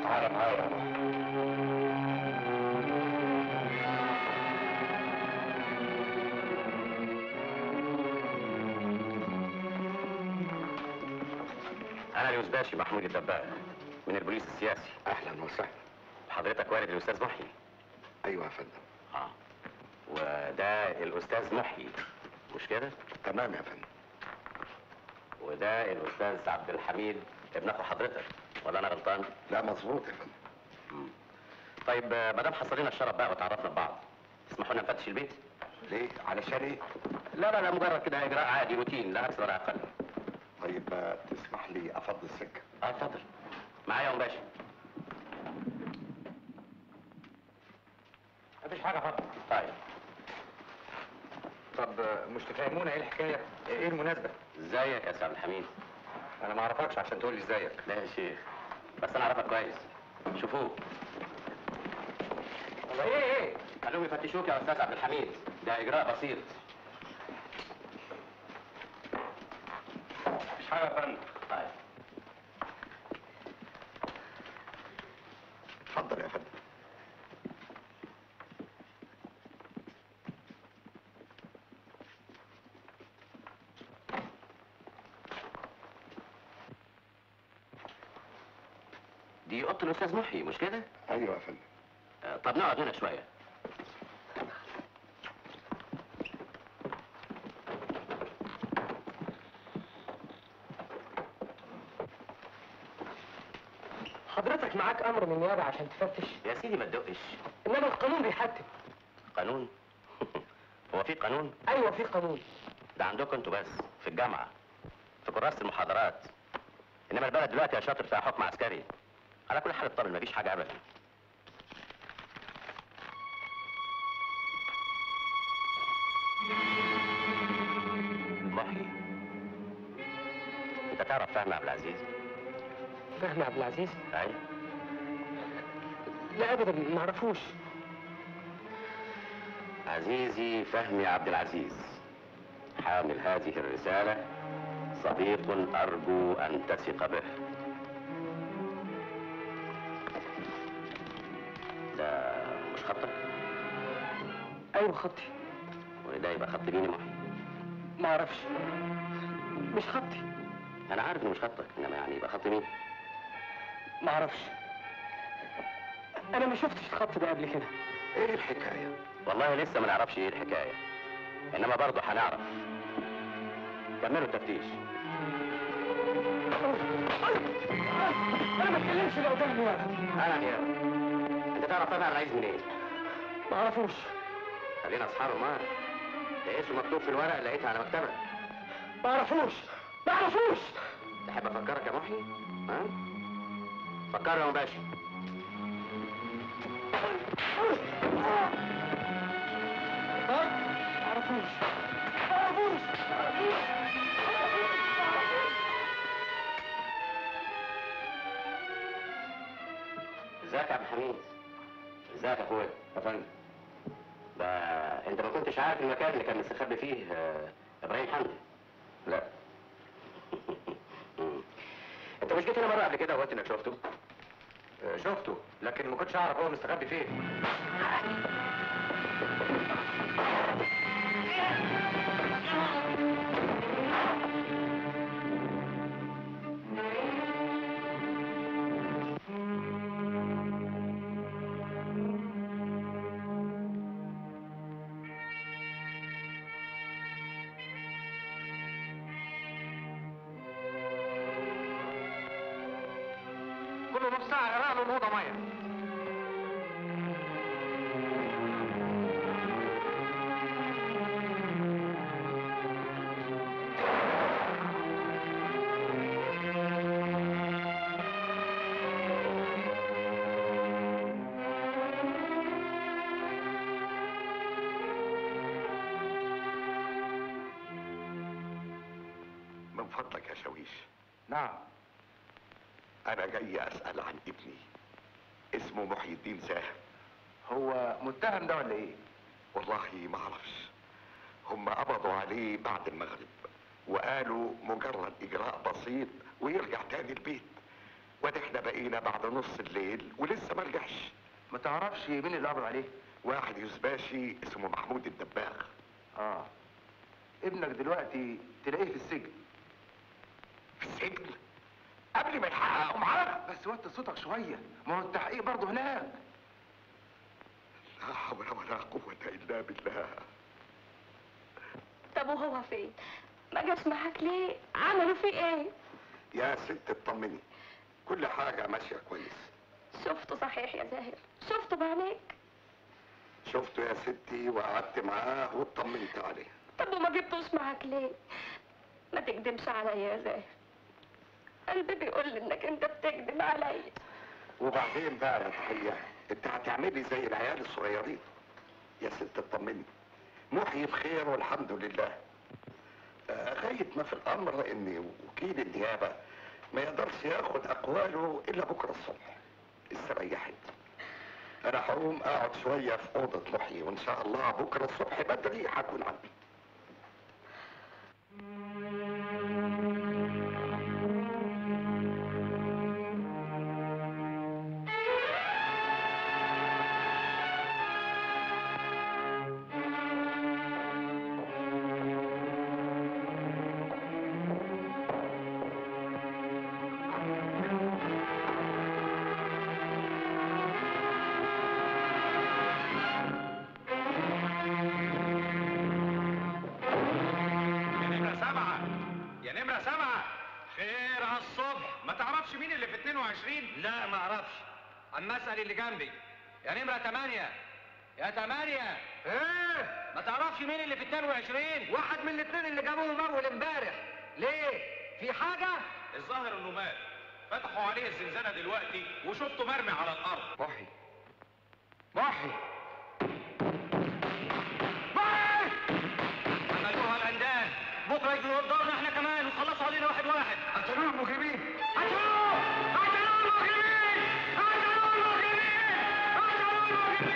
تعالى معايا يا ماما. انا اليوز باشا محمود الدباغ من البوليس السياسي. اهلا وسهلا. حضرتك والد الاستاذ محيي؟ ايوه يا فندم. وده الاستاذ محيي مش كده؟ تمام يا فندم. وده الاستاذ عبد الحميد ابن اخو حضرتك، ولا انا غلطان؟ لا مظبوط يا فندم. طيب ما دام حصل لنا الشرف بقى وتعرفنا ببعض، تسمحوا لنا نفتش البيت؟ ليه؟ علشان ايه؟ لا مجرد كده اجراء عادي روتين لا اكثر ولا اقل. طيب تسمح لي افضي السكه؟ اتفضل. معايا يا باشا. مفيش حاجة خالص. طيب. طب مش تفهمونا ايه الحكاية؟ ايه المناسبة؟ ازيك يا سعد الحميد؟ أنا ما أعرفكش عشان تقول لي ازيك. لا يا شيخ، بس أنا أعرفك كويس. شوفوه. إيه؟ خلوهم يفتشوك يا أستاذ عبد الحميد، ده إجراء بسيط. مفيش حاجة يا فندم. طيب. اتفضل يا فندم. دي اوضه الاستاذ محيي مش كده؟ ايوه يا فندم. طب نقعد هنا شويه. حضرتك معاك امر من النيابه عشان تفتش؟ يا سيدي ما تدقش، انما القانون بيحتم. قانون؟ هو في قانون؟ ايوه في قانون. ده عندكم انتوا بس، في الجامعه، في كراسه المحاضرات. انما البلد دلوقتي يا شاطر فيها حكم عسكري. على كل حال اطمن، مفيش حاجه ابدا. محي، انت تعرف فهمي عبد العزيز؟ فهمي عبد العزيز؟ اي لا ابدا، ما اعرفوش. عزيزي فهمي عبد العزيز، حامل هذه الرساله، صديق ارجو ان تثق به. ده مش خطك؟ ايوه خطي. وده يبقى خط مين يا محي؟ ما اعرفش، مش خطي. انا عارف انه مش خطك، انما يعني يبقى خط مين؟ ما اعرفش، انا ما شفتش الخط ده قبل كده. ايه الحكايه؟ والله لسه ما نعرفش ايه الحكايه، انما برضه هنعرف. كملوا التفتيش. انا ما اتكلمش لو ده نيابه. انا نيابه؟ انت تعرف انا عايز منين؟ إيه؟ ما اعرفوش. خلينا اصحاب امال. ده اسمه مكتوب في الورق، لقيتها على مكتبك. ما اعرفوش، ما اعرفوش. تحب افكرك يا محي؟ ها؟ فكر يا مباشر. ها؟ ما اعرفوش، ما اعرفوش، ما اعرفوش. ازيك يا عبد الحميد؟ ازيك يا اخويا؟ يا فندم، ده انت ما كنتش عارف المكان اللي كان مستخبي فيه ابراهيم حمدي؟ لا. انت مش جيت هنا مره قبل كده وقلت انك شفته؟ شفته، لكن ما كنتش اعرف هو مستخبي فين. نعم. أنا جاي أسأل عن ابني، اسمه محي الدين ساهم. هو متهم ده ولا إيه؟ والله ما أعرفش، هم قبضوا عليه بعد المغرب وقالوا مجرد إجراء بسيط ويرجع تاني البيت، وده إحنا بقينا بعد نص الليل ولسه ما رجعش. ما تعرفش مين اللي قبض عليه؟ واحد يزباشي اسمه محمود الدباغ. آه. ابنك دلوقتي تلاقيه في السجن. في السجن؟ قبل ما يحققوا معانا؟ بس وطي صوتك شوية، ما هو التحقيق برضه هناك. لا حول ولا قوة إلا بالله. طب وهو فين؟ ما جاش معاك ليه؟ عملوا فيه إيه؟ يا ست اطمني، كل حاجة ماشية كويس. شفته صحيح يا زاهر؟ شفته بعينيك؟ شفته يا ستي وقعدت معاه واطمنت عليه. طب وما جبتوش معاك ليه؟ ما تكدبش عليا يا زاهر، قلبي بيقول لي انك انت بتكدب عليا. وبعدين بقى يا تحيه، انت هتعملي زي العيال الصغيرين. يا ست اطمني، محيي بخير والحمد لله. غايه ما في الامر ان وكيل النيابه ما يقدرش ياخد اقواله الا بكره الصبح. استريحت، انا هقوم اقعد شويه في اوضه محيي، وان شاء الله بكره الصبح بدري هكون عندي. تعرفش مين اللي في 22؟ لا ما اعرفش. اما اسال اللي جنبي يا نمره 8 يا 8. ايه؟ ما تعرفش مين اللي في 22؟ واحد من الاثنين اللي جابوهم اول امبارح. ليه؟ في حاجه؟ الظاهر انه مات، فتحوا عليه الزنزانه دلوقتي وشفته مرمي على الارض. محي محي محي، عملوها الاندال، بكره يجوا يوضعونا احنا كمان وخلصوا علينا واحد واحد. قتلوه المجرمين، قتلوه قتلوه المجرمين قتلوه المجرمين قتلوه المجرمين.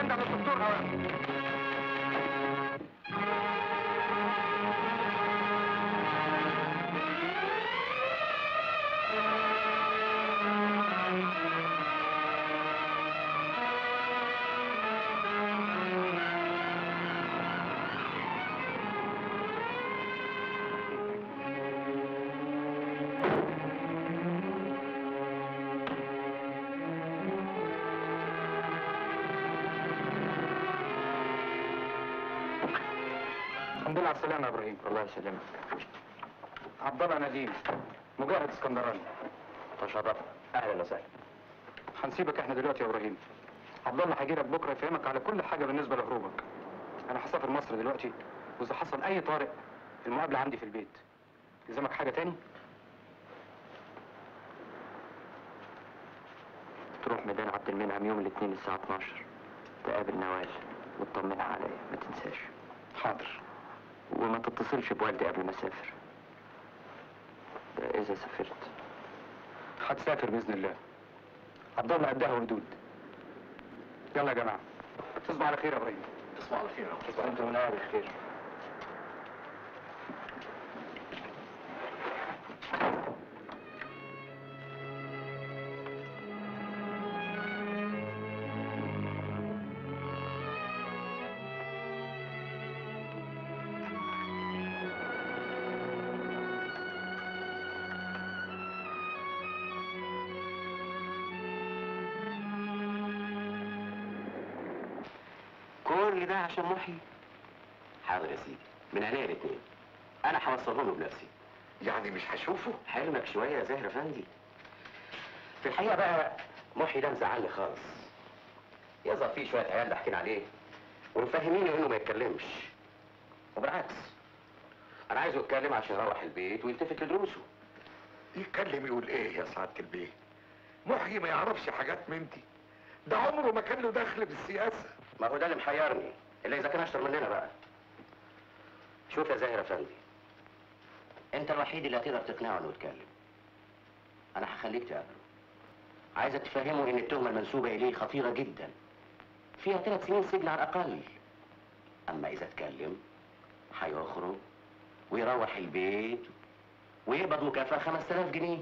انت يا دكتور هواه يا ابراهيم. الله يسلمك. عبد الله نديم، مجاهد اسكندراني. تشرفت. اهلا وسهلا. هنسيبك احنا دلوقتي يا ابراهيم. عبد الله هيجي لك بكره يفهمك على كل حاجه بالنسبه لهروبك. انا هسافر مصر دلوقتي، واذا حصل اي طارئ المقابله عندي في البيت. يلزمك حاجه تاني؟ تروح ميدان عبد المنعم يوم الاثنين الساعه 12، تقابل نوال وتطمنها عليا، ما تنساش. حاضر. وما تتصلش بوالدي قبل ما اسافر. اذا سافرت. هتسافر باذن الله. عبد الله قدها وردود. يلا يا جماعه، تصبح على خير يا ابراهيم. تصبح على خير. تصبح انت ونار الخير. كل ده عشان محي؟ حاضر يا سيدي، من عينيا الاثنين، انا هوصلهم له بنفسي. يعني مش هشوفه؟ حلمك شويه يا زاهر افندي. في الحقيقه بقى محي ده مزعلني خالص. يظهر فيه شويه عيال ضاحكين عليه ومفهمينه انه ما يتكلمش، وبالعكس انا عايزه يتكلم عشان يروح البيت ويلتفت لدروسه. يتكلم يقول ايه يا سعاده البيه؟ محي ما يعرفش حاجات من دي، ده عمره ما كان له دخل بالسياسه. ما هو ده اللي محيرني، اللي اذا كان اشطر مننا بقى. شوف يا زاهر افندي، انت الوحيد اللي هتقدر تقنعه انه يتكلم. انا هخليك تقابله، عايزك تفهمه ان التهمه المنسوبه اليه خطيره جدا، فيها 3 سنين سجن على الاقل. اما اذا اتكلم هيخرج ويروح البيت ويقبض مكافاه 5000 جنيه.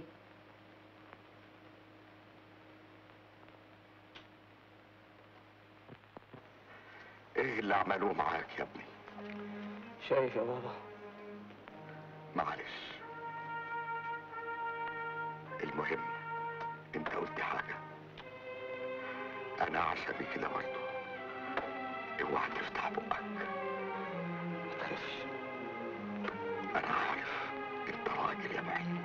ايه اللي عملوه معاك يا ابني؟ شايف يا بابا؟ معلش، المهم انت قلت حاجة انا عشبي كده برضه. اوعى تفتح بقك. ما تخافش، انا عارف انت راجل يا معين.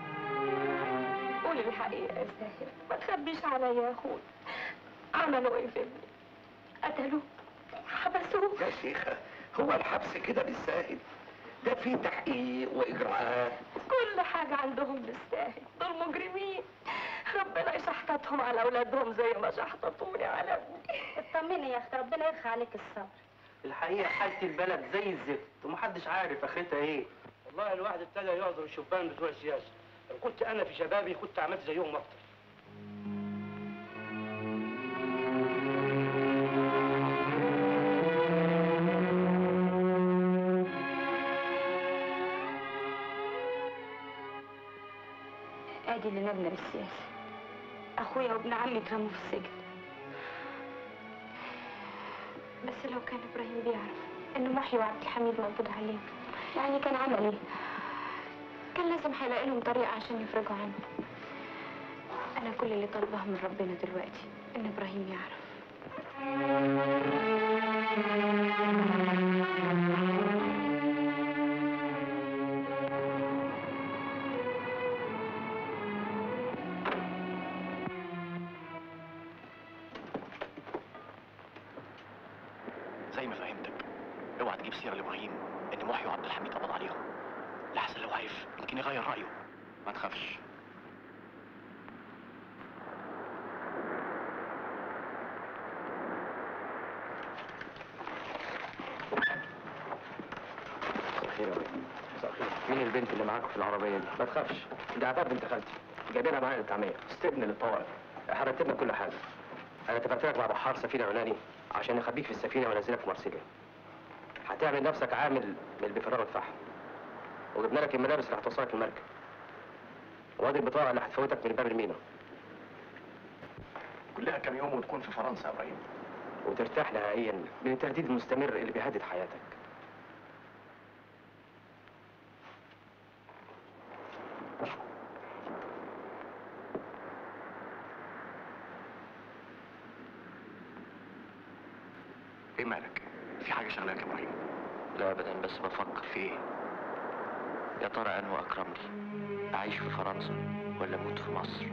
قول الحقيقة يا زاهر، ما تخبيش عليا يا اخويا. عملوا ايه في ابني؟ قتلوه؟ حبسوه؟ يا شيخة، هو الحبس كده بالساهل؟ ده فيه تحقيق وإجراءات، كل حاجة عندهم بالساهل. دول مجرمين، ربنا يشحططهم على أولادهم زي ما شحططوني على ابني. اطمني يا أختي، ربنا يرخي عليك الصبر. الحقيقة حالة البلد زي الزفت ومحدش عارف آخرتها إيه. والله الواحد ابتدى يعذر الشبان بتوع السياسة. لو كنت أنا في شبابي كنت عملت زيهم أكتر. اللي نبنى بالسياسة، أخويا وابن عمي اترموا في السجن. بس لو كان إبراهيم بيعرف إن محي وعبد الحميد مقبوض عليهم، يعني كان عمل إيه؟ كان لازم هيلاقي لهم طريقة عشان يفرجوا عنه. أنا كل اللي طالباه من ربنا دلوقتي إن إبراهيم يعرف. زي ما فهمتك، اوعى تجيب سيره لابراهيم ان محي وعبد الحميد قبض عليهم، لحسن لو عرف يمكن يغير رايه. ما تخافش. خير يا ابراهيم. مساء الخير. مين البنت اللي معاكم في العربيه دي؟ ما تخافش، دي عباد بنت خالتي، جايبينها معانا للطعميه، استبن للطوارئ، حركت لنا كل حاجه. انا اتفقت لك مع بحار سفينه يوناني عشان اخبيك في السفينه وانزلك في مارسيليا. هتعمل نفسك عامل من اللي بيفرغوا الفحم. وجبنا لك الملابس اللي هتوصلك المركب. وادي البطاقه اللي هتفوتك من باب المينا. كلها كام يوم وتكون في فرنسا يا ابراهيم. وترتاح نهائيا من التهديد المستمر اللي بيهدد حياتك. ايه مالك؟ في حاجة شغلاك يا ابراهيم؟ لا ابدا، بس بفكر في ايه؟ يا ترى انه اكرم لي، اعيش في فرنسا ولا اموت في مصر؟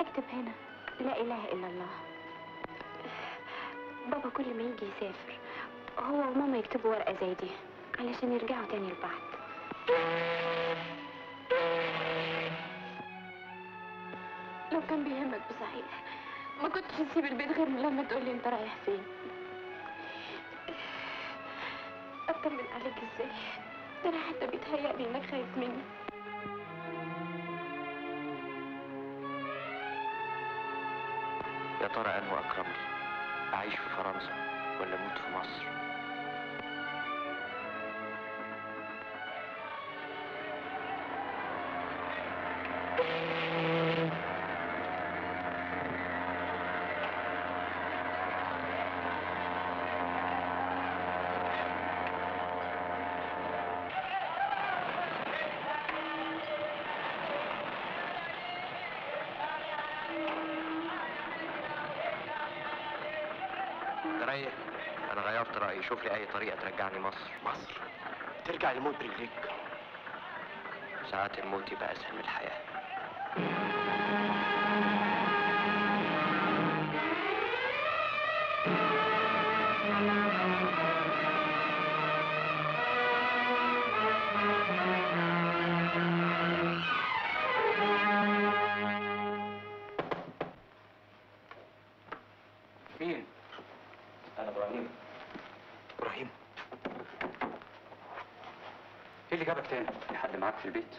اكتب هنا لا اله الا الله. بابا كل ما يجي يسافر هو وماما يكتبوا ورقه زي دي علشان يرجعوا تاني لبعض. لو كان بيهمك بصحيح ما كنتش تسيب البيت غير لما تقولي انت رايح فين. اطمن عليك ازاي؟ ده انا حتى بيتهيألي انك خايف مني. يا ترى أنه أكرم لي، أعيش في فرنسا ولا أموت في مصر؟ أنا غيرت رأيي، شوف لي أي طريقة ترجعني مصر. مصر؟ ترجع الموت برجليك. ساعات الموت يبقى أسهل من الحياة. تاني في حد معاك في البيت؟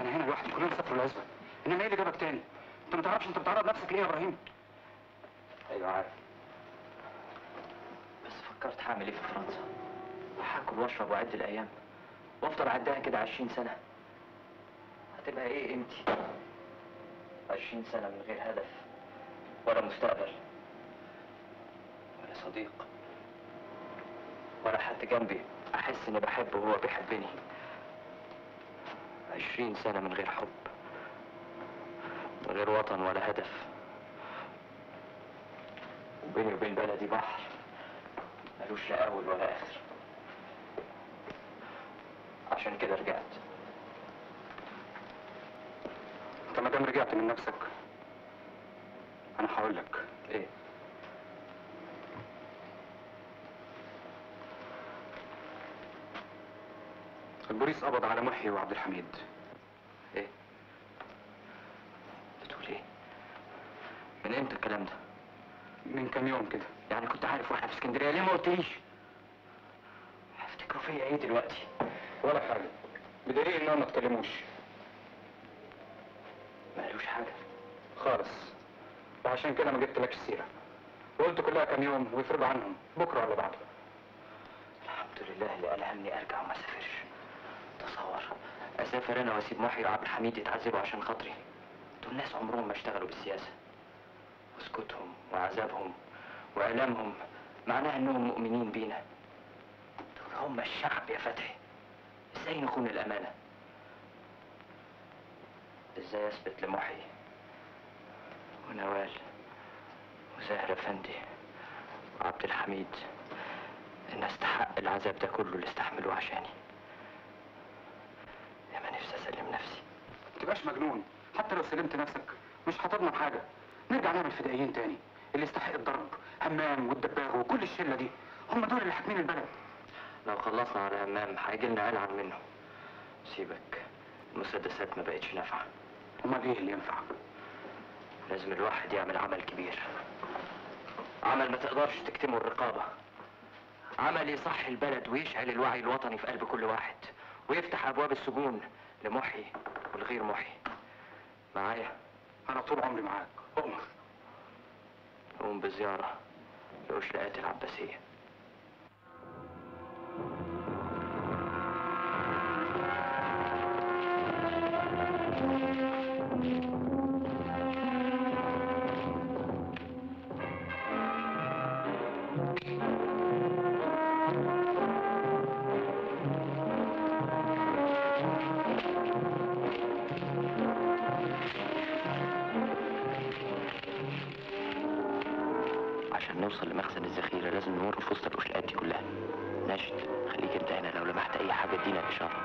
انا هنا لوحدي، كلنا سافروا العزبه. انما ايه اللي جابك تاني؟ انت ما تعرفش انت بتعرض نفسك ليه يا ابراهيم؟ ايوه عارف، بس فكرت هعمل ايه في فرنسا؟ هاكل واشرب واعد الايام وافضل اعدها كده 20 سنه. هتبقى ايه قيمتي؟ 20 سنه من غير هدف ولا مستقبل. انا صديق، وانا حد جنبي احس اني بحبه وهو بيحبني. 20 سنة من غير حب، من غير وطن ولا هدف، وبيني وبين بلدي بحر ملوش لا اول ولا اخر. عشان كده رجعت. انت ما دام رجعت من نفسك انا هقول لك ايه. البوليس قبض على محي وعبد الحميد. ايه؟ بتقول ايه؟ من امتى الكلام ده؟ من كام يوم كده. يعني كنت عارف واحنا في اسكندريه، ليه ما قلتليش؟ هفتكروا فيا ايه دلوقتي؟ ولا حاجه، بدليل انهم ما اتكلموش. مالوش حاجه خالص، وعشان كده ما جبتلكش السيره، وقلت كلها كام يوم ويفرج عنهم بكره ولا بعده. الحمد لله اللي ألهمني ارجع وما اسافرش. تصور اسافر انا واسيب محي وعبد الحميد يتعذبوا عشان خاطري؟ دول ناس عمرهم ما اشتغلوا بالسياسه، وسكوتهم وعذابهم وإعلامهم معناه انهم مؤمنين بينا. دول هم الشعب يا فتحي. ازاي نخون الامانه؟ ازاي اثبت لمحي ونوال وزاهر افندي وعبد الحميد ان استحق العذاب ده كله اللي استحملوه عشاني؟ يا ما نفسي اسلم نفسي. ما تبقاش مجنون، حتى لو سلمت نفسك مش هتضمن حاجه. نرجع نعمل فدائيين تاني. اللي يستحق الضرب همام والدباغ وكل الشله دي، هم دول اللي حاكمين البلد. لو خلصنا على همام هيجي لنا قلعه منه. سيبك، المسدسات ما بقتش نافعه. امال ايه اللي ينفع؟ لازم الواحد يعمل عمل كبير، عمل ما تقدرش تكتمه الرقابه، عمل يصحي البلد ويشعل الوعي الوطني في قلب كل واحد، ويفتح ابواب السجون لمحي والغير محي. معايا؟ انا طول عمري معاك. اؤمر. قوم بزياره لقشلاءات العباسيه. عشان نوصل لمخزن الذخيره لازم نمر في وسط القشلاءات دي كلها. ناشد، خليك انت هنا، لو لمحت اي حاجه ادينا اشاره.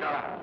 الإدارة.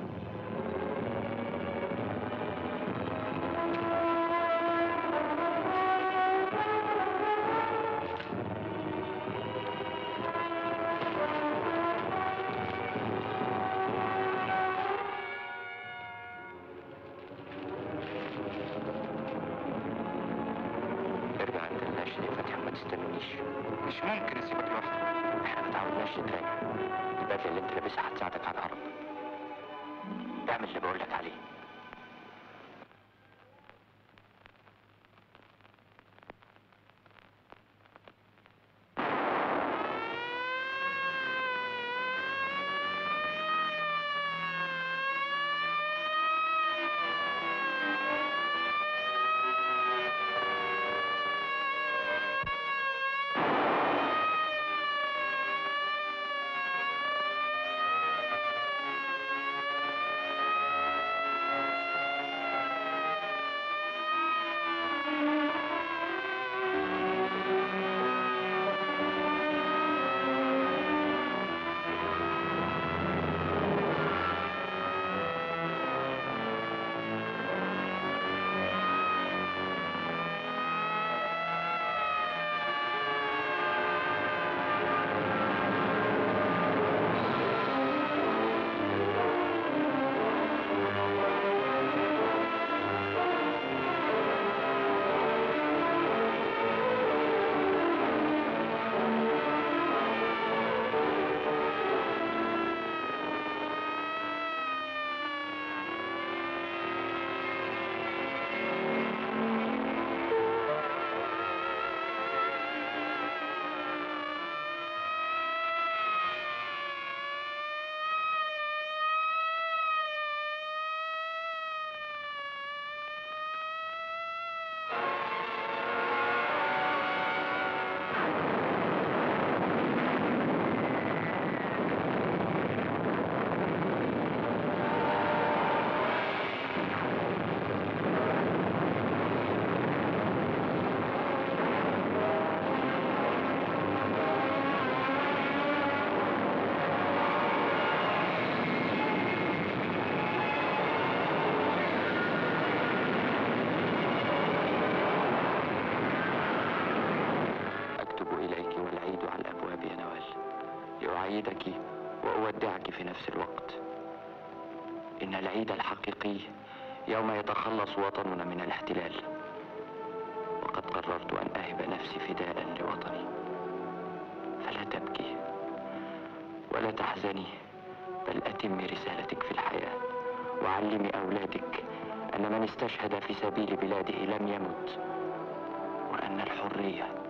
يوم يتخلص وطننا من الاحتلال، وقد قررت أن أهب نفسي فداء لوطني، فلا تبكي ولا تحزني، بل أتمي رسالتك في الحياة، وعلمي أولادك أن من استشهد في سبيل بلاده لم يمت، وأن الحرية